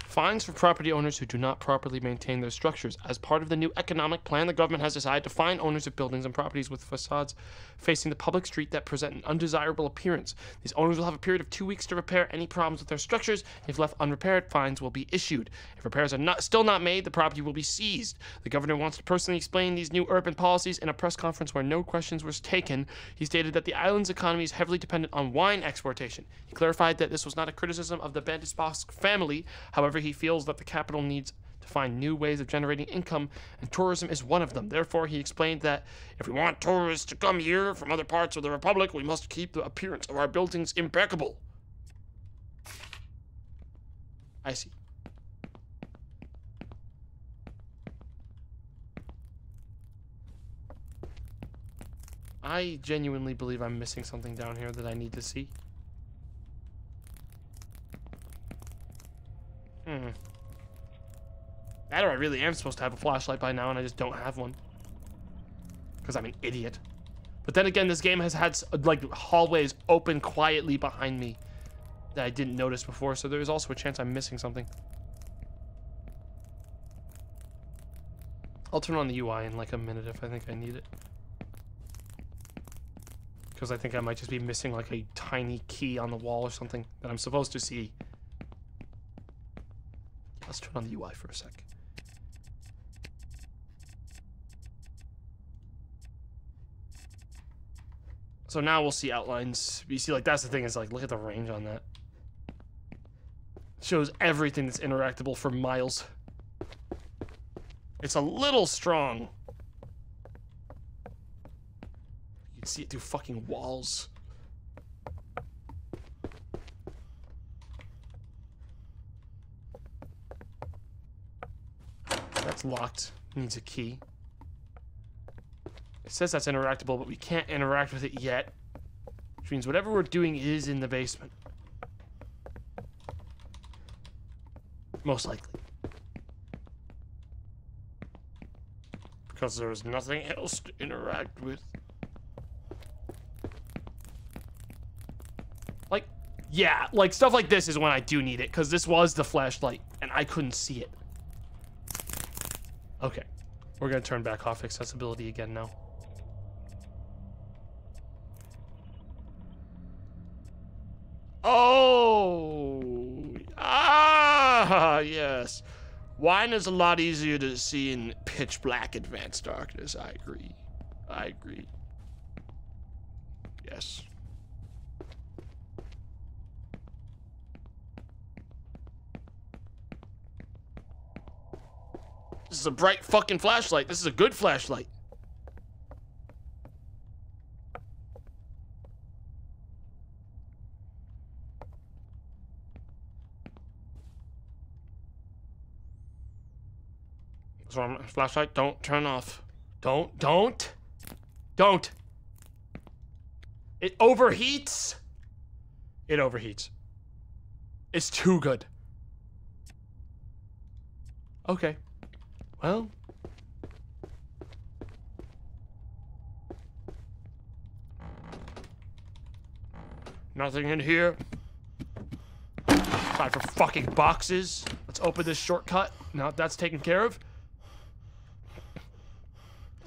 Fines for property owners who do not properly maintain their structures. As part of the new economic plan, the government has decided to fine owners of buildings and properties with facades facing the public street that present an undesirable appearance. These owners will have a period of two weeks to repair any problems with their structures. If left unrepaired, fines will be issued. If repairs are not, still not made, the property will be seized. The governor wants to personally explain these new urban policies in a press conference where no questions were taken. He stated that the island's economy is heavily dependent on wine exportation. He clarified that this was not a criticism of the Bandersbach family. However, he feels that the capital needs to find new ways of generating income, and tourism is one of them. Therefore, he explained that if we want tourists to come here from other parts of the Republic, we must keep the appearance of our buildings impeccable. I see. I genuinely believe I'm missing something down here that I need to see. Hmm. That or I really am supposed to have a flashlight by now and I just don't have one. Because I'm an idiot. But then again, this game has had, like, hallways open quietly behind me that I didn't notice before, so there is also a chance I'm missing something. I'll turn on the U I in, like, a minute if I think I need it. Because I think I might just be missing, like, a tiny key on the wall or something that I'm supposed to see. Let's turn on the U I for a sec. So now we'll see outlines. You see, like, that's the thing is, like, look at the range on that. It shows everything that's interactable for miles. It's a little strong. You can see it through fucking walls. That's locked. Needs a key. It says that's interactable, but we can't interact with it yet. Which means whatever we're doing is in the basement. Most likely. Because there is nothing else to interact with. Like, yeah, like stuff like this is when I do need it, because this was the flashlight and I couldn't see it. Okay, we're gonna turn back off accessibility again now. Oh, ah, yes. Wine is a lot easier to see in pitch black advanced darkness. I agree. I agree. Yes. This is a bright fucking flashlight. This is a good flashlight. So flashlight, don't turn off. Don't, don't, don't. It overheats. It overheats. It's too good. Okay. Well. Nothing in here. Aside for fucking boxes. Let's open this shortcut. Now that's taken care of.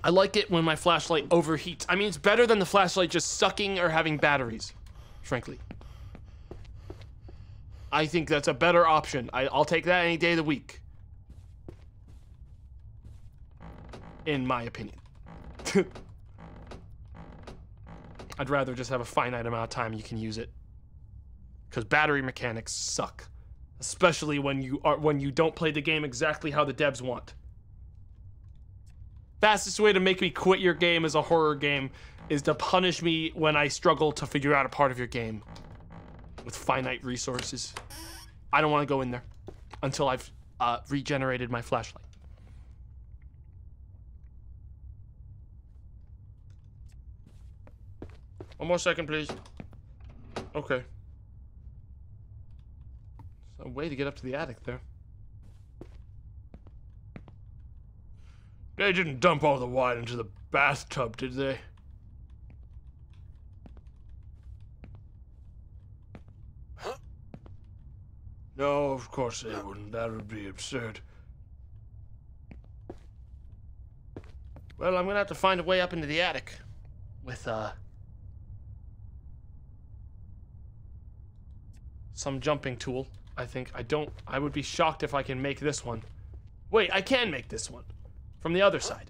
I like it when my flashlight overheats. I mean, it's better than the flashlight just sucking or having batteries, frankly. I think that's a better option. I, I'll take that any day of the week. In my opinion. I'd rather just have a finite amount of time you can use it. Because battery mechanics suck. Especially when you are when you don't play the game exactly how the devs want. Fastest way to make me quit your game as a horror game is to punish me when I struggle to figure out a part of your game with finite resources. I don't want to go in there until I've uh, regenerated my flashlight. One more second, please. Okay. There's a way to get up to the attic there. They didn't dump all the wine into the bathtub, did they? Huh? No, of course they wouldn't. That would be absurd. Well, I'm gonna have to find a way up into the attic. With, uh... some jumping tool, I think. I don't... I would be shocked if I can make this one. Wait, I can make this one. From the other side.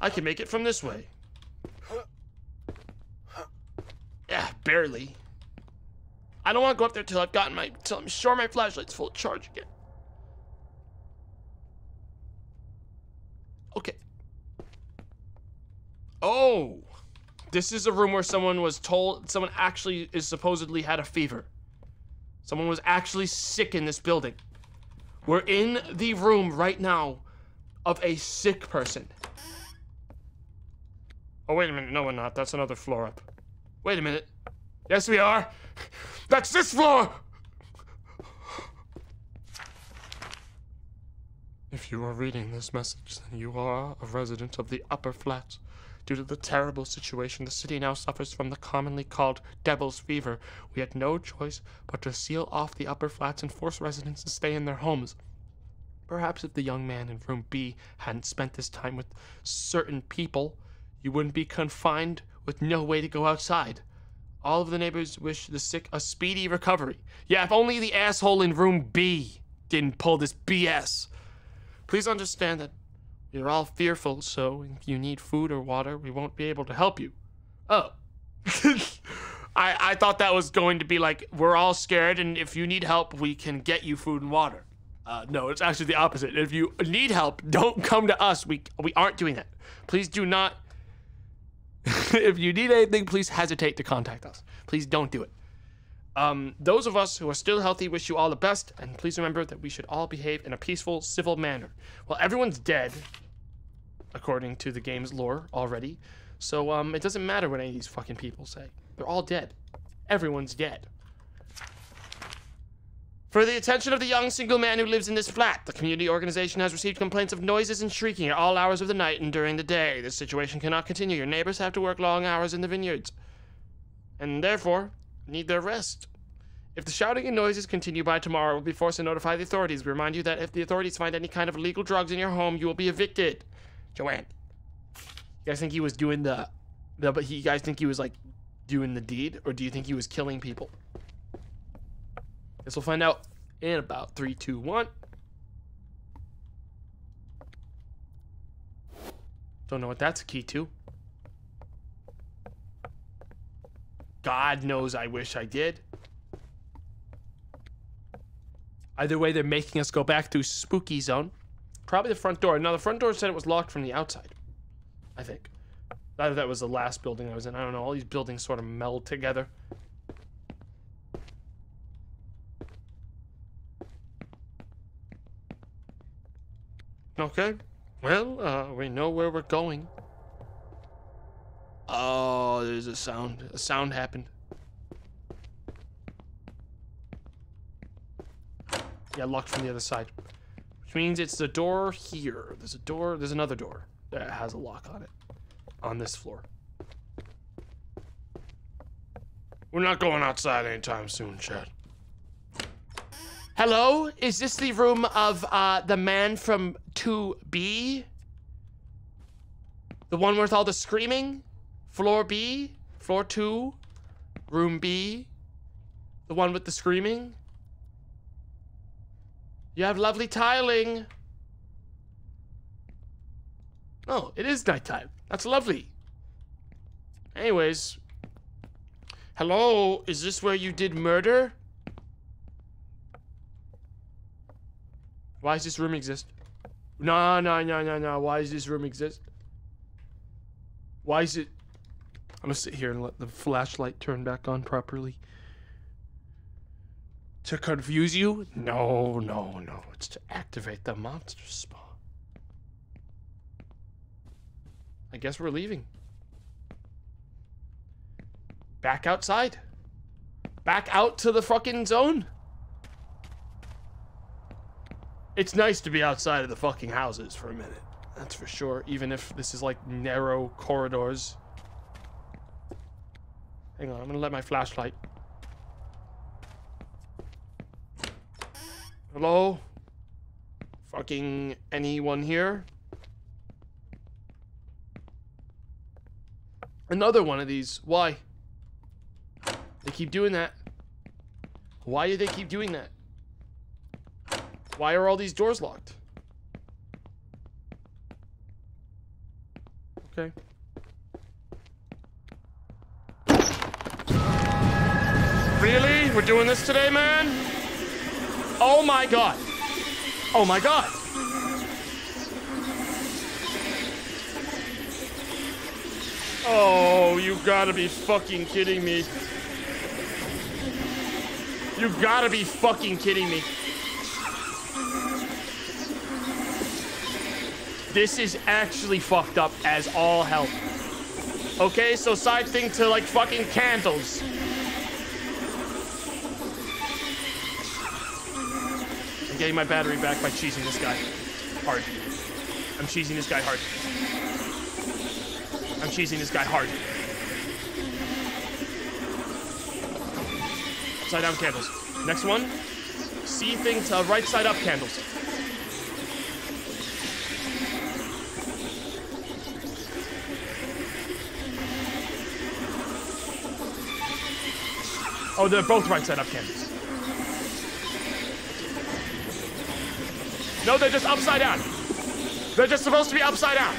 I can make it from this way. Yeah, barely. I don't want to go up there till I've gotten my, till I'm sure my flashlight's full charge again. Okay. Oh, this is a room where someone was told, someone actually is supposedly had a fever. Someone was actually sick in this building. We're in the room right now of a sick person. Oh, wait a minute. No, we're not. That's another floor up. Wait a minute. Yes, we are. That's this floor! If you are reading this message, then you are a resident of the upper flat. Due to the terrible situation, the city now suffers from the commonly called Devil's Fever. We had no choice but to seal off the upper flats and force residents to stay in their homes. Perhaps if the young man in room B hadn't spent this time with certain people, you wouldn't be confined with no way to go outside. All of the neighbors wish the sick a speedy recovery. Yeah, if only the asshole in room B didn't pull this B S. Please understand that you're all fearful, so if you need food or water, we won't be able to help you. Oh. I, I thought that was going to be like, we're all scared, and if you need help, we can get you food and water. Uh, no, it's actually the opposite. If you need help, don't come to us. We, we aren't doing that. Please do not. If you need anything, please hesitate to contact us. Please don't do it. Um, those of us who are still healthy wish you all the best, and please remember that we should all behave in a peaceful, civil manner. Well, everyone's dead. according to the game's lore already. So um, it doesn't matter what any of these fucking people say. They're all dead. Everyone's dead. For the attention of the young single man who lives in this flat, the community organization has received complaints of noises and shrieking at all hours of the night and during the day. This situation cannot continue. Your neighbors have to work long hours in the vineyards, and therefore need their rest. If the shouting and noises continue by tomorrow, we'll be forced to notify the authorities. We remind you that if the authorities find any kind of illegal drugs in your home, you will be evicted. Joanne, you guys think he was doing the, the but he, you guys think he was like doing the deed, or do you think he was killing people? Guess we'll find out in about three, two, one. Don't know what that's a key to. God knows I wish I did. Either way, they're making us go back through Spooky Zone. Probably the front door. Now, the front door said it was locked from the outside, I think. Either that was the last building I was in. I don't know. All these buildings sort of meld together. Okay. Well, uh, we know where we're going. Oh, there's a sound. A sound happened. Yeah, locked from the other side. Which means it's the door here. There's a door. There's another door that has a lock on it. On this floor. We're not going outside anytime soon, Chad. Hello? Is this the room of uh, the man from two B? The one with all the screaming? Floor B? Floor two? Room B? The one with the screaming? You have lovely tiling. Oh, it is nighttime. That's lovely. Anyways. Hello, is this where you did murder? Why does this room exist? No, no, no, no, no. Why does this room exist? Why is it... I'm gonna sit here and let the flashlight turn back on properly. To confuse you? No, no, no. It's to activate the monster spawn. I guess we're leaving. Back outside. Back out to the fucking zone. It's nice to be outside of the fucking houses for a minute. That's for sure. Even if this is like narrow corridors. Hang on, I'm gonna let my flashlight... Hello? Fucking anyone here? Another one of these. Why? They keep doing that. Why do they keep doing that? Why are all these doors locked? Okay. Really? We're doing this today, man? Oh my god. Oh my god. Oh, you gotta be fucking kidding me. You gotta be fucking kidding me. This is actually fucked up as all hell. Okay, so side thing to like fucking candles. I'm getting my battery back by cheesing this guy hard. I'm cheesing this guy hard. I'm cheesing this guy hard. Upside down candles. Next one. C thing to right side up candles. Oh, they're both right side up candles. No, they're just upside down. They're just supposed to be upside down.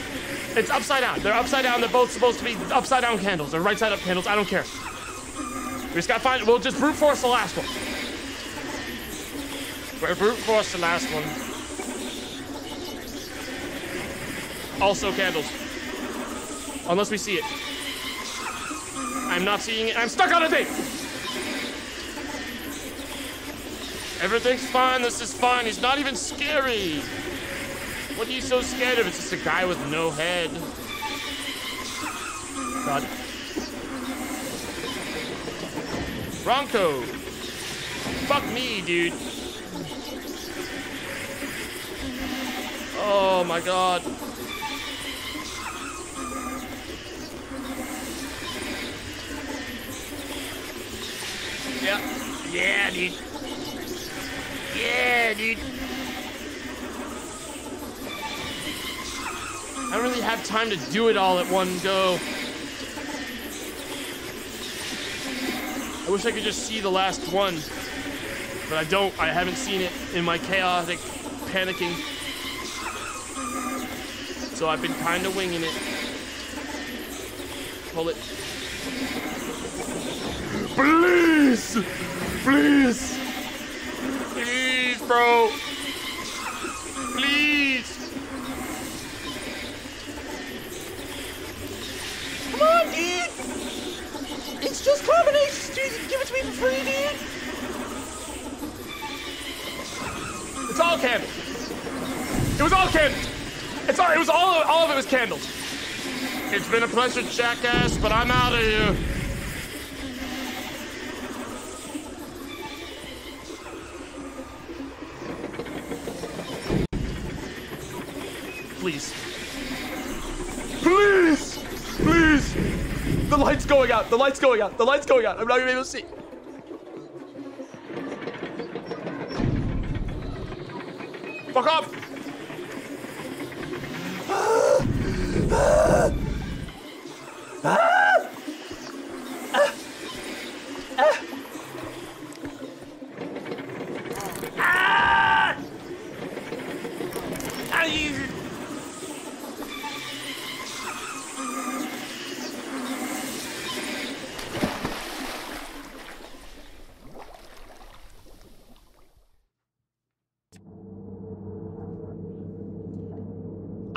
It's upside down. They're upside down. They're both supposed to be upside down candles or right side up candles. I don't care. We just gotta find. We'll just brute force the last one. We're brute force the last one. Also candles. Unless we see it. I'm not seeing it. I'm stuck on a date. Everything's fine. This is fine. He's not even scary. What are you so scared of? It's just a guy with no head. God. Bronco. Fuck me, dude. Oh my god. Yeah. Yeah, dude. Yeah, dude. I don't really have time to do it all at one go. I wish I could just see the last one, but I don't. I haven't seen it in my chaotic panicking. So I've been kind of winging it. Pull it. Please! Please! Please, bro! Please! Come on, dude! It's just combinations, dude! Give it to me for free, dude! It's all candles! It was all candles! It's all, it was all, all of it was candles! It's been a pleasure, jackass, but I'm out of here! Please. Please! Please! The light's going out! The light's going out! The light's going out! I'm not gonna be able to see! Fuck off! Ah, ah, ah, ah, ah. Ah. Ah.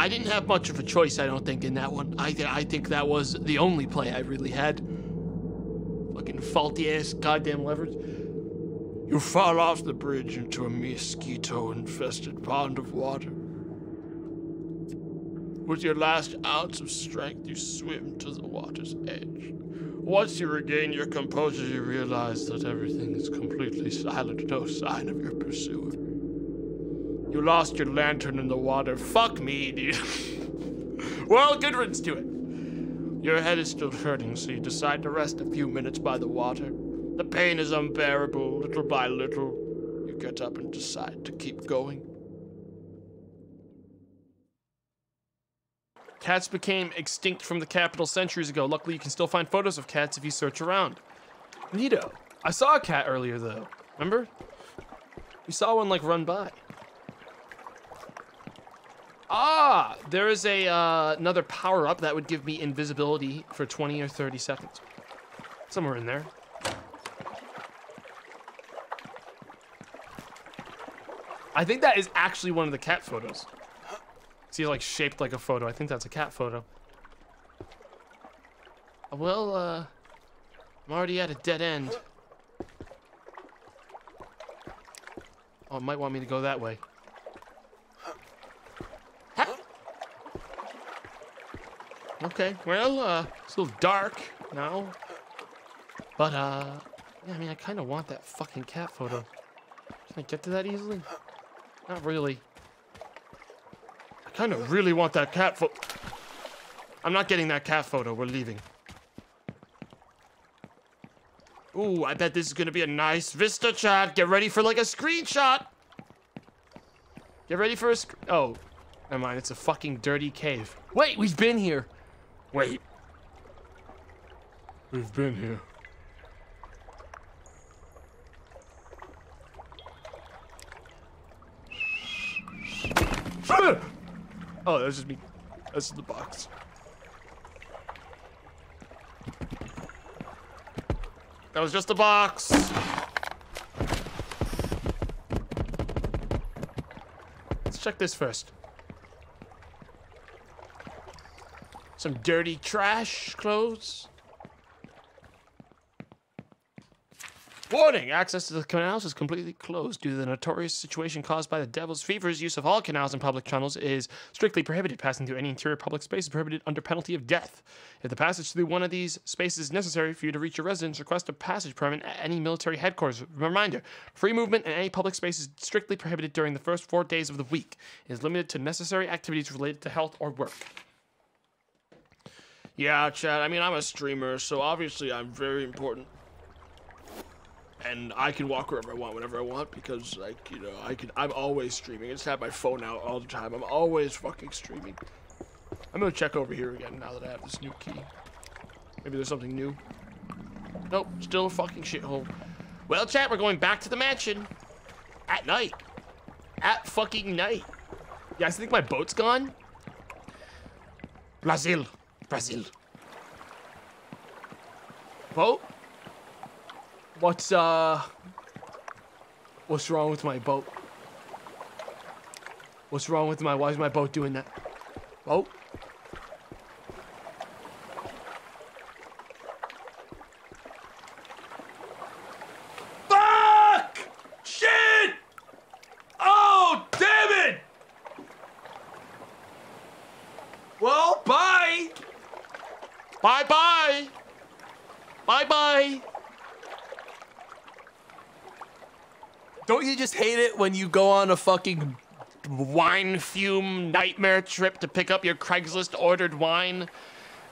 I didn't have much of a choice, I don't think, in that one. I, th I think that was the only play I really had. Fucking faulty-ass goddamn levers. You fall off the bridge into a mosquito-infested pond of water. With your last ounce of strength, you swim to the water's edge. Once you regain your composure, you realize that everything is completely silent, no sign of your pursuer. You lost your lantern in the water. Fuck me, dude. Well, good riddance to it. Your head is still hurting, so you decide to rest a few minutes by the water. The pain is unbearable. Little by little, you get up and decide to keep going. Cats became extinct from the capital centuries ago. Luckily, you can still find photos of cats if you search around. Neato. I saw a cat earlier, though. Remember? We saw one, like, run by. Ah, there is a uh, another power-up that would give me invisibility for twenty or thirty seconds. Somewhere in there. I think that is actually one of the cat photos. See, like, shaped like a photo. I think that's a cat photo. Well, uh, I'm already at a dead end. Oh, it might want me to go that way. Okay, well, uh, it's a little dark now, but, uh, yeah, I mean, I kind of want that fucking cat photo. Can I get to that easily? Not really. I kind of really want that cat photo. I'm not getting that cat photo. We're leaving. Ooh, I bet this is going to be a nice vista, chat. Get ready for, like, a screenshot. Get ready for a sc- Oh, never mind. It's a fucking dirty cave. Wait, we've been here. Wait. We've been here. Oh, that's just me. That's the box. That was just the box. Let's check this first. Some dirty trash clothes. Warning! Access to the canals is completely closed due to the notorious situation caused by the Devil's Fever's use of all canals and public channels is strictly prohibited. Passing through any interior public space is prohibited under penalty of death. If the passage through one of these spaces is necessary for you to reach your residence, request a passage permit at any military headquarters. Reminder, free movement in any public space is strictly prohibited during the first four days of the week. It is limited to necessary activities related to health or work. Yeah, chat, I mean, I'm a streamer, so obviously I'm very important. And I can walk wherever I want, whenever I want, because, like, you know, I can, I'm always streaming. I just have my phone out all the time. I'm always fucking streaming. I'm gonna check over here again now that I have this new key. Maybe there's something new. Nope, still a fucking shithole. Well, chat, we're going back to the mansion. At night. At fucking night. You guys think my boat's gone? Brazil. Brazil. Boat? What's, uh, what's wrong with my boat? What's wrong with my, why is my boat doing that? Boat? Fuck! Shit! Oh, damn it! Well, bye! Bye-bye! Bye-bye! Don't you just hate it when you go on a fucking wine fume nightmare trip to pick up your Craigslist ordered wine,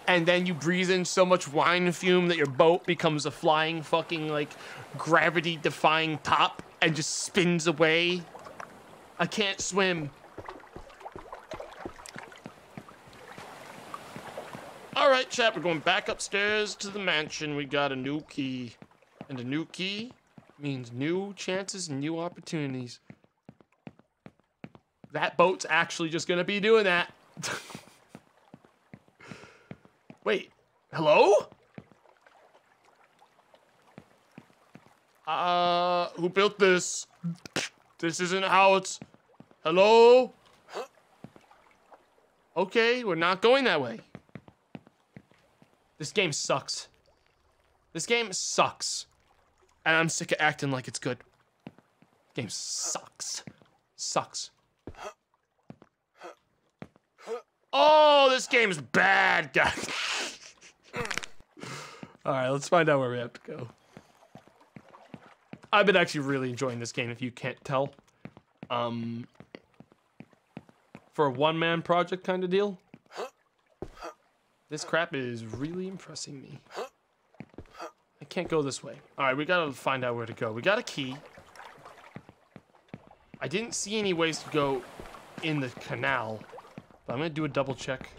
and then you breathe in so much wine fume that your boat becomes a flying fucking, like, gravity-defying top and just spins away? I can't swim. All right, chat, we're going back upstairs to the mansion. We got a new key, and a new key means new chances and new opportunities. That boat's actually just gonna be doing that. Wait, hello? Uh, who built this? This isn't how it's... Hello? Okay, we're not going that way. This game sucks. This game sucks. And I'm sick of acting like it's good. Game sucks. Sucks. Oh, this game's bad, guys. All right, let's find out where we have to go. I've been actually really enjoying this game, if you can't tell. Um, for a one-man project kind of deal, this crap is really impressing me. Can't go this way. All right, we gotta find out where to go. We got a key. I didn't see any ways to go in the canal, but I'm gonna do a double check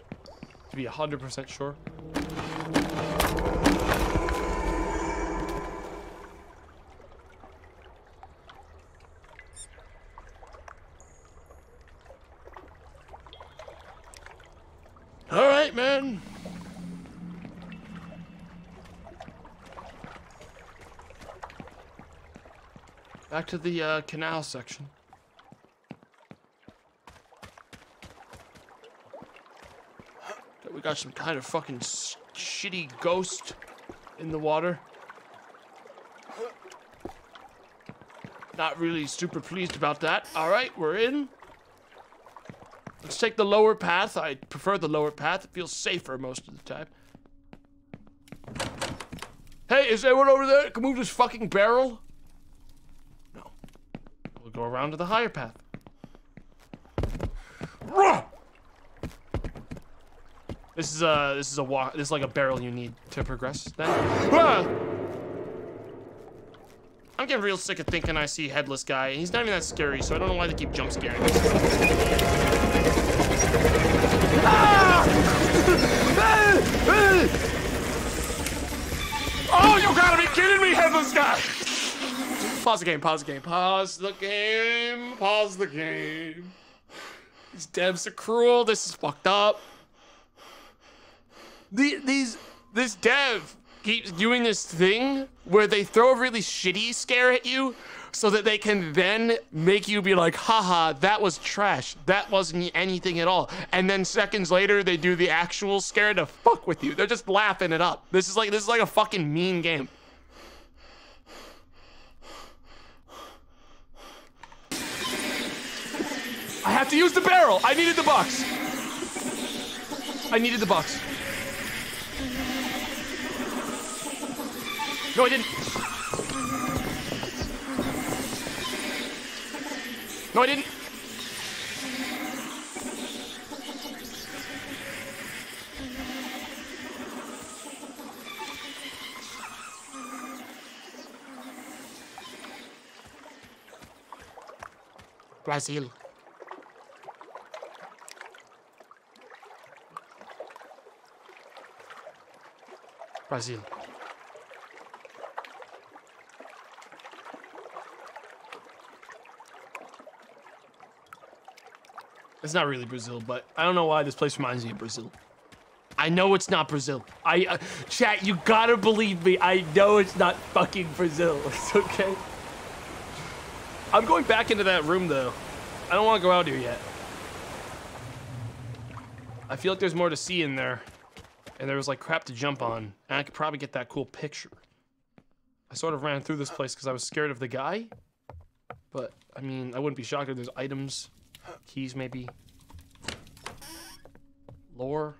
to be one hundred percent sure. All right, man. Back to the uh, canal section. We got some kind of fucking shitty ghost in the water. Not really super pleased about that. All right, we're in. Let's take the lower path. I prefer the lower path. It feels safer most of the time. Hey, is anyone over there that can move this fucking barrel? Go around to the higher path. This is a this is a walk. This is like a barrel you need to progress. Then I'm getting real sick of thinking I see headless guy. He's not even that scary, so I don't know why they keep jump scaring me. Oh, you gotta be kidding me, headless guy! Pause the game, pause the game, pause the game, pause the game. These devs are cruel, this is fucked up. The, these, this dev keeps doing this thing where they throw a really shitty scare at you so that they can then make you be like, haha, that was trash. That wasn't anything at all. And then seconds later, they do the actual scare to fuck with you. They're just laughing it up. This is like, this is like a fucking mean game. I have to use the barrel. I needed the box. I needed the box. No, I didn't. No, I didn't. Brazil. Brazil. It's not really Brazil, but I don't know why this place reminds me of Brazil. I know it's not Brazil. I, uh, chat, you gotta believe me. I know it's not fucking Brazil. It's okay. I'm going back into that room, though. I don't want to go out here yet. I feel like there's more to see in there. And there was, like, crap to jump on. And I could probably get that cool picture. I sort of ran through this place because I was scared of the guy. But, I mean, I wouldn't be shocked if there's items. Keys, maybe. Lore.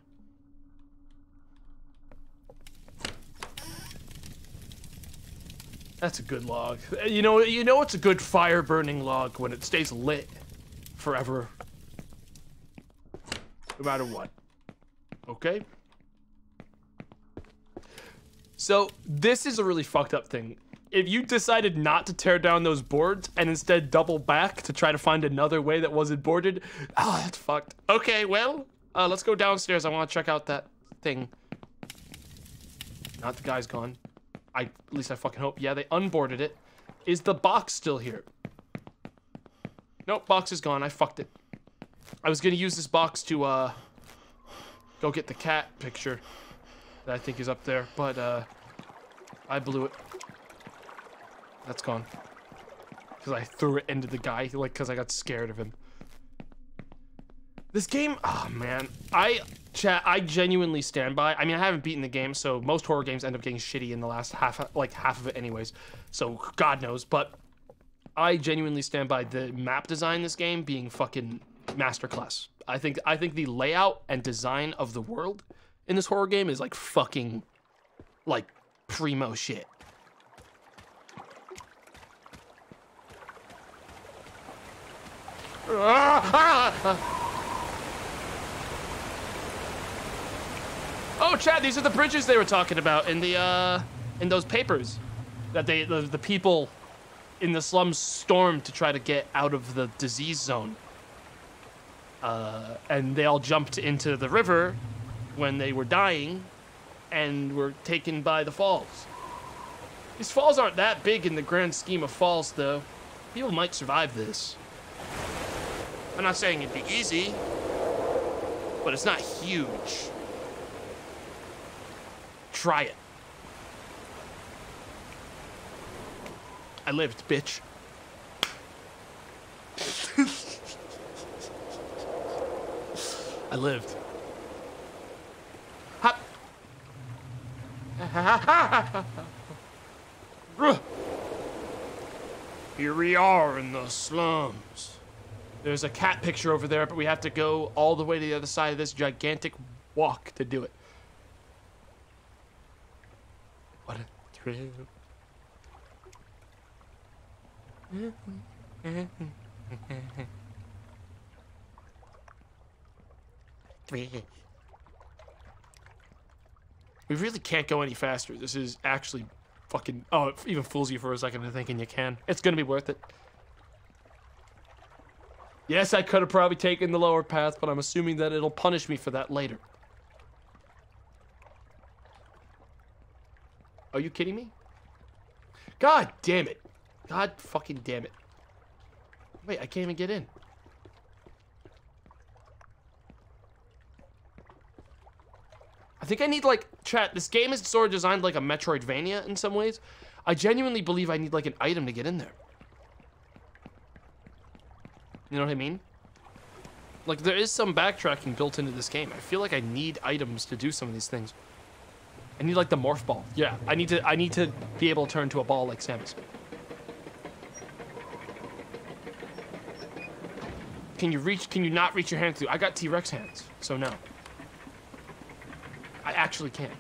That's a good log. You know, you know it's a good fire-burning log when it stays lit forever. No matter what. Okay? So, this is a really fucked up thing. If you decided not to tear down those boards and instead double back to try to find another way that wasn't boarded, oh, that's fucked. Okay, well, uh, let's go downstairs. I want to check out that thing. Not the guy's gone. I, at least I fucking hope. Yeah, they unboarded it. Is the box still here? Nope, box is gone. I fucked it. I was gonna use this box to, uh, go get the cat picture that I think is up there, but, uh, I blew it. That's gone. Because I threw it into the guy, like, because I got scared of him. This game, oh man, I, chat, I genuinely stand by. I mean, I haven't beaten the game, so most horror games end up getting shitty in the last half, like half of it anyways. So God knows, but I genuinely stand by the map design in this game being fucking masterclass. I think, I think the layout and design of the world in this horror game is like fucking, like primo shit. Ah, ah, ah. Oh, Chad, these are the bridges they were talking about in the, uh, in those papers that they, the, the people in the slums stormed to try to get out of the disease zone. Uh, and they all jumped into the river when they were dying and were taken by the falls. These falls aren't that big in the grand scheme of falls, though. People might survive this. I'm not saying it'd be easy, but it's not huge. Try it. I lived, bitch. I lived. Hop. Here we are in the slums. There's a cat picture over there, but we have to go all the way to the other side of this gigantic walk to do it. What a thrill. We really can't go any faster. This is actually fucking... Oh, it even fools you for a second into thinking you can. It's gonna be worth it. Yes, I could have probably taken the lower path, but I'm assuming that it'll punish me for that later. Are you kidding me? God damn it. God fucking damn it. Wait, I can't even get in. I think I need, like, chat, this game is sort of designed like a Metroidvania in some ways. I genuinely believe I need, like, an item to get in there. You know what I mean? Like, there is some backtracking built into this game. I feel like I need items to do some of these things. I need, like, the morph ball. Yeah, I need to I need to be able to turn to a ball like Samus. Can you reach, can you not reach your hand through? I got T-Rex hands, so no. I actually can't.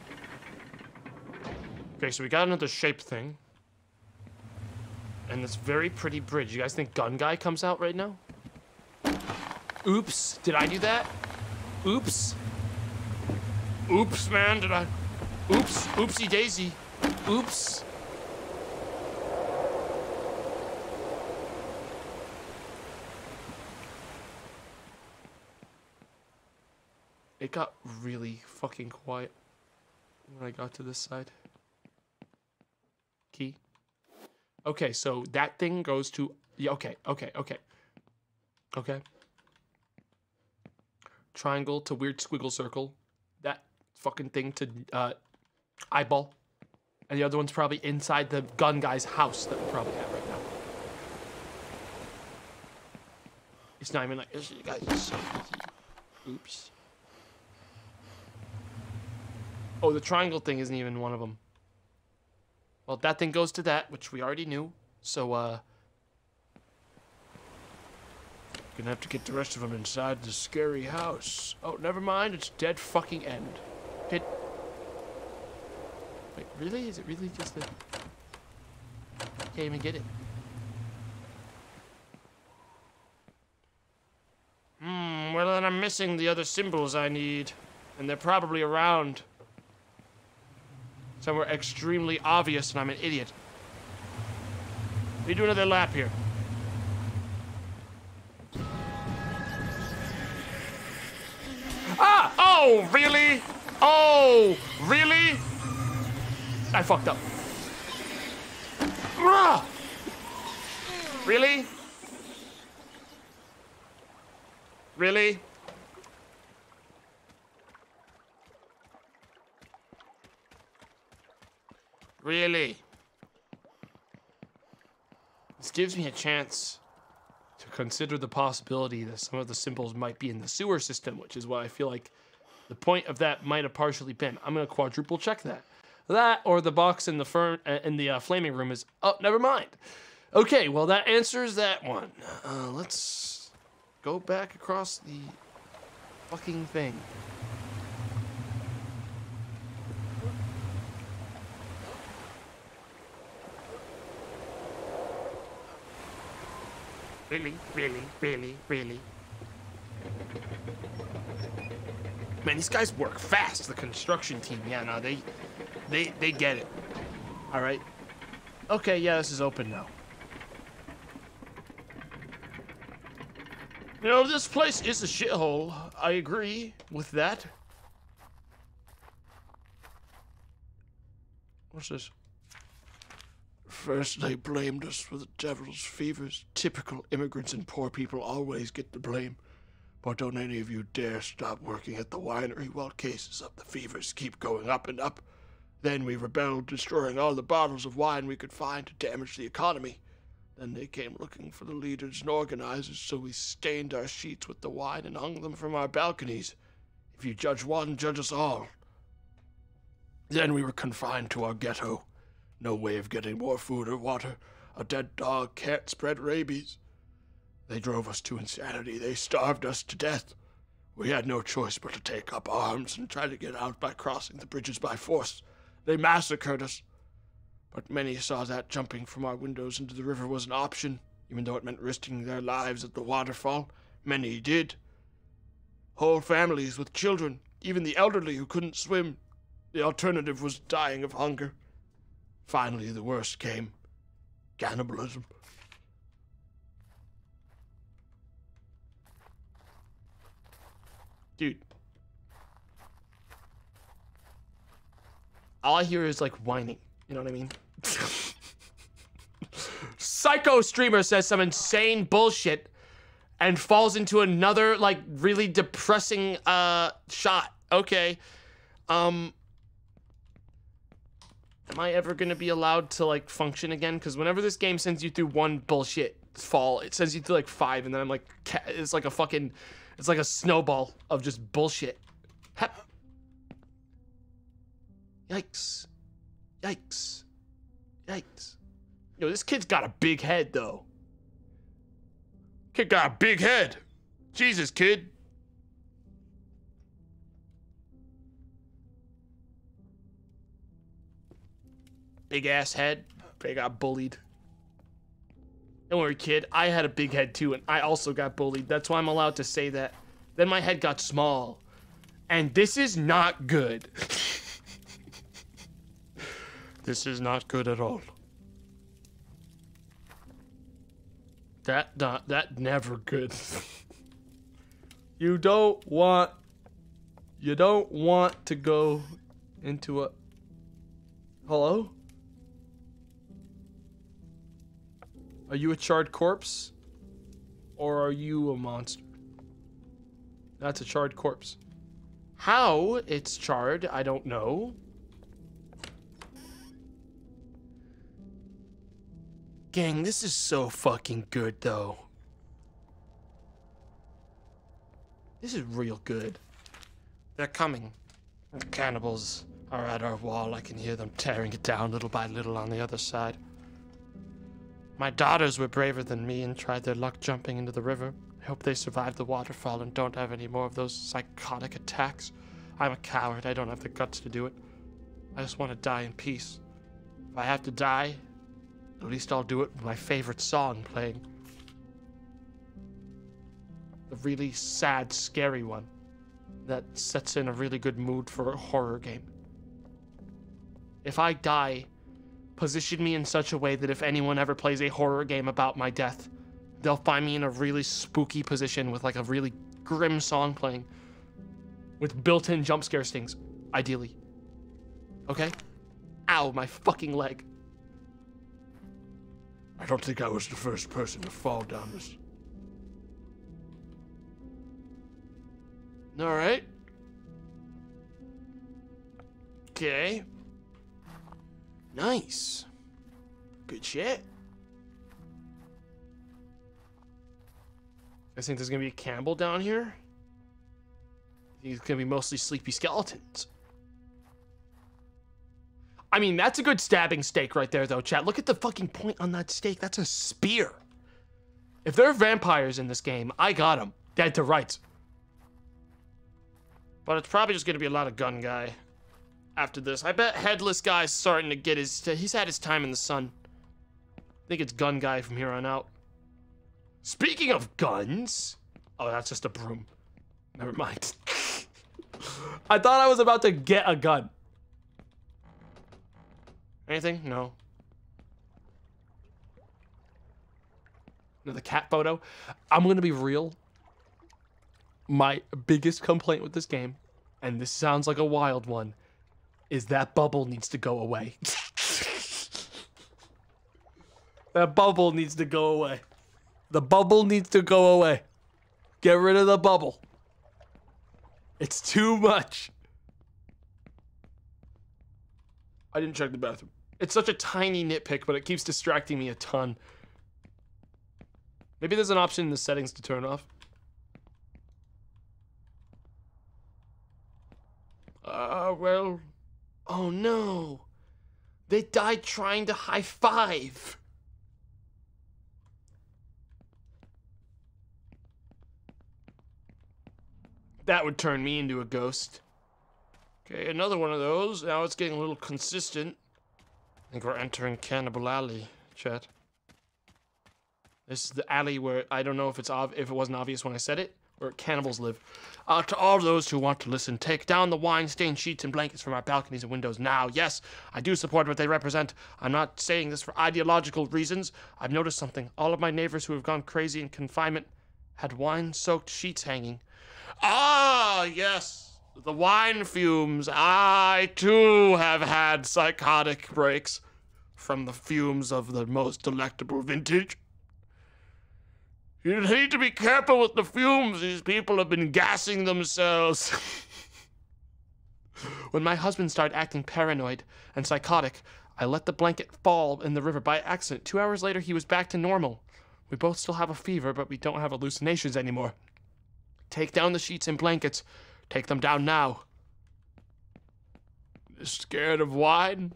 Okay, so we got another shape thing. And this very pretty bridge. You guys think Gun Guy comes out right now? Oops, did I do that? Oops. Oops, man, did I? Oops, oopsie daisy. Oops. It got really fucking quiet when I got to this side. Key. Okay, so that thing goes to... Yeah, okay, okay, okay. Okay. Triangle to weird squiggle circle. That fucking thing to uh, eyeball. And the other one's probably inside the gun guy's house that we probably have right now. It's not even like... This guys is so easy. Oops. Oh, the triangle thing isn't even one of them. Well, that thing goes to that, which we already knew. So, uh... gonna have to get the rest of them inside the scary house. Oh, never mind. It's dead fucking end. Hit. Wait, really? Is it really just a... I can't even get it. Hmm, well then I'm missing the other symbols I need. And they're probably around. Somewhere extremely obvious, and I'm an idiot. We do another lap here. Ah! Oh, really? Oh, really? I fucked up. Rah! Really? Really? Really? This gives me a chance to consider the possibility that some of the symbols might be in the sewer system, which is what I feel like the point of that might have partially been. I'm gonna quadruple check that. That or the box in the fern uh, in the uh, flaming room is oh, never mind. Okay, well that answers that one. Uh, let's go back across the fucking thing. Really, really, really, really. Man, these guys work fast, the construction team. Yeah, no, they they they get it. Alright. Okay, yeah, this is open now. You know, this place is a shithole. I agree with that. What's this? First, they blamed us for the devil's fevers. Typical immigrants and poor people always get the blame. But don't any of you dare stop working at the winery while cases of the fevers keep going up and up. Then we rebelled, destroying all the bottles of wine we could find to damage the economy. Then they came looking for the leaders and organizers, so we stained our sheets with the wine and hung them from our balconies. If you judge one, judge us all. Then we were confined to our ghetto. No way of getting more food or water. A dead dog can't spread rabies. They drove us to insanity. They starved us to death. We had no choice but to take up arms and try to get out by crossing the bridges by force. They massacred us. But many saw that jumping from our windows into the river was an option, even though it meant risking their lives at the waterfall. Many did. Whole families with children, even the elderly who couldn't swim. The alternative was dying of hunger. Finally, the worst came. Cannibalism. Dude. All I hear is, like, whining. You know what I mean? Psycho streamer says some insane bullshit and falls into another, like, really depressing, uh, shot. Okay. Um... Am I ever gonna be allowed to, like, function again? Because whenever this game sends you through one bullshit fall, it sends you through, like, five, and then I'm like, it's like a fucking, it's like a snowball of just bullshit. Hep. Yikes. Yikes. Yikes. Yo, this kid's got a big head, though. Kid got a big head. Jesus, kid. Big ass head. I got bullied. Don't worry, kid. I had a big head too, and I also got bullied. That's why I'm allowed to say that. Then my head got small. And this is not good. This is not good at all. That not, that never good. You don't want, you don't want to go into a, hello? Are you a charred corpse? Or are you a monster? That's a charred corpse. How it's charred, I don't know. Gang, this is so fucking good, though. This is real good. They're coming. The cannibals are at our wall. I can hear them tearing it down little by little on the other side. My daughters were braver than me and tried their luck jumping into the river. I hope they survive the waterfall and don't have any more of those psychotic attacks. I'm a coward. I don't have the guts to do it. I just want to die in peace. If I have to die, at least I'll do it with my favorite song playing. The really sad, scary one that sets in a really good mood for a horror game. If I die, position me in such a way that if anyone ever plays a horror game about my death, they'll find me in a really spooky position with like a really grim song playing with built-in jump scare stings, ideally. Okay? Ow, my fucking leg. I don't think I was the first person to fall down this. All right. Okay. Nice. Good shit. I think there's gonna be a cannibal down here. I think it's gonna be mostly sleepy skeletons. I mean, that's a good stabbing stake right there, though, chat. Look at the fucking point on that stake. That's a spear. If there are vampires in this game, I got them. Dead to rights. But it's probably just going to be a lot of gun guy after this. I bet Headless Guy's starting to get his... He's had his time in the sun. I think it's gun guy from here on out. Speaking of guns... Oh, that's just a broom. Never mind. I thought I was about to get a gun. Anything? No. Another cat photo. I'm gonna be real. My biggest complaint with this game, and this sounds like a wild one, is that bubble needs to go away. That bubble needs to go away. The bubble needs to go away. Get rid of the bubble. It's too much. I didn't check the bathroom. It's such a tiny nitpick, but it keeps distracting me a ton. Maybe there's an option in the settings to turn off. Ah, uh, well. Oh no. They died trying to high five. That would turn me into a ghost. Okay, another one of those. Now it's getting a little consistent. I think we're entering Cannibal Alley, chat. This is the alley where, I don't know if it's ob if it wasn't obvious when I said it, where cannibals live. Uh, to all those who want to listen, take down the wine-stained sheets and blankets from our balconies and windows now. Yes, I do support what they represent. I'm not saying this for ideological reasons. I've noticed something. All of my neighbors who have gone crazy in confinement had wine-soaked sheets hanging. Ah, yes. The wine fumes. I, too, have had psychotic breaks from the fumes of the most delectable vintage. You need to be careful with the fumes. These people have been gassing themselves. When my husband started acting paranoid and psychotic, I let the blanket fall in the river by accident. Two hours later, he was back to normal. We both still have a fever, but we don't have hallucinations anymore. Take down the sheets and blankets. Take them down now. Scared of wine?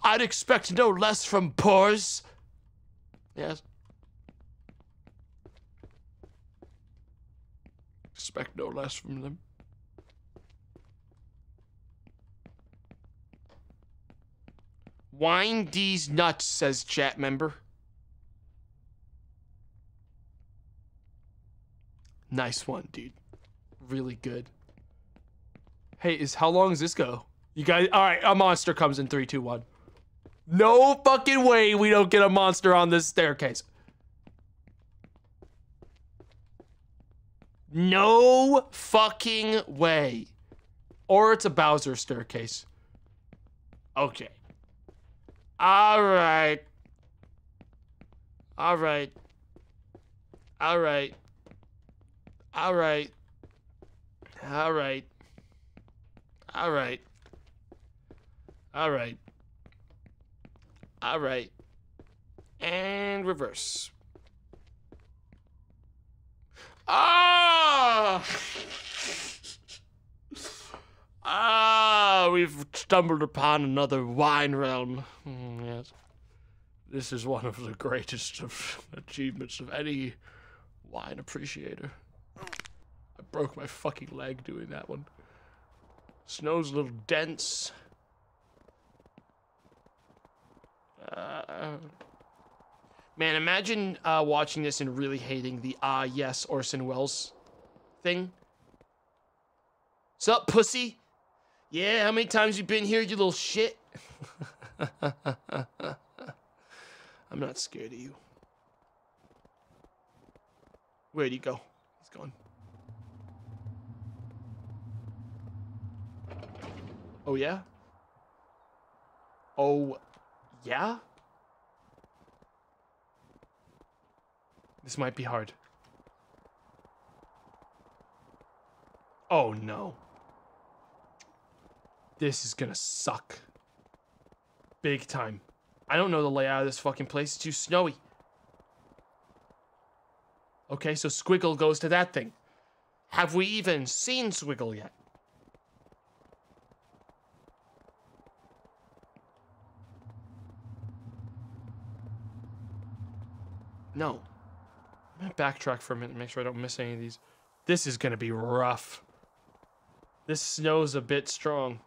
I'd expect no less from pores. Yes. Expect no less from them. Wind these nuts, says chat member. Nice one, dude. Really good. Hey, is how long does this go? You guys, all right, a monster comes in three, two, one. No fucking way we don't get a monster on this staircase. No fucking way. Or it's a Bowser staircase. Okay. All right. All right. All right. All right. All right. All right. All right. All right. And reverse. Ah! Ah, we've stumbled upon another wine realm. Mm, yes. This is one of the greatest of achievements of any wine appreciator. I broke my fucking leg doing that one. Snow's a little dense. Uh, man, imagine uh, watching this and really hating the ah uh, yes Orson Welles thing. Sup, pussy? Yeah, how many times you been here, you little shit? I'm not scared of you. Where'd he go? He's gone. Oh, yeah? Oh, yeah? This might be hard. Oh, no. This is gonna suck. Big time. I don't know the layout of this fucking place. It's too snowy. Okay, so Squiggle goes to that thing. Have we even seen Squiggle yet? No. I'm gonna backtrack for a minute and make sure I don't miss any of these. This is gonna be rough. This snow's a bit strong.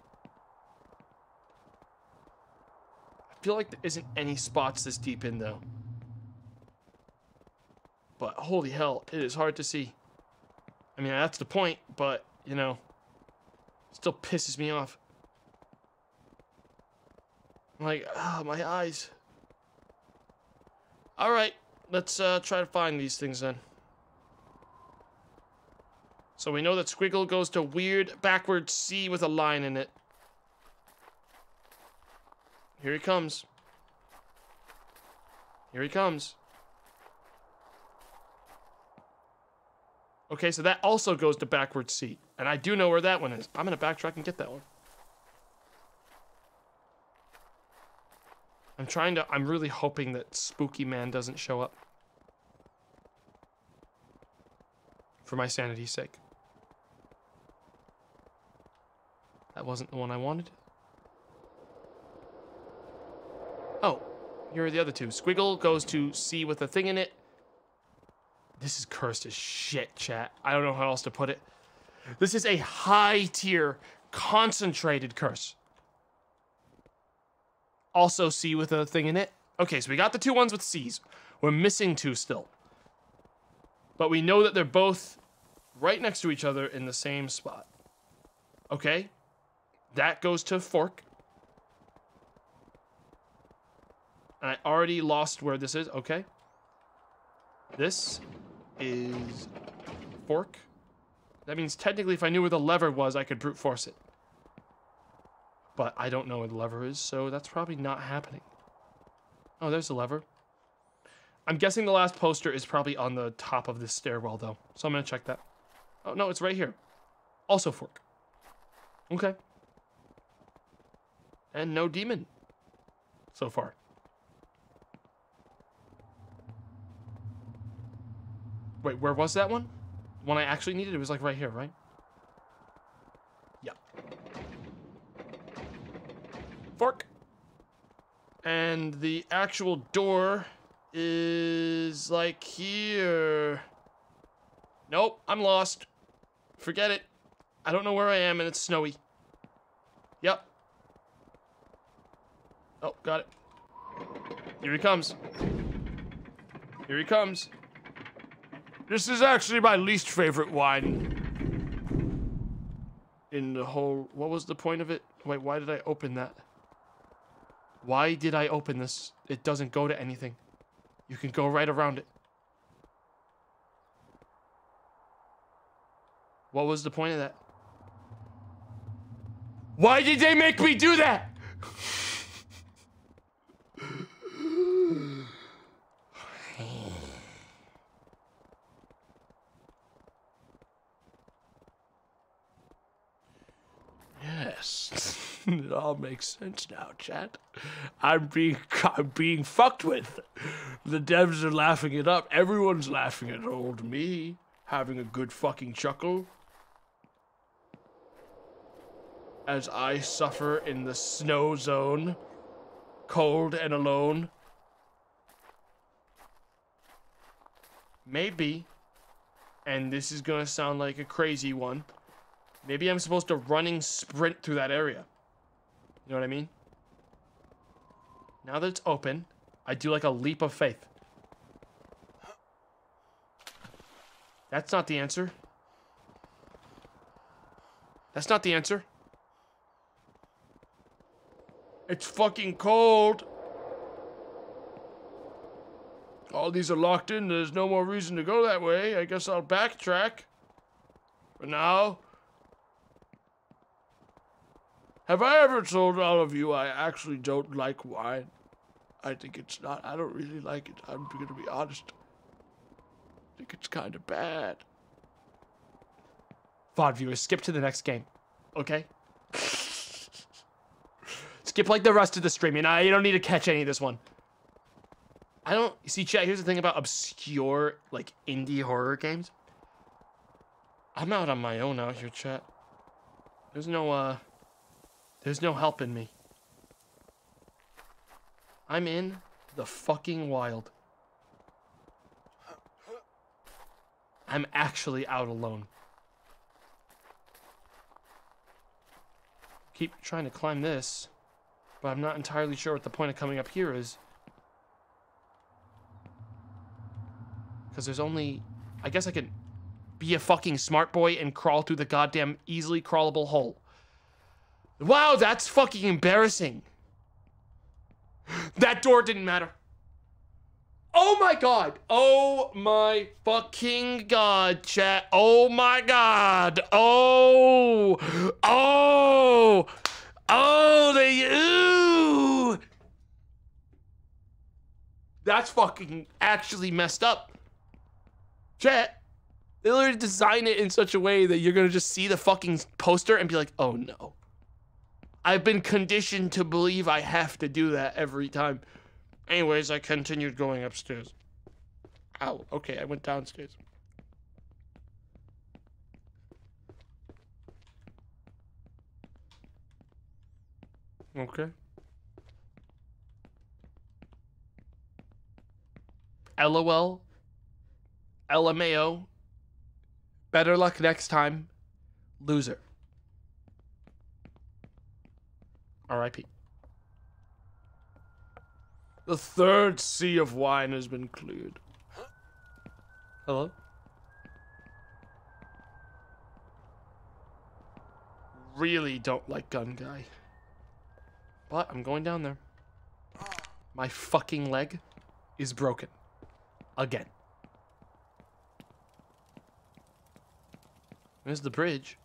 I feel like there isn't any spots this deep in, though. But holy hell, it is hard to see. I mean, that's the point, but, you know, it still pisses me off. I'm like, ah, my eyes. All right, let's uh, try to find these things then. So we know that Squiggle goes to weird backward C with a line in it. Here he comes. Here he comes. Okay, so that also goes to backward C. And I do know where that one is. I'm gonna backtrack and get that one. I'm trying to, I'm really hoping that Spooky Man doesn't show up. For my sanity's sake. That wasn't the one I wanted. Oh, here are the other two. Squiggle goes to C with a thing in it. This is cursed as shit, chat. I don't know how else to put it. This is a high-tier, concentrated curse. Also C with a thing in it. Okay, so we got the two ones with C's. We're missing two still. But we know that they're both right next to each other in the same spot. Okay. That goes to fork. And I already lost where this is. Okay. This is fork. That means technically if I knew where the lever was, I could brute force it. But I don't know where the lever is, so that's probably not happening. Oh, there's the lever. I'm guessing the last poster is probably on the top of this stairwell, though. So I'm going to check that. Oh, no, it's right here. Also fork. Okay. And no demon so far. Wait, where was that one? The one I actually needed? It was like right here, right? Yeah. Fork. And the actual door is like here. Nope, I'm lost. Forget it. I don't know where I am and it's snowy. Yep. Oh, got it. Here he comes. Here he comes. This is actually my least favorite wine. In the whole... What was the point of it? Wait, why did I open that? Why did I open this? It doesn't go to anything. You can go right around it. What was the point of that? Why did they make me do that? Yes. It all makes sense now, chat. I'm being, I'm being fucked with. The devs are laughing it up. Everyone's laughing at old me. Having a good fucking chuckle. As I suffer in the snow zone. Cold and alone. Maybe. And this is gonna sound like a crazy one. Maybe I'm supposed to running sprint through that area. You know what I mean? Now that it's open, I do like a leap of faith. That's not the answer. That's not the answer. It's fucking cold. All these are locked in. There's no more reason to go that way. I guess I'll backtrack. For now. Have I ever told all of you I actually don't like wine? I think it's not, I don't really like it. I'm gonna be honest. I think it's kind of bad. V O D viewers, skip to the next game, okay? Skip like the rest of the stream, you know, you don't need to catch any of this one. I don't, see chat, here's the thing about obscure, like indie horror games. I'm out on my own out here, chat. There's no, uh, There's no helping me. I'm in the fucking wild. I'm actually out alone. Keep trying to climb this, but I'm not entirely sure what the point of coming up here is. Because there's only... I guess I can be a fucking smart boy and crawl through the goddamn easily crawlable hole. Wow, that's fucking embarrassing. That door didn't matter. Oh my god. Oh my fucking god, chat. Oh my god. Oh. Oh. Oh, they... Ooh. That's fucking actually messed up. Chat. They literally designed it in such a way that you're gonna just see the fucking poster and be like, oh no. I've been conditioned to believe I have to do that every time. Anyways, I continued going upstairs. Ow, okay, I went downstairs. Okay. LOL. L M A O. Better luck next time. Loser. R I P. The third sea of wine has been cleared. Hello? Really don't like gun guy. But I'm going down there. My fucking leg is broken. Again. There's the bridge.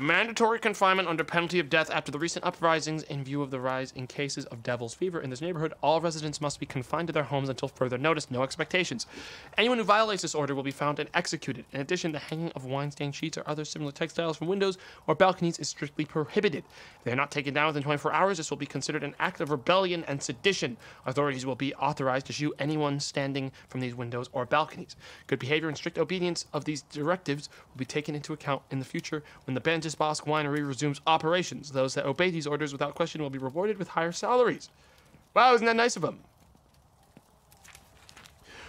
Mandatory confinement under penalty of death after the recent uprisings in view of the rise in cases of devil's fever in this neighborhood. All residents must be confined to their homes until further notice. No expectations. Anyone who violates this order will be found and executed. In addition, the hanging of wine-stained sheets or other similar textiles from windows or balconies is strictly prohibited. If they are not taken down within twenty-four hours, this will be considered an act of rebellion and sedition. Authorities will be authorized to shoot anyone standing from these windows or balconies. Good behavior and strict obedience of these directives will be taken into account in the future when the band Bosque Winery resumes operations. Those that obey these orders without question will be rewarded with higher salaries. Wow, isn't that nice of them?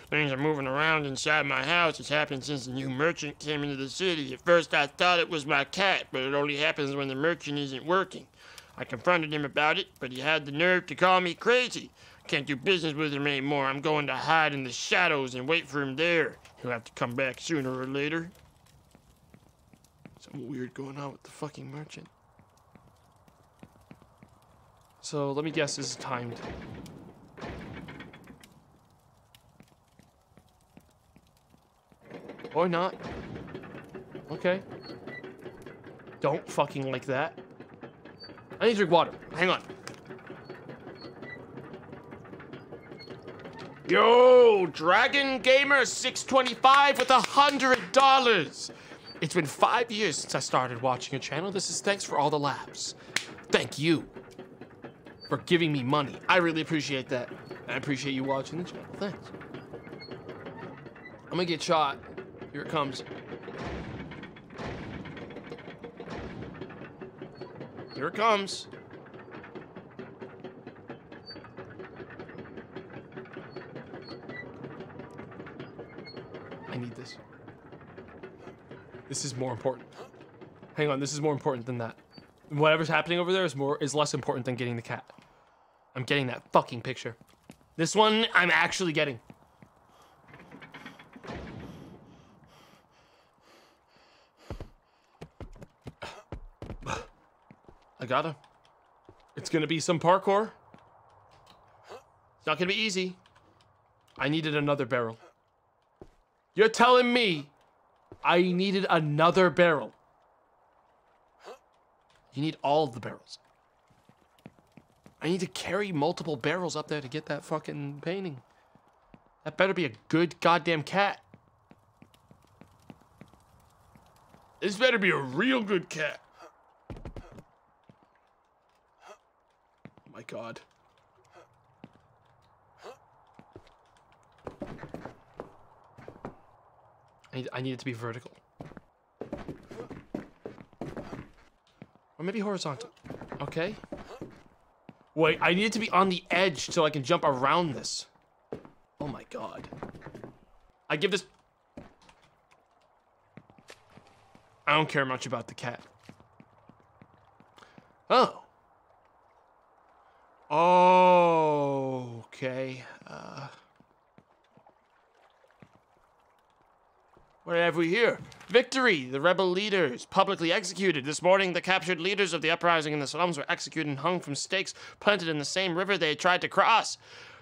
Things are moving around inside my house. It's happened since the new merchant came into the city. At first I thought it was my cat, but it only happens when the merchant isn't working. I confronted him about it, but he had the nerve to call me crazy. Can't do business with him anymore. I'm going to hide in the shadows and wait for him there. He'll have to come back sooner or later. Something weird going on with the fucking merchant. So, let me guess, this is timed. Or not. Okay. Don't fucking like that. I need to drink water. Hang on. Yo, Dragon Gamer six twenty-five with a hundred dollars. It's been five years since I started watching your channel. This is thanks for all the laughs. Thank you for giving me money. I really appreciate that. I appreciate you watching the channel. Thanks. I'm gonna get shot. Here it comes. Here it comes. I need this. This is more important. Hang on, this is more important than that. Whatever's happening over there is more is less important than getting the cat. I'm getting that fucking picture. This one I'm actually getting. I gotta. It's gonna be some parkour. It's not gonna be easy. I needed another barrel. You're telling me I needed another barrel? You need all of the barrels. I need to carry multiple barrels up there to get that fucking painting. That better be a good goddamn cat. This better be a real good cat. My God. I need, I need it to be vertical. Or maybe horizontal. Okay. Wait, I need it to be on the edge so I can jump around this. Oh my God. I give this... I don't care much about the cat. Oh. Oh, okay. Uh, what have we here? Victory! The rebel leaders publicly executed. This morning, the captured leaders of the uprising in the slums were executed and hung from stakes planted in the same river they tried to cross.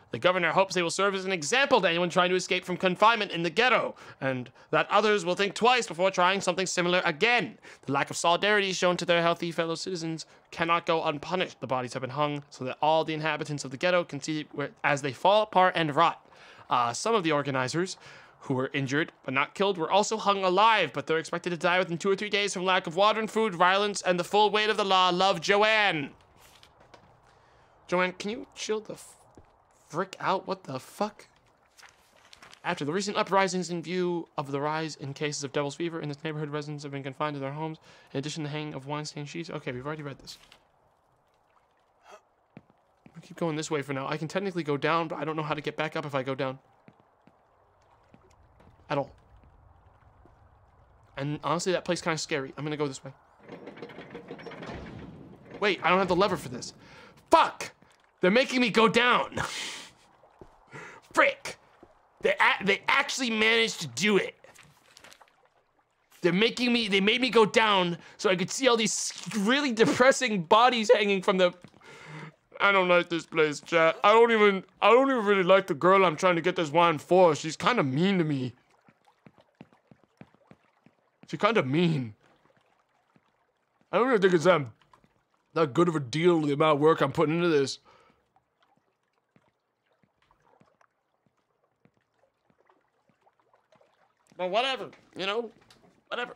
The governor hopes they will serve as an example to anyone trying to escape from confinement in the ghetto, and that others will think twice before trying something similar again. The lack of solidarity shown to their healthy fellow citizens cannot go unpunished. The bodies have been hung so that all the inhabitants of the ghetto can see it as they fall apart and rot. Uh, some of the organizers, who were injured but not killed, were also hung alive, but they're expected to die within two or three days from lack of water and food, violence, and the full weight of the law. Love, Joanne. Joanne, can you chill the... F frick out, what the fuck? After the recent uprisings in view of the rise in cases of devil's fever in this neighborhood, residents have been confined to their homes. In addition to the hanging of wine-stained sheets. Okay, we've already read this. I'll keep going this way for now. I can technically go down, but I don't know how to get back up if I go down. At all. And honestly, that place kind of scary. I'm gonna go this way. Wait, I don't have the lever for this. Fuck! They're making me go down. Frick. They, a they actually managed to do it. They're making me, they made me go down so I could see all these really depressing bodies hanging from the... I don't like this place, chat. I don't even, I don't even really like the girl I'm trying to get this wine for. She's kind of mean to me. She's kind of mean. I don't really think it's that, that good of a deal, the amount of work I'm putting into this. Well, whatever, you know, whatever.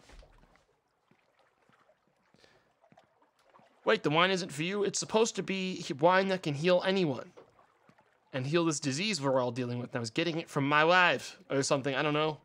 Wait, the wine isn't for you? It's supposed to be wine that can heal anyone. And heal this disease we're all dealing with now. I was getting it from my wife or something, I don't know.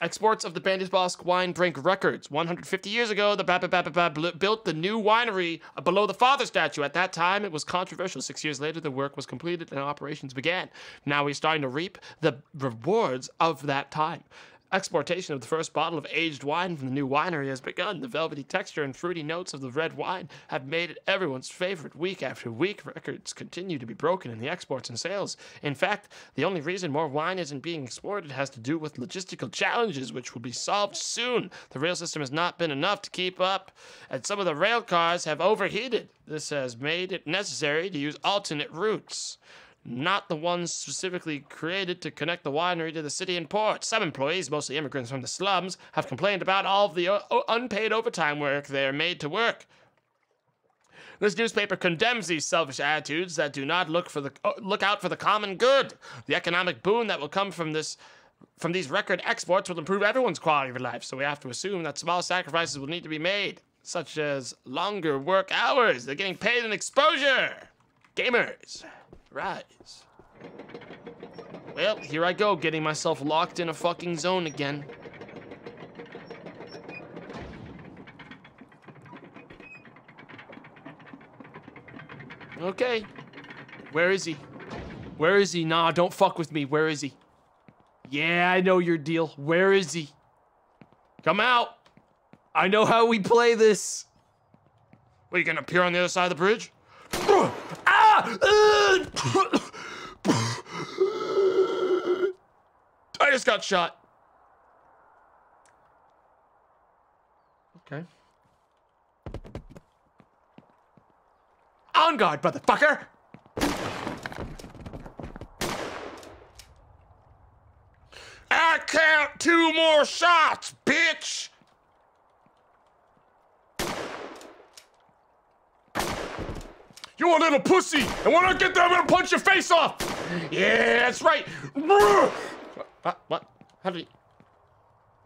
Exports of the Bandesbos wine drink records. one hundred fifty years ago, the Bababababab built the new winery below the father statue. At that time, it was controversial. Six years later, the work was completed and operations began. Now we're starting to reap the rewards of that time. Exportation of the first bottle of aged wine from the new winery has begun. The velvety texture and fruity notes of the red wine have made it everyone's favorite. Week after week, records continue to be broken in the exports and sales. In fact, the only reason more wine isn't being exported has to do with logistical challenges, which will be solved soon. The rail system has not been enough to keep up, and some of the rail cars have overheated. This has made it necessary to use alternate routes, not the ones specifically created to connect the winery to the city and port. Some employees, mostly immigrants from the slums, have complained about all of the unpaid overtime work they are made to work. This newspaper condemns these selfish attitudes that do not look for the look out for the common good. The economic boon that will come from this from these record exports will improve everyone's quality of life, so we have to assume that small sacrifices will need to be made, such as longer work hours. They're getting paid in exposure. Gamers, rise. Well, here I go, getting myself locked in a fucking zone again. Okay. Where is he? Where is he? Nah, don't fuck with me. Where is he? Yeah, I know your deal. Where is he? Come out. I know how we play this. What, you gonna appear on the other side of the bridge? I just got shot. Okay. On guard, motherfucker! I count two more shots, bitch! You a little pussy, and when I get there, I'm gonna punch your face off! Yeah, that's right! What? What? How did he...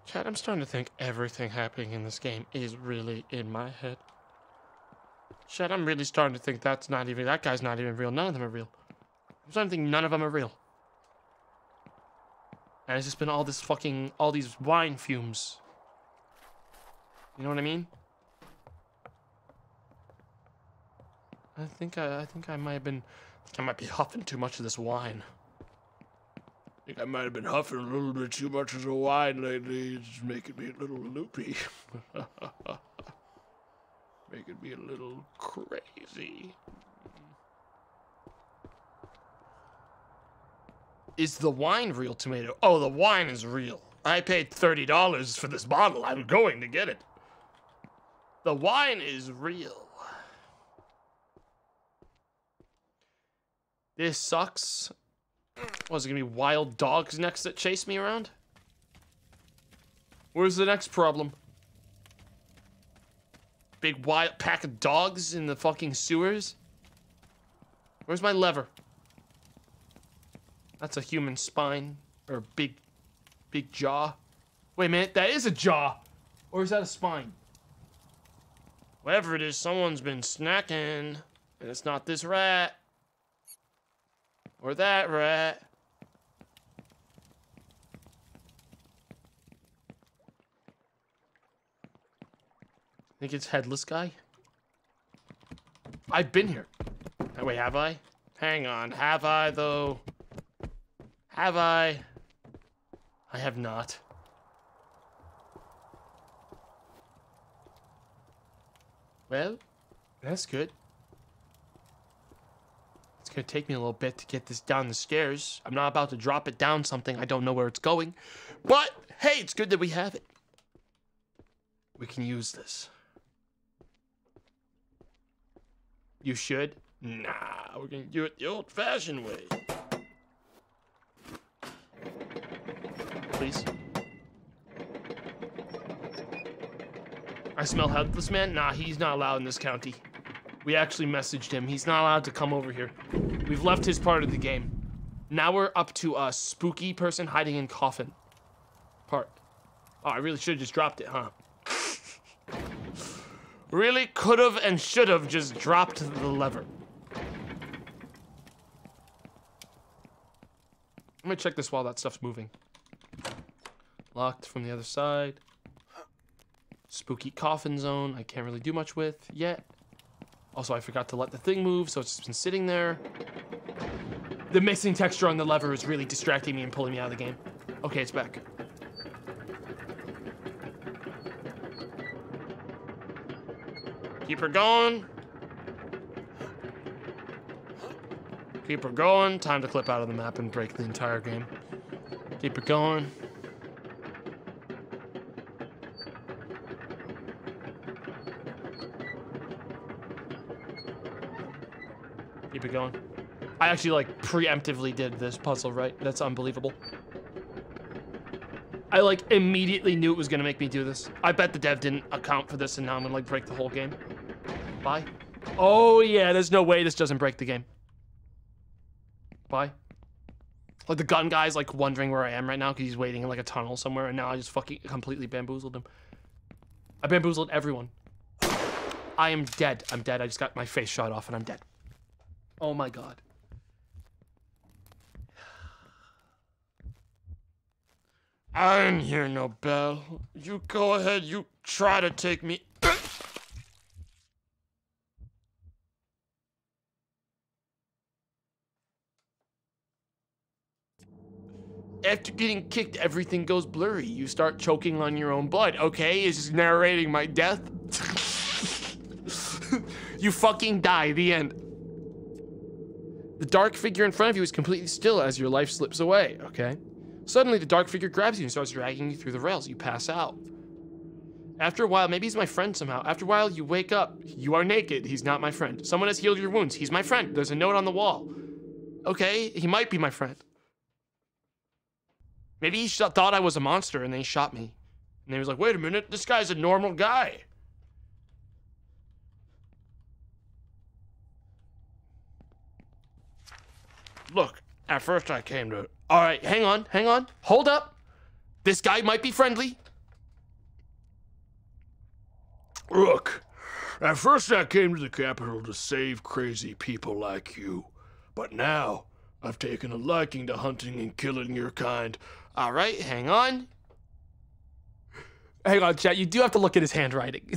Chad, I'm starting to think everything happening in this game is really in my head. Chad, I'm really starting to think that's not even... That guy's not even real. None of them are real. I'm starting to think none of them are real. And it's just been all this fucking... All these wine fumes. You know what I mean? I think I, I think I might have been, I might be huffing too much of this wine. I think I might have been huffing a little bit too much of the wine lately. It's making me a little loopy. Making me a little crazy. Is the wine real, tomato? Oh, the wine is real. I paid thirty dollars for this bottle. I'm going to get it. The wine is real. This sucks. Was it gonna be wild dogs next that chase me around? Where's the next problem? Big wild pack of dogs in the fucking sewers? Where's my lever? That's a human spine. Or big, big jaw. Wait a minute, that is a jaw! Or is that a spine? Whatever it is, someone's been snacking. And it's not this rat. Or that rat. I think it's headless guy. I've been here. Oh, wait, have I? Hang on, have I though? Have I? I have not. Well, that's good. It's gonna take me a little bit to get this down the stairs. I'm not about to drop it down something I don't know where it's going. But, hey, it's good that we have it. We can use this. You should? Nah, we're gonna do it the old-fashioned way. Please. I smell headless man? Nah, he's not allowed in this county. We actually messaged him. He's not allowed to come over here. We've left his part of the game. Now we're up to a spooky person hiding in coffin part. Oh, I really should have just dropped it, huh? Really could have and should have just dropped the lever. I'm gonna check this while that stuff's moving. Locked from the other side. Spooky coffin zone. I can't really do much with yet. Also, I forgot to let the thing move, so it's just been sitting there. The missing texture on the lever is really distracting me and pulling me out of the game. Okay, it's back. Keep her going. Keep her going. Time to clip out of the map and break the entire game. Keep her going. Keep it going. I actually like preemptively did this puzzle, right? That's unbelievable. I like immediately knew it was gonna make me do this. I bet the dev didn't account for this and now I'm gonna like break the whole game. Bye. Oh yeah, there's no way this doesn't break the game. Bye. Like the gun guy's like wondering where I am right now because he's waiting in like a tunnel somewhere and now I just fucking completely bamboozled him. I bamboozled everyone. I am dead. I'm dead. I just got my face shot off and I'm dead. Oh my god. I didn't hear no bell. You go ahead, you try to take me. After getting kicked, everything goes blurry. You start choking on your own blood. Okay, it's just narrating my death. You fucking die, the end. The dark figure in front of you is completely still as your life slips away, okay? Suddenly, the dark figure grabs you and starts dragging you through the rails. You pass out. After a while, maybe he's my friend somehow. After a while, you wake up. You are naked. He's not my friend. Someone has healed your wounds. He's my friend. There's a note on the wall. Okay, he might be my friend. Maybe he thought I was a monster and then he shot me. And he was like, wait a minute, this guy's a normal guy. Look, at first I came to... All right, hang on, hang on. Hold up. This guy might be friendly. Look, at first I came to the capital to save crazy people like you. But now, I've taken a liking to hunting and killing your kind. All right, hang on. Hang on, chat. You do have to look at his handwriting.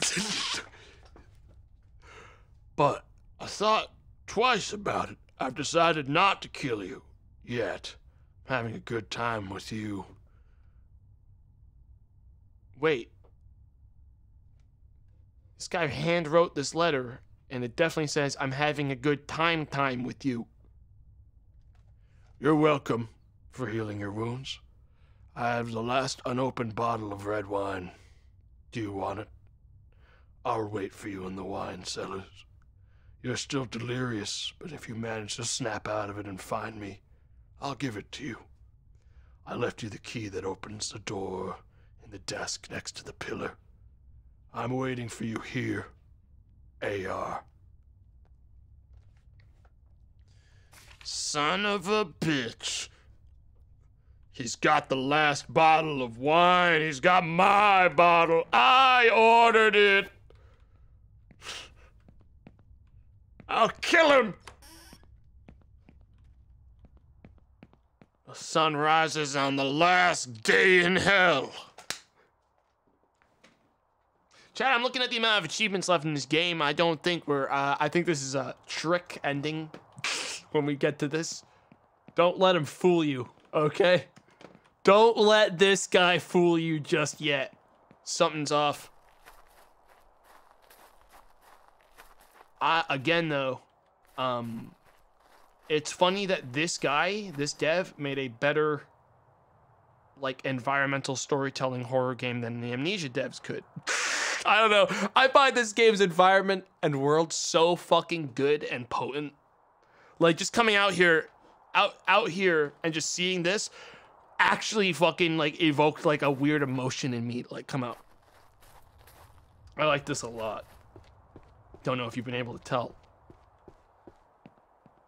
But I thought twice about it. I've decided not to kill you, yet. I'm having a good time with you. Wait. This guy hand wrote this letter, and it definitely says, I'm having a good time time with you. You're welcome for healing your wounds. I have the last unopened bottle of red wine. Do you want it? I'll wait for you in the wine cellars. You're still delirious, but if you manage to snap out of it and find me, I'll give it to you. I left you the key that opens the door in the desk next to the pillar. I'm waiting for you here, A R. Son of a bitch. He's got the last bottle of wine. He's got my bottle. I ordered it. I'll kill him! The sun rises on the last day in hell. Chad, I'm looking at the amount of achievements left in this game. I don't think we're, uh, I think this is a trick ending when we get to this. Don't let him fool you, okay? Don't let this guy fool you just yet. Something's off. I, again, though, um, it's funny that this guy, this dev, made a better, like, environmental storytelling horror game than the Amnesia devs could. I don't know. I find this game's environment and world so fucking good and potent. Like, just coming out here, out, out here and just seeing this actually fucking, like, evoked, like, a weird emotion in me. Like, come out. I like this a lot. Don't know if you've been able to tell.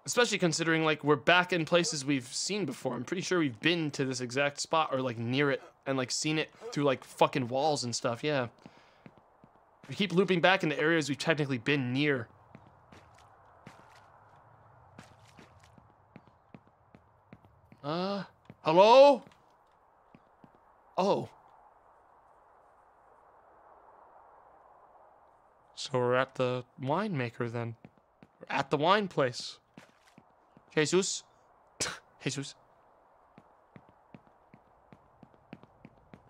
Especially considering, like, we're back in places we've seen before. I'm pretty sure we've been to this exact spot or, like, near it and, like, seen it through, like, fucking walls and stuff, yeah. We keep looping back into areas we've technically been near. Uh, hello? Oh, So we're at the winemaker then. We're at the wine place. Jesus. Jesus.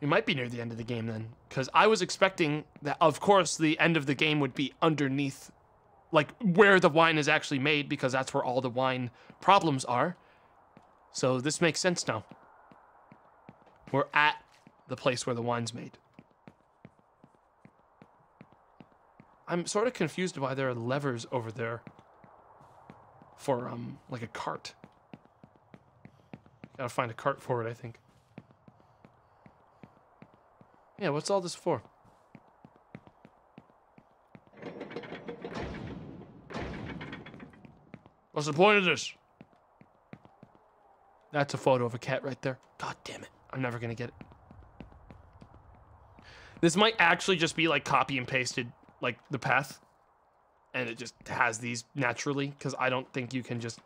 We might be near the end of the game then. Because I was expecting that, of course, the end of the game would be underneath, like, where the wine is actually made, because that's where all the wine problems are. So this makes sense now. We're at the place where the wine's made. I'm sort of confused why there are levers over there for, um, like a cart. Gotta find a cart for it, I think. Yeah, what's all this for? What's the point of this? That's a photo of a cat right there. God damn it. I'm never gonna get it. This might actually just be like copy and pasted, like the path. And it just has these naturally, because I don't think you can just,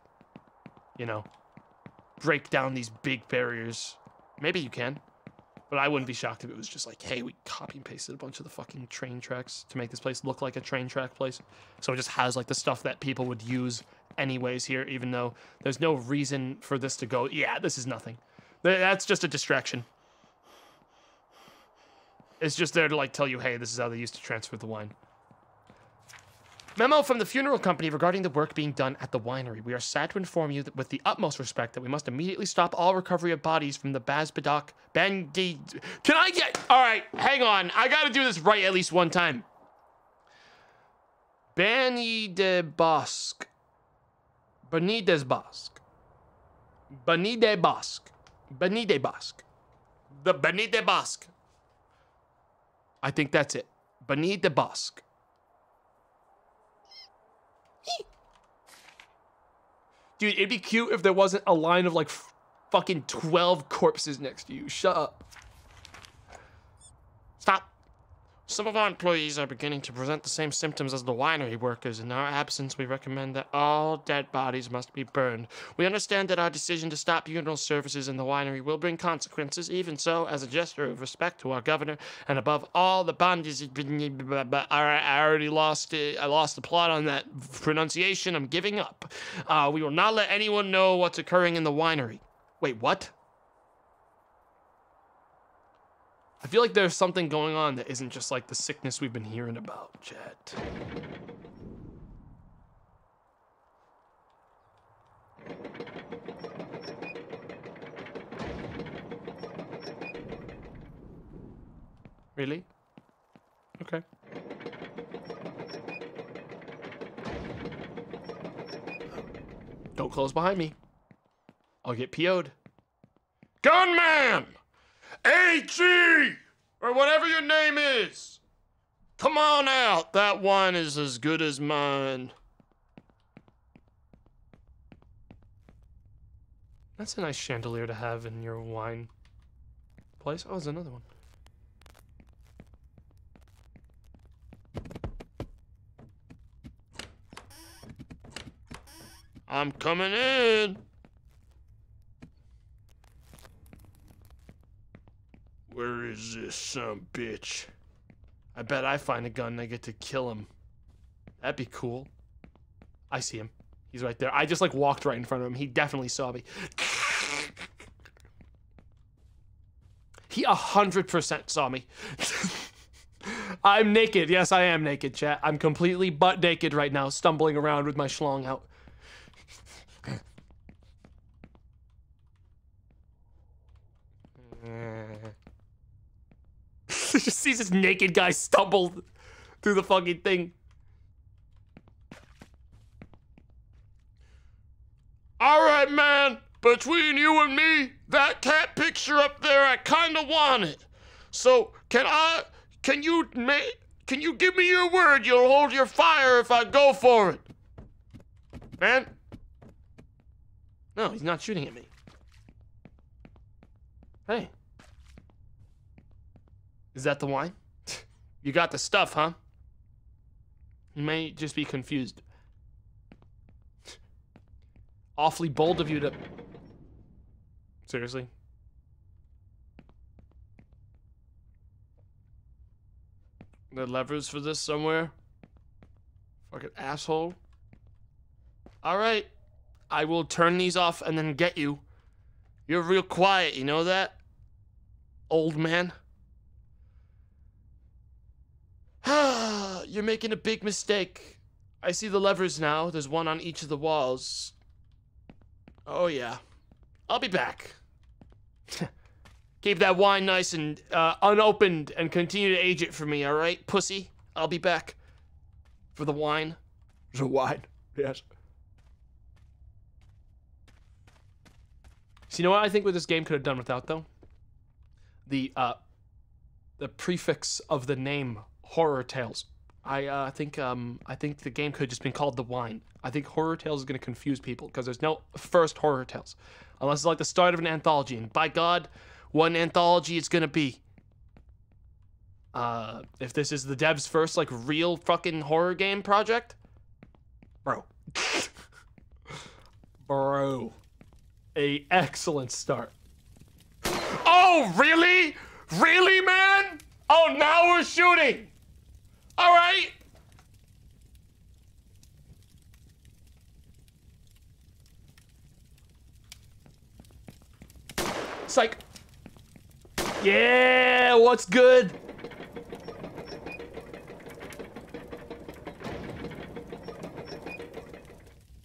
you know, break down these big barriers. Maybe you can. But I wouldn't be shocked if it was just like, hey, we copy and pasted a bunch of the fucking train tracks to make this place look like a train track place. So it just has like the stuff that people would use anyways here, even though there's no reason for this to go, yeah, this is nothing. That's just a distraction. It's just there to like tell you, hey, this is how they used to transfer the wine. Memo from the funeral company regarding the work being done at the winery. We are sad to inform you that with the utmost respect that we must immediately stop all recovery of bodies from the Bazbadoc Bandi. Can I get... All right, hang on. I got to do this right at least one time. Bani de Bosque. Bani des Bosque. Bani de Bosque. Bani de Bosque. The Bani de Bosque. I think that's it. Bani de Bosque. Dude, it'd be cute if there wasn't a line of like fucking twelve corpses next to you. Shut up. Stop. Some of our employees are beginning to present the same symptoms as the winery workers. In our absence, we recommend that all dead bodies must be burned. We understand that our decision to stop funeral services in the winery will bring consequences. Even so, as a gesture of respect to our governor, and above all, the bandits... I already lost it. I lost the plot on that pronunciation. I'm giving up. Uh, we will not let anyone know what's occurring in the winery. Wait, what? I feel like there's something going on that isn't just like the sickness we've been hearing about, chat. Really? Okay. Don't close behind me. I'll get P O'd. Gunman! A G! Or whatever your name is! Come on out! That wine is as good as mine. That's a nice chandelier to have in your wine place. Oh, there's another one. I'm coming in! Where is this son of a bitch? I bet I find a gun and I get to kill him. That'd be cool. I see him. He's right there. I just like walked right in front of him. He definitely saw me. He a hundred percent saw me. I'm naked. Yes, I am naked, chat. I'm completely butt naked right now, stumbling around with my schlong out. Just sees this naked guy stumble through the fucking thing. All right, man. Between you and me, that cat picture up there, I kind of want it. So can I? Can you make? Can you give me your word? You'll hold your fire if I go for it, man. No, he's not shooting at me. Hey. Is that the wine? You got the stuff, huh? You may just be confused. Awfully bold of you to... Seriously? There are levers for this somewhere? Fucking asshole. Alright. I will turn these off and then get you. You're real quiet, you know that? Old man. You're making a big mistake. I see the levers now. There's one on each of the walls. Oh, yeah. I'll be back. Keep that wine nice and uh, unopened and continue to age it for me, all right, pussy? I'll be back. For the wine. The wine, yes. So you know what I think what this game could have done without, though? The, uh, the prefix of the name Horror Tales. I uh, think um, I think the game could have just been called The Wine. I think Horror Tales is going to confuse people because there's no first Horror Tales. Unless it's like the start of an anthology. And by God, what an anthology it's going to be. Uh, if this is the devs' first, like, real fucking horror game project. Bro. Bro. A excellent start. Oh, really? Really, man? Oh, now we're shooting. All right. It's like, yeah, what's good?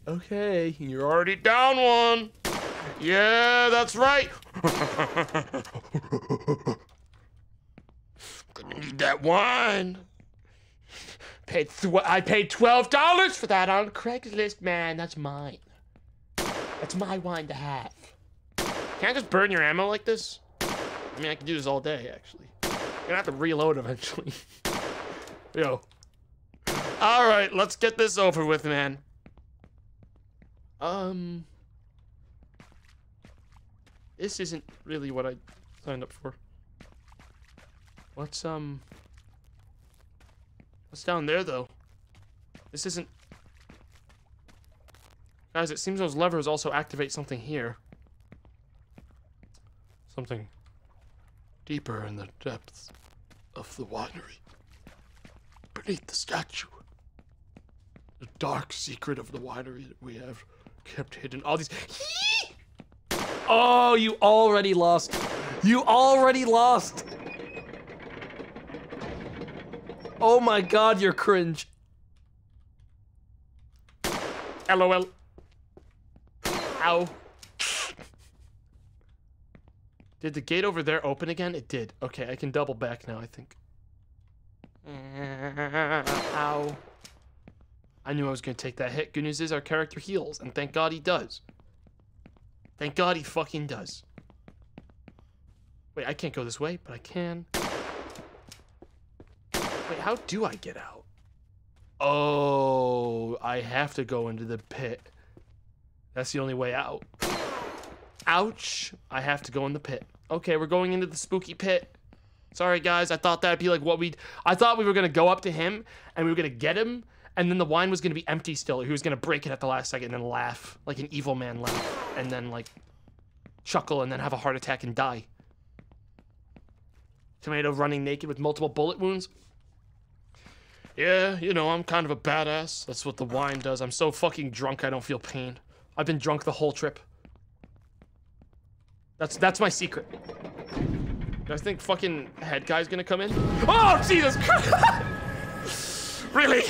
Okay, you're already down one. Yeah, that's right. Gonna need that wine. Paid th I paid twelve dollars for that on Craigslist, man. That's mine. That's my wine to have. Can I just burn your ammo like this? I mean, I can do this all day, actually. I'm gonna have to reload eventually. Yo. All right, let's get this over with, man. Um... This isn't really what I signed up for. What's, um... What's down there, though? This isn't... Guys, it seems those levers also activate something here. Something deeper in the depths of the winery. Beneath the statue. The dark secret of the winery that we have kept hidden. All these... Oh, you already lost. You already lost. Oh my God, you're cringe. LOL. Ow. Did the gate over there open again? It did. Okay, I can double back now, I think. Ow. I knew I was going to take that hit. Good news is our character heals, and thank God he does. Thank God he fucking does. Wait, I can't go this way, but I can. Wait, how do I get out? Oh, I have to go into the pit. That's the only way out. Ouch. I have to go in the pit. Okay, we're going into the spooky pit. Sorry, guys. I thought that'd be like what we'd... I thought we were going to go up to him, and we were going to get him, and then the wine was going to be empty still. He was going to break it at the last second and then laugh. Like an evil man laugh. And then, like, chuckle and then have a heart attack and die. Tomato running naked with multiple bullet wounds. Yeah, you know, I'm kind of a badass. That's what the wine does. I'm so fucking drunk I don't feel pain. I've been drunk the whole trip. That's that's my secret. Do I think fucking head guy's gonna come in? Oh, Jesus Christ! Really?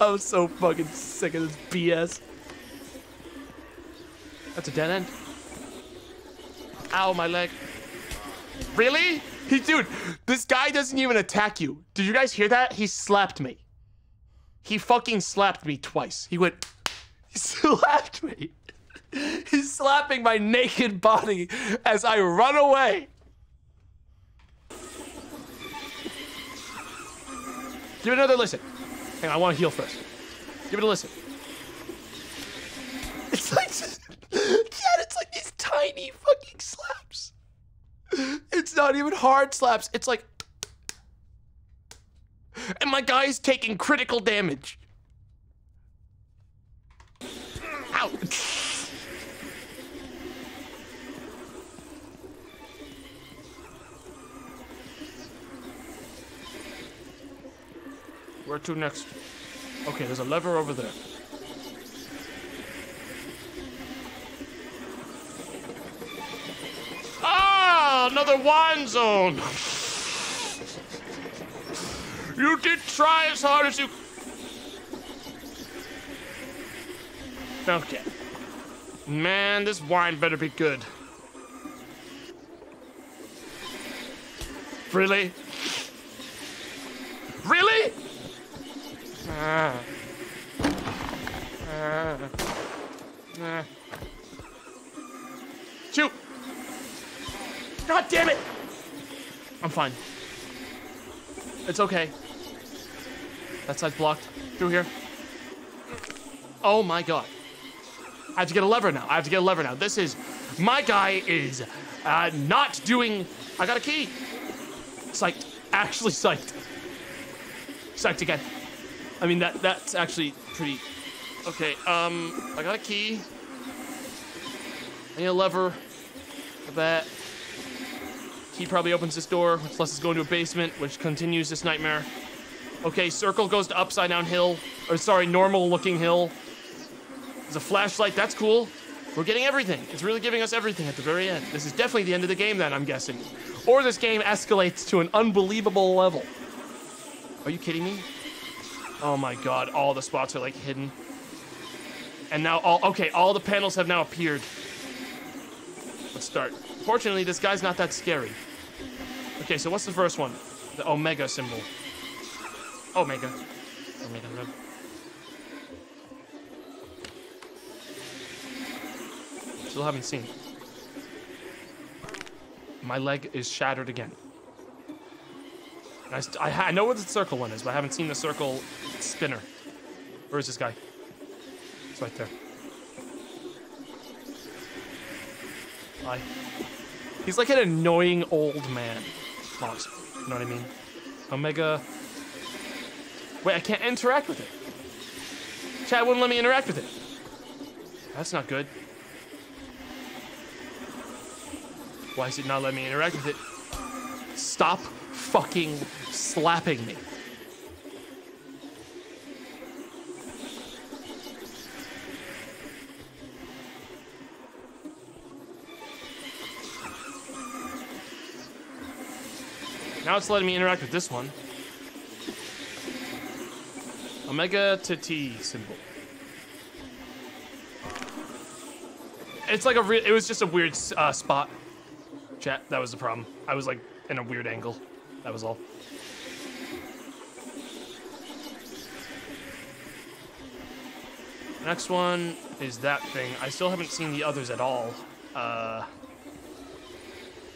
I'm so fucking sick of this B S. That's a dead end. Ow, my leg. Really? He, dude, this guy doesn't even attack you. Did you guys hear that? He slapped me. He fucking slapped me twice. He went... He slapped me. He's slapping my naked body as I run away. Give it another listen. Hang on, I want to heal first. Give it a listen. It's like, yeah, it's like these tiny fucking slaps. It's not even hard slaps. It's like, and my guy's taking critical damage. Ow. Where to next? Okay, there's a lever over there. Ah, another wine zone. You did try as hard as you. Okay. Man, this wine better be good. Really? Really? Ah. Ah. Ah. Shoot! God damn it! I'm fine. It's okay. That side's blocked. Through here. Oh my god. I have to get a lever now. I have to get a lever now. This is... My guy is uh, not doing... I got a key. Psyched. Actually psyched. Psyched again. I mean, that that's actually pretty... Okay, um... I got a key. I need a lever. That. Key probably opens this door, which lets us go into a basement, which continues this nightmare. Okay, circle goes to upside down hill. Or, sorry, normal looking hill. There's a flashlight. That's cool. We're getting everything. It's really giving us everything at the very end. This is definitely the end of the game then, I'm guessing. Or this game escalates to an unbelievable level. Are you kidding me? Oh my god, all the spots are like hidden. And now all, okay, all the panels have now appeared. Let's start. Fortunately, this guy's not that scary. Okay, so what's the first one? The Omega symbol. Omega. Omega. Still haven't seen. My leg is shattered again. I, I, I know where the circle one is, but I haven't seen the circle spinner. Where is this guy? It's right there. Hi. He's like an annoying old man. Lost. You know what I mean? Omega. Wait, I can't interact with it. Chat wouldn't let me interact with it. That's not good. Why is it not letting me interact with it? Stop fucking slapping me. Now it's letting me interact with this one. Omega to T symbol. It's like a real, it was just a weird uh, spot. Chat, that was the problem. I was like in a weird angle. That was all. Next one is that thing. I still haven't seen the others at all. Uh,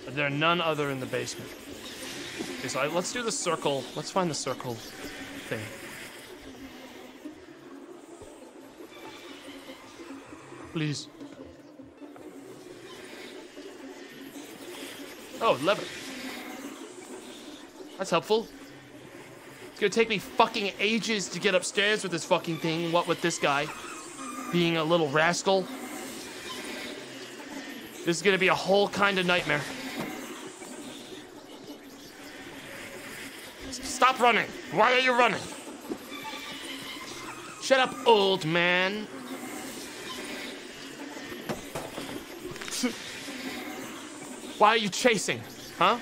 there are none other in the basement. Okay, so I, let's do the circle. Let's find the circle thing. Please. Oh, lever. That's helpful. It's gonna take me fucking ages to get upstairs with this fucking thing. What with this guy being a little rascal? This is gonna be a whole kind of nightmare. Stop running. Why are you running? Shut up, old man. Why are you chasing? Huh?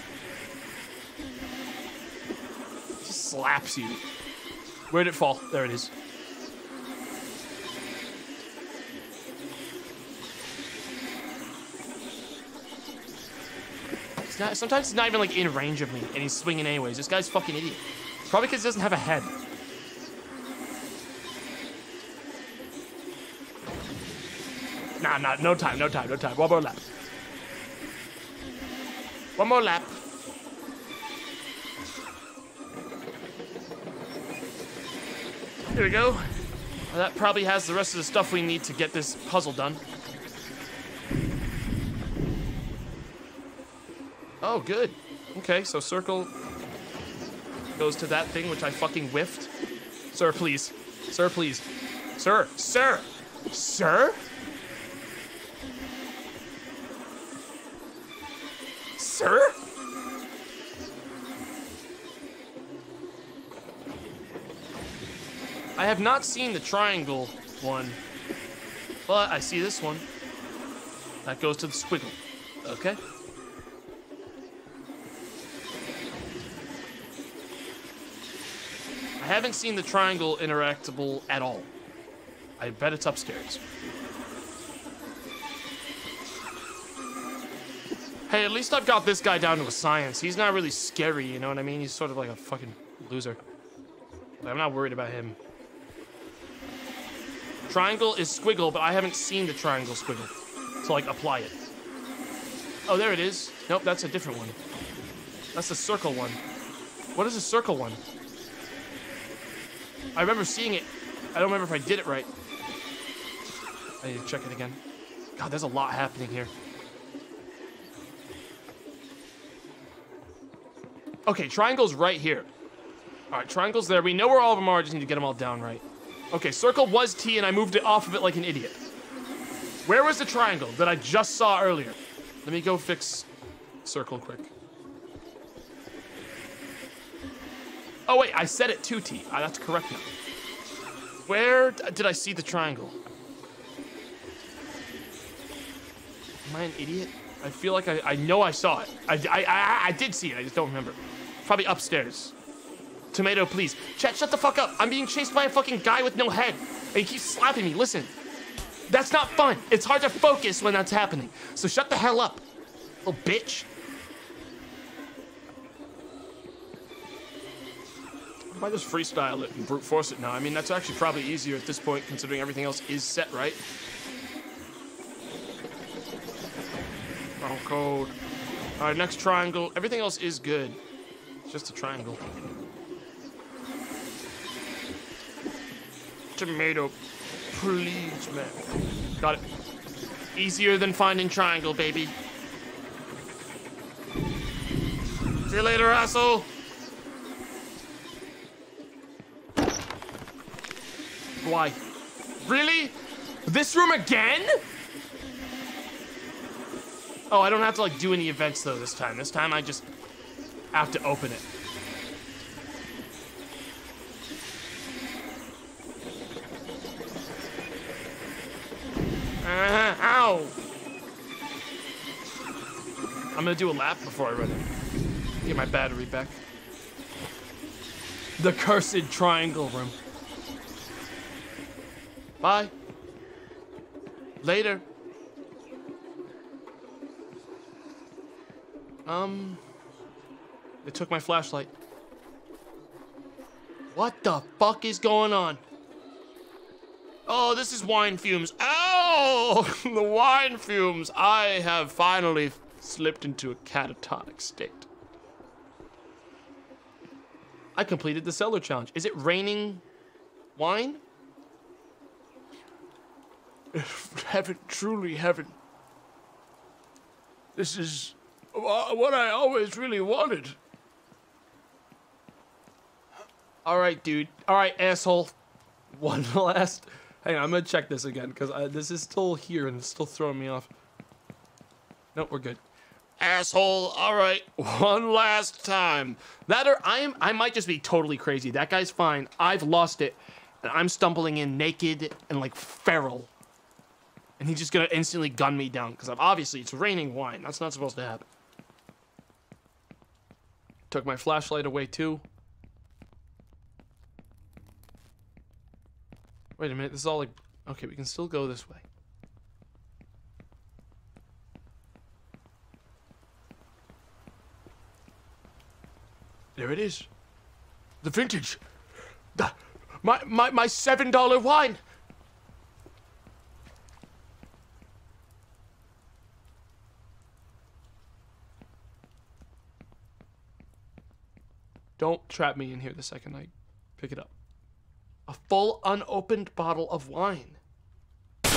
Just slaps you. Where'd it fall? There it is. It's not, sometimes it's not even like in range of me, and he's swinging anyways. This guy's a fucking idiot. Probably because he doesn't have a head. Nah, nah, no time, no time, no time. One more lap. One more lap. There we go. Well, that probably has the rest of the stuff we need to get this puzzle done. Oh, good. Okay, so circle goes to that thing which I fucking whiffed. Sir, please. Sir, please. Sir, sir, sir? Sir? I have not seen the triangle one, but I see this one. That goes to the squiggle. Okay. I haven't seen the triangle interactable at all. I bet it's upstairs. Hey, at least I've got this guy down to a science. He's not really scary, you know what I mean? He's sort of like a fucking loser. But I'm not worried about him. Triangle is squiggle, but I haven't seen the triangle squiggle. So, like, apply it. Oh, there it is. Nope, that's a different one. That's the circle one. What is the circle one? I remember seeing it. I don't remember if I did it right. I need to check it again. God, there's a lot happening here. Okay, triangle's right here. All right, triangle's there. We know where all of them are. I just need to get them all down right. Okay, circle was T, and I moved it off of it like an idiot. Where was the triangle that I just saw earlier? Let me go fix circle quick. Oh, wait, I said it to T. Ah, that's correct now. Where did I see the triangle? Am I an idiot? I feel like I, I know I saw it. I, I, I, I did see it. I just don't remember. Probably upstairs. Tomato, please. Chat, shut the fuck up. I'm being chased by a fucking guy with no head. And he keeps slapping me. Listen. That's not fun. It's hard to focus when that's happening. So shut the hell up, little bitch. Why don't I just freestyle it and brute force it now? I mean, that's actually probably easier at this point considering everything else is set, right? Wrong code. All right, next triangle. Everything else is good. It's just a triangle. Tomato, please, man. Got it. Easier than finding triangle, baby. See you later, asshole. Why? Really? This room again? Oh, I don't have to, like, do any events, though, this time. This time I just have to open it. Uh-huh. Ow! I'm gonna do a lap before I run in. Get my battery back. The cursed triangle room. Bye. Later. Um, it took my flashlight. What the fuck is going on? Oh, this is wine fumes. Ow! The wine fumes. I have finally slipped into a catatonic state. I completed the cellar challenge. Is it raining wine? Heaven, truly heaven. This is what I always really wanted. All right, dude. All right, asshole. One last. Hang on, I'm gonna check this again because this is still here and it's still throwing me off. Nope, we're good. Asshole. All right, one last time. That or I am. I might just be totally crazy. That guy's fine. I've lost it, and I'm stumbling in naked and like feral, and he's just gonna instantly gun me down because I'm obviously it's raining wine. That's not supposed to happen. Took my flashlight away, too. Wait a minute, this is all like... Okay, we can still go this way. There it is. The vintage. The, my, my, my seven dollar wine. Don't trap me in here the second I pick it up. A full unopened bottle of wine. Why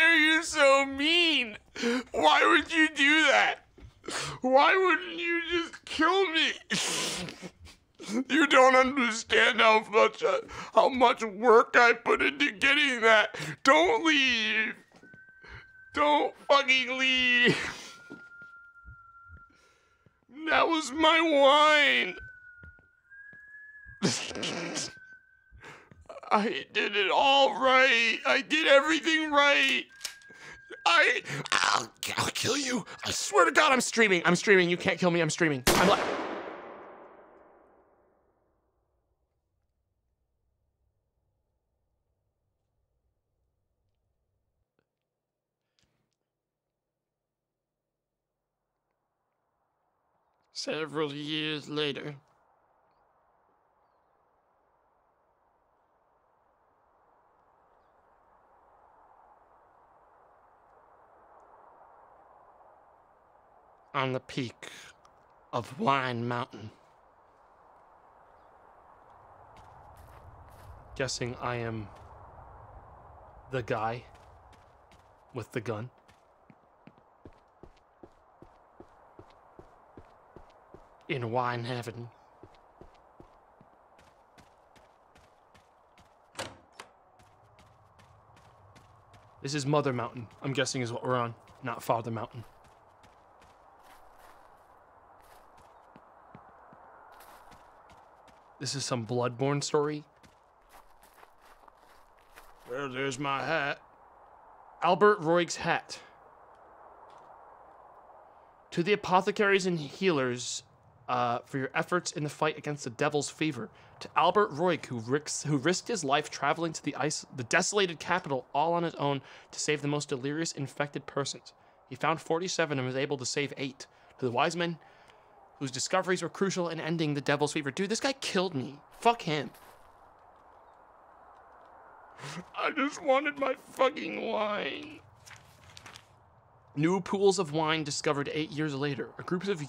are you so mean? Why would you do that? Why wouldn't you just kill me? You don't understand how much, uh, how much work I put into getting that. Don't leave. Don't fucking leave. That was my wine. I did it all right. I did everything right. I, I'll, I'll kill you. I swear to God, I'm streaming. I'm streaming. You can't kill me. I'm streaming. I'm like. Several years later. On the peak of Wine Mountain. Guessing I am the guy with the gun. In wine heaven. This is Mother Mountain, I'm guessing is what we're on, not Father Mountain. This is some Bloodborne story. Well, there's my hat. Albert Roig's hat. To the apothecaries and healers uh, for your efforts in the fight against the devil's fever. To Albert Roig, who, risks, who risked his life traveling to the, ice, the desolated capital all on his own to save the most delirious infected persons. He found forty-seven and was able to save eight. To the wise men, whose discoveries were crucial in ending the devil's fever. Dude, this guy killed me. Fuck him. I just wanted my fucking wine. New pools of wine discovered eight years later. A group of,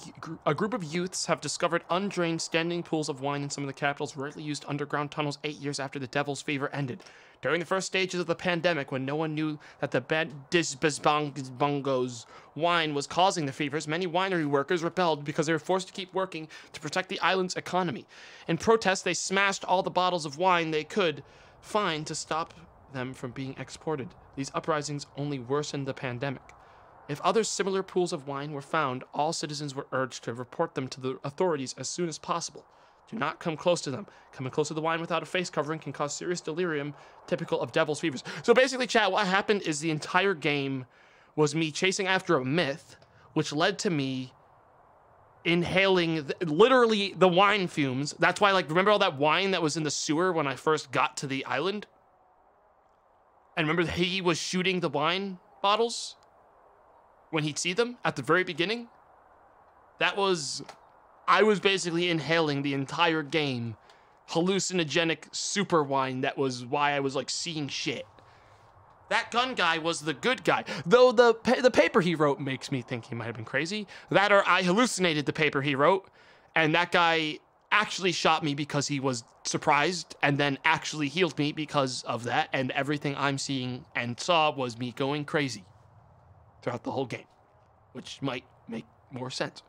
a group of youths have discovered undrained standing pools of wine in some of the capital's rightly used underground tunnels eight years after the devil's fever ended. During the first stages of the pandemic, when no one knew that the bad disbongos wine was causing the fevers, many winery workers rebelled because they were forced to keep working to protect the island's economy. In protest, they smashed all the bottles of wine they could find to stop them from being exported. These uprisings only worsened the pandemic. If other similar pools of wine were found, all citizens were urged to report them to the authorities as soon as possible. Do not come close to them. Coming close to the wine without a face covering can cause serious delirium, typical of devil's fevers. So basically, chat, what happened is the entire game was me chasing after a myth, which led to me inhaling th- literally the wine fumes. That's why, like, remember all that wine that was in the sewer when I first got to the island? And remember he was shooting the wine bottles? When he'd see them at the very beginning, that was, I was basically inhaling the entire game, hallucinogenic super wine. That was why I was like seeing shit. That gun guy was the good guy, though the pa the paper he wrote makes me think he might have been crazy. That or I hallucinated the paper he wrote, and that guy actually shot me because he was surprised and then actually healed me because of that, and everything I'm seeing and saw was me going crazy throughout the whole game, which might make more sense.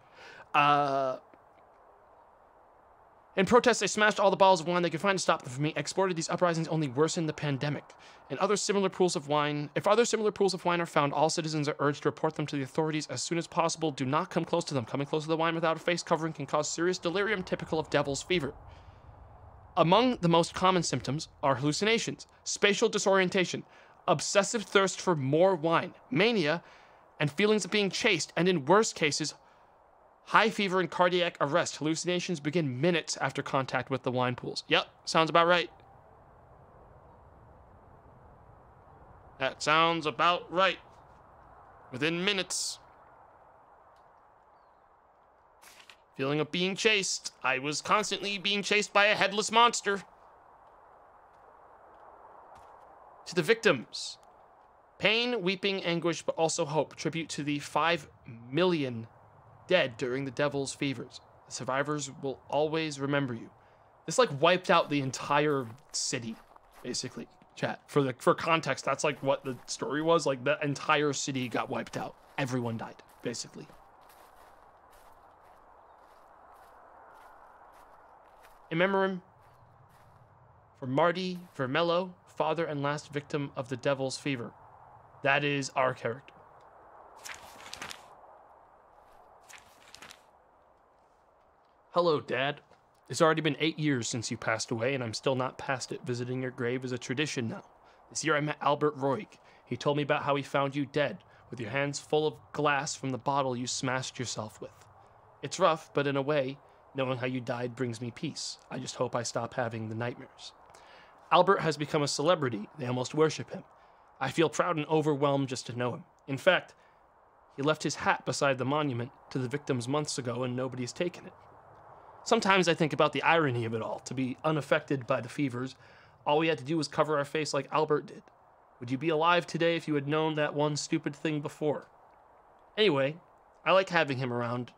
Uh, in protest, they smashed all the bottles of wine they could find to stop them from being exported. These uprisings only worsened the pandemic. And other similar pools of wine, if other similar pools of wine are found, all citizens are urged to report them to the authorities as soon as possible. Do not come close to them. Coming close to the wine without a face covering can cause serious delirium, typical of devil's fever. Among the most common symptoms are hallucinations, spatial disorientation, obsessive thirst for more wine, mania, and feelings of being chased, and in worse cases, high fever and cardiac arrest. Hallucinations begin minutes after contact with the wine pools. Yep, sounds about right. That sounds about right. Within minutes. Feeling of being chased. I was constantly being chased by a headless monster. To the victims. Pain, weeping, anguish, but also hope. Tribute to the five million dead during the devil's fevers. The survivors will always remember you. This like wiped out the entire city, basically, chat. For the for context, that's like what the story was. Like the entire city got wiped out. Everyone died, basically. In memoriam for Marty Vermello, father and last victim of the devil's fever. That is our character. Hello, Dad. It's already been eight years since you passed away, and I'm still not past it. Visiting your grave is a tradition now. This year I met Albert Roig. He told me about how he found you dead, with your hands full of glass from the bottle you smashed yourself with. It's rough, but in a way, knowing how you died brings me peace. I just hope I stop having the nightmares. Albert has become a celebrity. They almost worship him. I feel proud and overwhelmed just to know him. In fact, he left his hat beside the monument to the victims months ago, and nobody's taken it. Sometimes I think about the irony of it all. To be unaffected by the fevers, all we had to do was cover our face like Albert did. Would you be alive today if you had known that one stupid thing before? Anyway, I like having him around.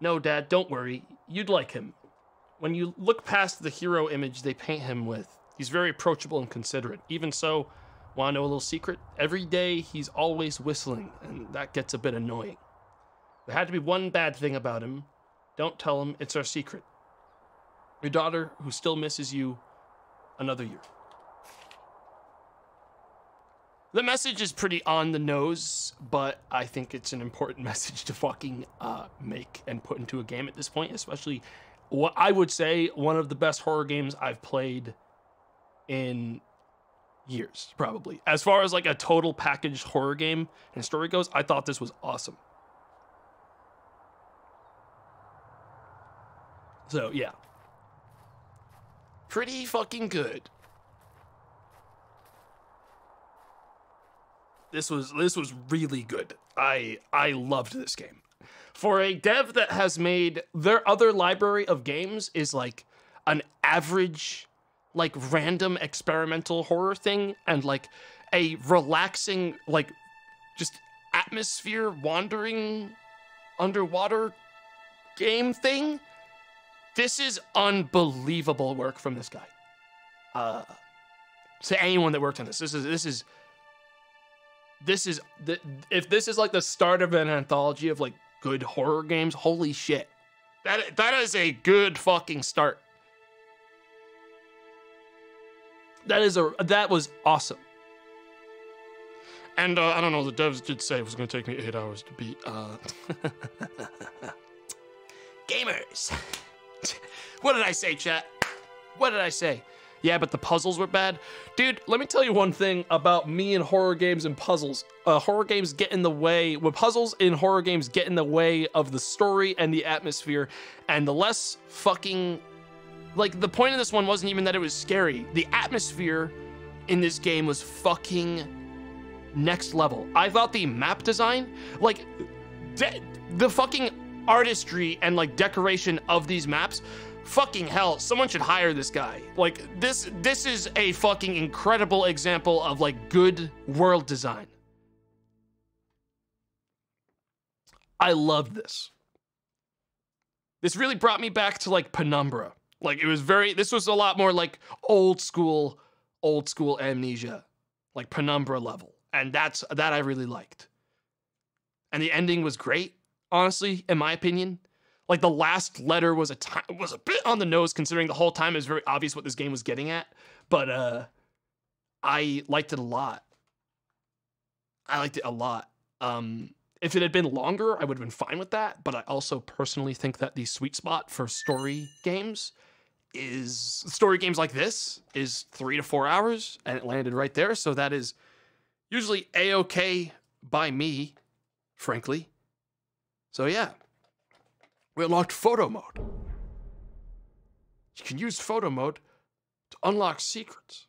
No, Dad, don't worry. You'd like him. When you look past the hero image they paint him with, he's very approachable and considerate. Even so, want to know a little secret? Every day, he's always whistling, and that gets a bit annoying. There had to be one bad thing about him. Don't tell him. It's our secret. Your daughter, who still misses you, another year. The message is pretty on the nose, but I think it's an important message to fucking uh, make and put into a game at this point, especially what I would say one of the best horror games I've played in years, probably. As far as like a total packaged horror game and story goes, I thought this was awesome. So yeah, pretty fucking good. This was this was really good. I I loved this game. For a dev that has made their other library of games is like an average, like random experimental horror thing, and like a relaxing, like just atmosphere wandering underwater game thing. This is unbelievable work from this guy. Uh, to anyone that worked on this, this is, this is, this is, th if this is like the start of an anthology of like good horror games, holy shit. That, that is a good fucking start. That is a, that was awesome. And uh, I don't know, the devs did say it was gonna take me eight hours to beat. Uh... Gamers. What did I say, chat? What did I say? Yeah, but the puzzles were bad. Dude, let me tell you one thing about me and horror games and puzzles. Uh, horror games get in the way, well, puzzles in horror games get in the way of the story and the atmosphere, and the less fucking, like, the point of this one wasn't even that it was scary. The atmosphere in this game was fucking next level. I thought the map design, like, de the fucking artistry and, like, decoration of these maps, fucking hell, someone should hire this guy. Like, this this is a fucking incredible example of, like, good world design. I love this. This really brought me back to, like, Penumbra. Like, it was very, this was a lot more, like, old school, old school Amnesia. Like, Penumbra level. And that's, that I really liked. And the ending was great, honestly, in my opinion. Like, the last letter was a time, was a bit on the nose, considering the whole time it was very obvious what this game was getting at. But uh, I liked it a lot. I liked it a lot. Um, if it had been longer, I would have been fine with that. But I also personally think that the sweet spot for story games is, story games like this is three to four hours, and it landed right there. So that is usually A-okay by me, frankly. So yeah. We unlocked photo mode. You can use photo mode to unlock secrets.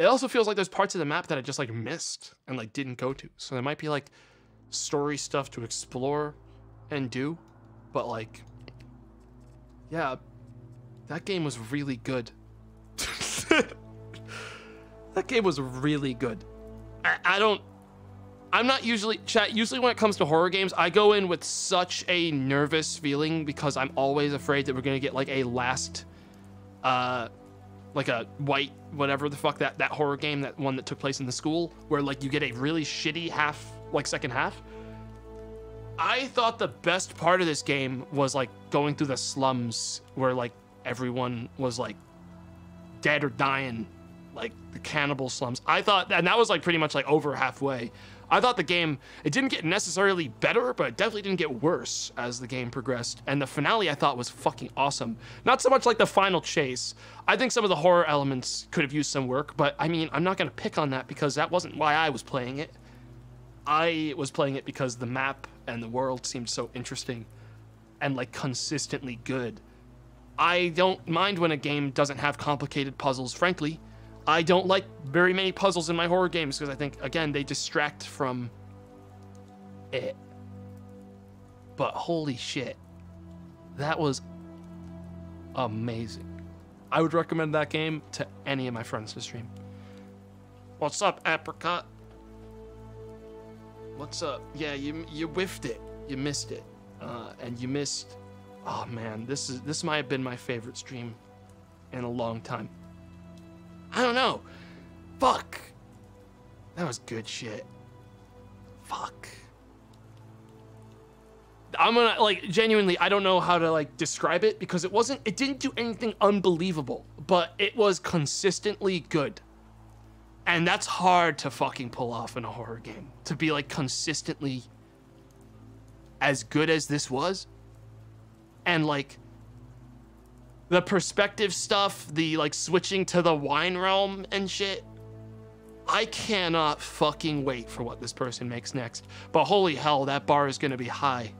It also feels like there's parts of the map that I just like missed and like didn't go to. So there might be like story stuff to explore and do, but like, yeah, that game was really good. That game was really good. I, I don't, I'm not usually, chat, usually when it comes to horror games, I go in with such a nervous feeling because I'm always afraid that we're going to get like a last, uh, like a white, whatever the fuck, that, that horror game, that one that took place in the school, where like you get a really shitty half, like second half. I thought the best part of this game was like going through the slums where like everyone was like dead or dying, like the cannibal slums. I thought, and that was like pretty much like over halfway. I thought the game, it didn't get necessarily better, but it definitely didn't get worse as the game progressed. And the finale I thought was fucking awesome. Not so much like the final chase. I think some of the horror elements could have used some work, but I mean, I'm not gonna pick on that because that wasn't why I was playing it. I was playing it because the map and the world seemed so interesting and like consistently good. I don't mind when a game doesn't have complicated puzzles, frankly. I don't like very many puzzles in my horror games because I think, again, they distract from it. But holy shit, that was amazing. I would recommend that game to any of my friends to stream. What's up, Apricot? What's up? Yeah, you you whiffed it. You missed it. Uh, and you missed... Oh, man, this is this might have been my favorite stream in a long time. I don't know. Fuck. That was good shit. Fuck. I'm gonna, like, genuinely, I don't know how to, like, describe it because it wasn't, it didn't do anything unbelievable, but it was consistently good. And that's hard to fucking pull off in a horror game. To be, like, consistently as good as this was. And, like, the perspective stuff, the, like, switching to the wine realm and shit. I cannot fucking wait for what this person makes next. But holy hell, that bar is gonna be high.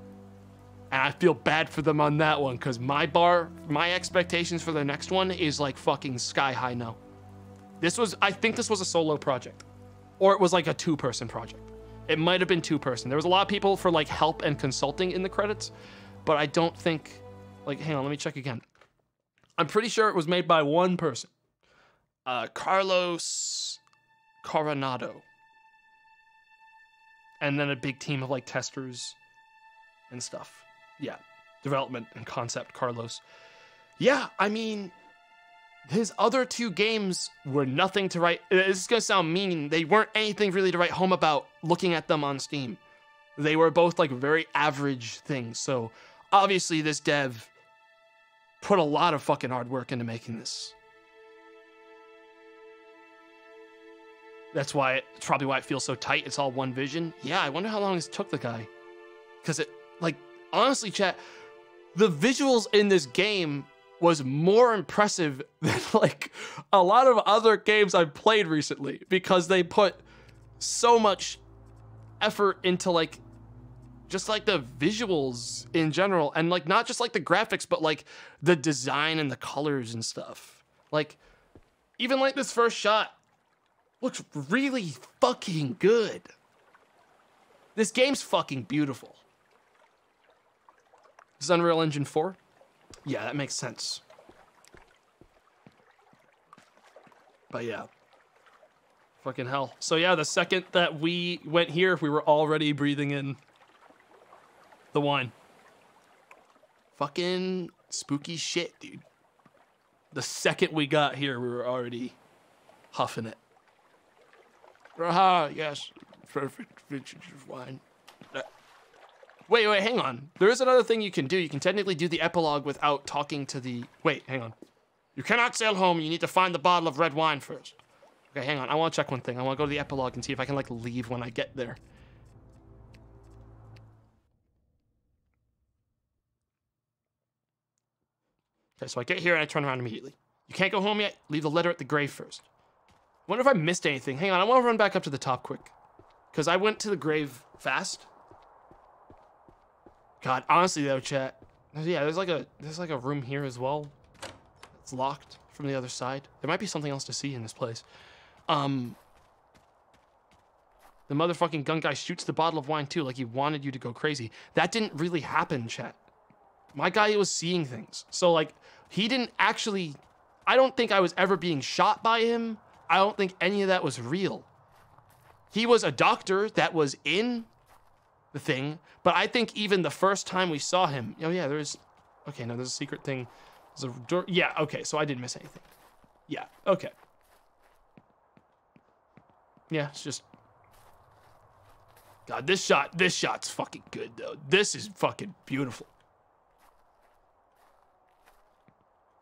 And I feel bad for them on that one, because my bar, my expectations for the next one is, like, fucking sky high now. This was, I think this was a solo project. Or it was, like, a two-person project. It might have been two-person. There was a lot of people for, like, help and consulting in the credits. But I don't think, like, hang on, let me check again. I'm pretty sure it was made by one person. Uh, Carlos Coronado. And then a big team of, like, testers and stuff. Yeah, development and concept, Carlos. Yeah, I mean, his other two games were nothing to write. This is gonna sound mean. They weren't anything really to write home about looking at them on Steam. They were both, like, very average things, so obviously this dev put a lot of fucking hard work into making this. That's why, it, it's probably why it feels so tight, it's all one vision. Yeah, I wonder how long this took the guy. Because it, like, honestly, chat, the visuals in this game was more impressive than, like, a lot of other games I've played recently, because they put so much effort into, like, just like the visuals in general, and, like, not just like the graphics, but like the design and the colors and stuff. Like, even like this first shot looks really fucking good. This game's fucking beautiful. This is Unreal Engine four? Yeah, that makes sense. But yeah. Fucking hell. So yeah, the second that we went here, we were already breathing in the wine. Fucking spooky shit, dude. The second we got here, we were already huffing it. Aha, yes. Perfect vintage of wine. Wait, wait, hang on. There is another thing you can do. You can technically do the epilogue without talking to the... Wait, hang on. You cannot sail home. You need to find the bottle of red wine first. Okay, hang on. I want to check one thing. I want to go to the epilogue and see if I can, like, leave when I get there. Okay, so I get here and I turn around immediately. You can't go home yet. Leave the letter at the grave first. I wonder if I missed anything. Hang on. I want to run back up to the top quick. Because I went to the grave fast. God, honestly, though, chat. Yeah, there's like a there's like a room here as well. It's locked from the other side. There might be something else to see in this place. Um, the motherfucking gun guy shoots the bottle of wine too, like he wanted you to go crazy. That didn't really happen, chat. My guy was seeing things. So, like, he didn't actually... I don't think I was ever being shot by him. I don't think any of that was real. He was a doctor that was in the thing, but I think even the first time we saw him... Oh, yeah, there's... Okay, no, there's a secret thing. There's a door... Yeah, okay, so I didn't miss anything. Yeah, okay. Yeah, it's just... God, this shot, this shot's fucking good, though. This is fucking beautiful.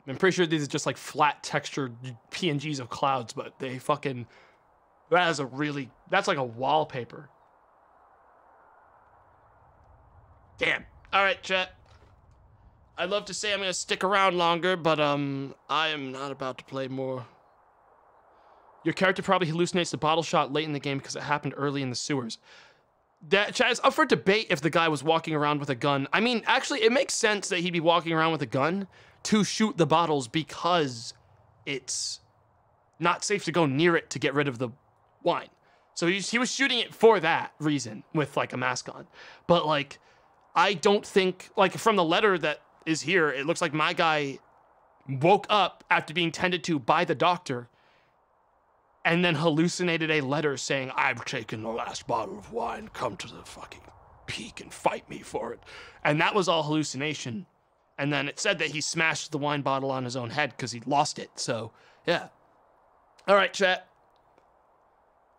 I'm pretty sure these are just, like, flat textured P N Gs of clouds, but they fucking... That is a really... That's like a wallpaper. Damn. All right, chat. I'd love to say I'm going to stick around longer, but um, I am not about to play more. Your character probably hallucinates the bottle shot late in the game because it happened early in the sewers. That, chat, is up for debate if the guy was walking around with a gun. I mean, actually, it makes sense that he'd be walking around with a gun to shoot the bottles because it's not safe to go near it to get rid of the wine. So he, he was shooting it for that reason with, like, a mask on. But, like, I don't think, like, from the letter that is here, it looks like my guy woke up after being tended to by the doctor and then hallucinated a letter saying, I've taken the last bottle of wine, come to the fucking peak and fight me for it. And that was all hallucination. And then it said that he smashed the wine bottle on his own head because he lost it. So, yeah. All right, chat.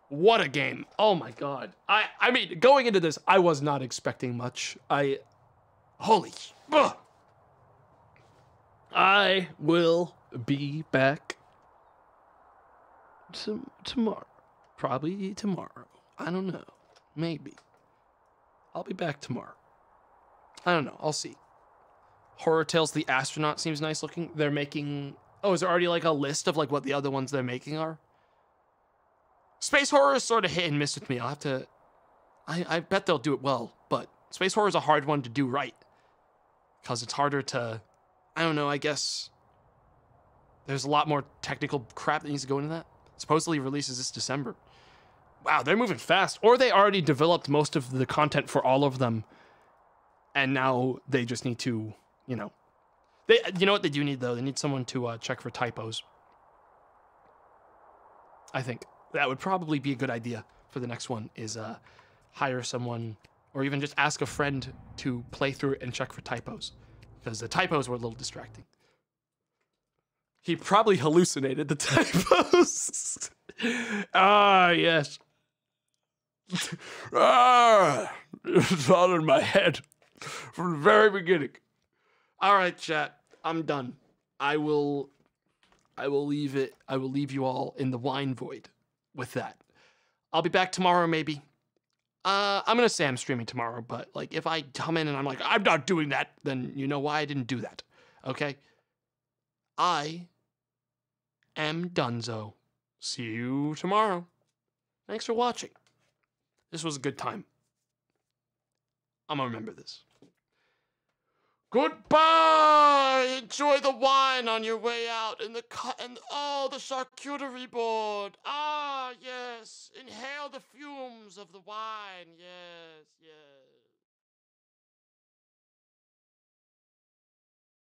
What a game. Oh, my God. I, I mean, going into this, I was not expecting much. I... Holy... Ugh. I will be back to, tomorrow. Probably tomorrow. I don't know. Maybe. I'll be back tomorrow. I don't know. I'll see. Horror Tales the Astronaut seems nice looking. They're making... Oh, is there already like a list of like what the other ones they're making are? Space horror is sort of hit and miss with me. I'll have to... I, I bet they'll do it well, but space horror is a hard one to do right. Because it's harder to... I don't know, I guess there's a lot more technical crap that needs to go into that. Supposedly releases this December. Wow, they're moving fast. Or they already developed most of the content for all of them. And now they just need to, you know... They, you know what they do need, though? They need someone to uh, check for typos. I think that would probably be a good idea for the next one, is uh, hire someone or even just ask a friend to play through it and check for typos. Because the typos were a little distracting. He probably hallucinated the typos. Ah, yes. Ah, it's all in my head from the very beginning. All right, chat. I'm done. I will, I will leave it. I will leave you all in the wine void with that. I'll be back tomorrow, maybe. Uh, I'm going to say I'm streaming tomorrow, but, like, if I come in and I'm like, I'm not doing that, then you know why I didn't do that, okay? I am donezo. See you tomorrow. Thanks for watching. This was a good time. I'm going to remember this. Goodbye! Enjoy the wine on your way out, and the cut, and oh, the charcuterie board. Ah, yes. Inhale the fumes of the wine. Yes, yes.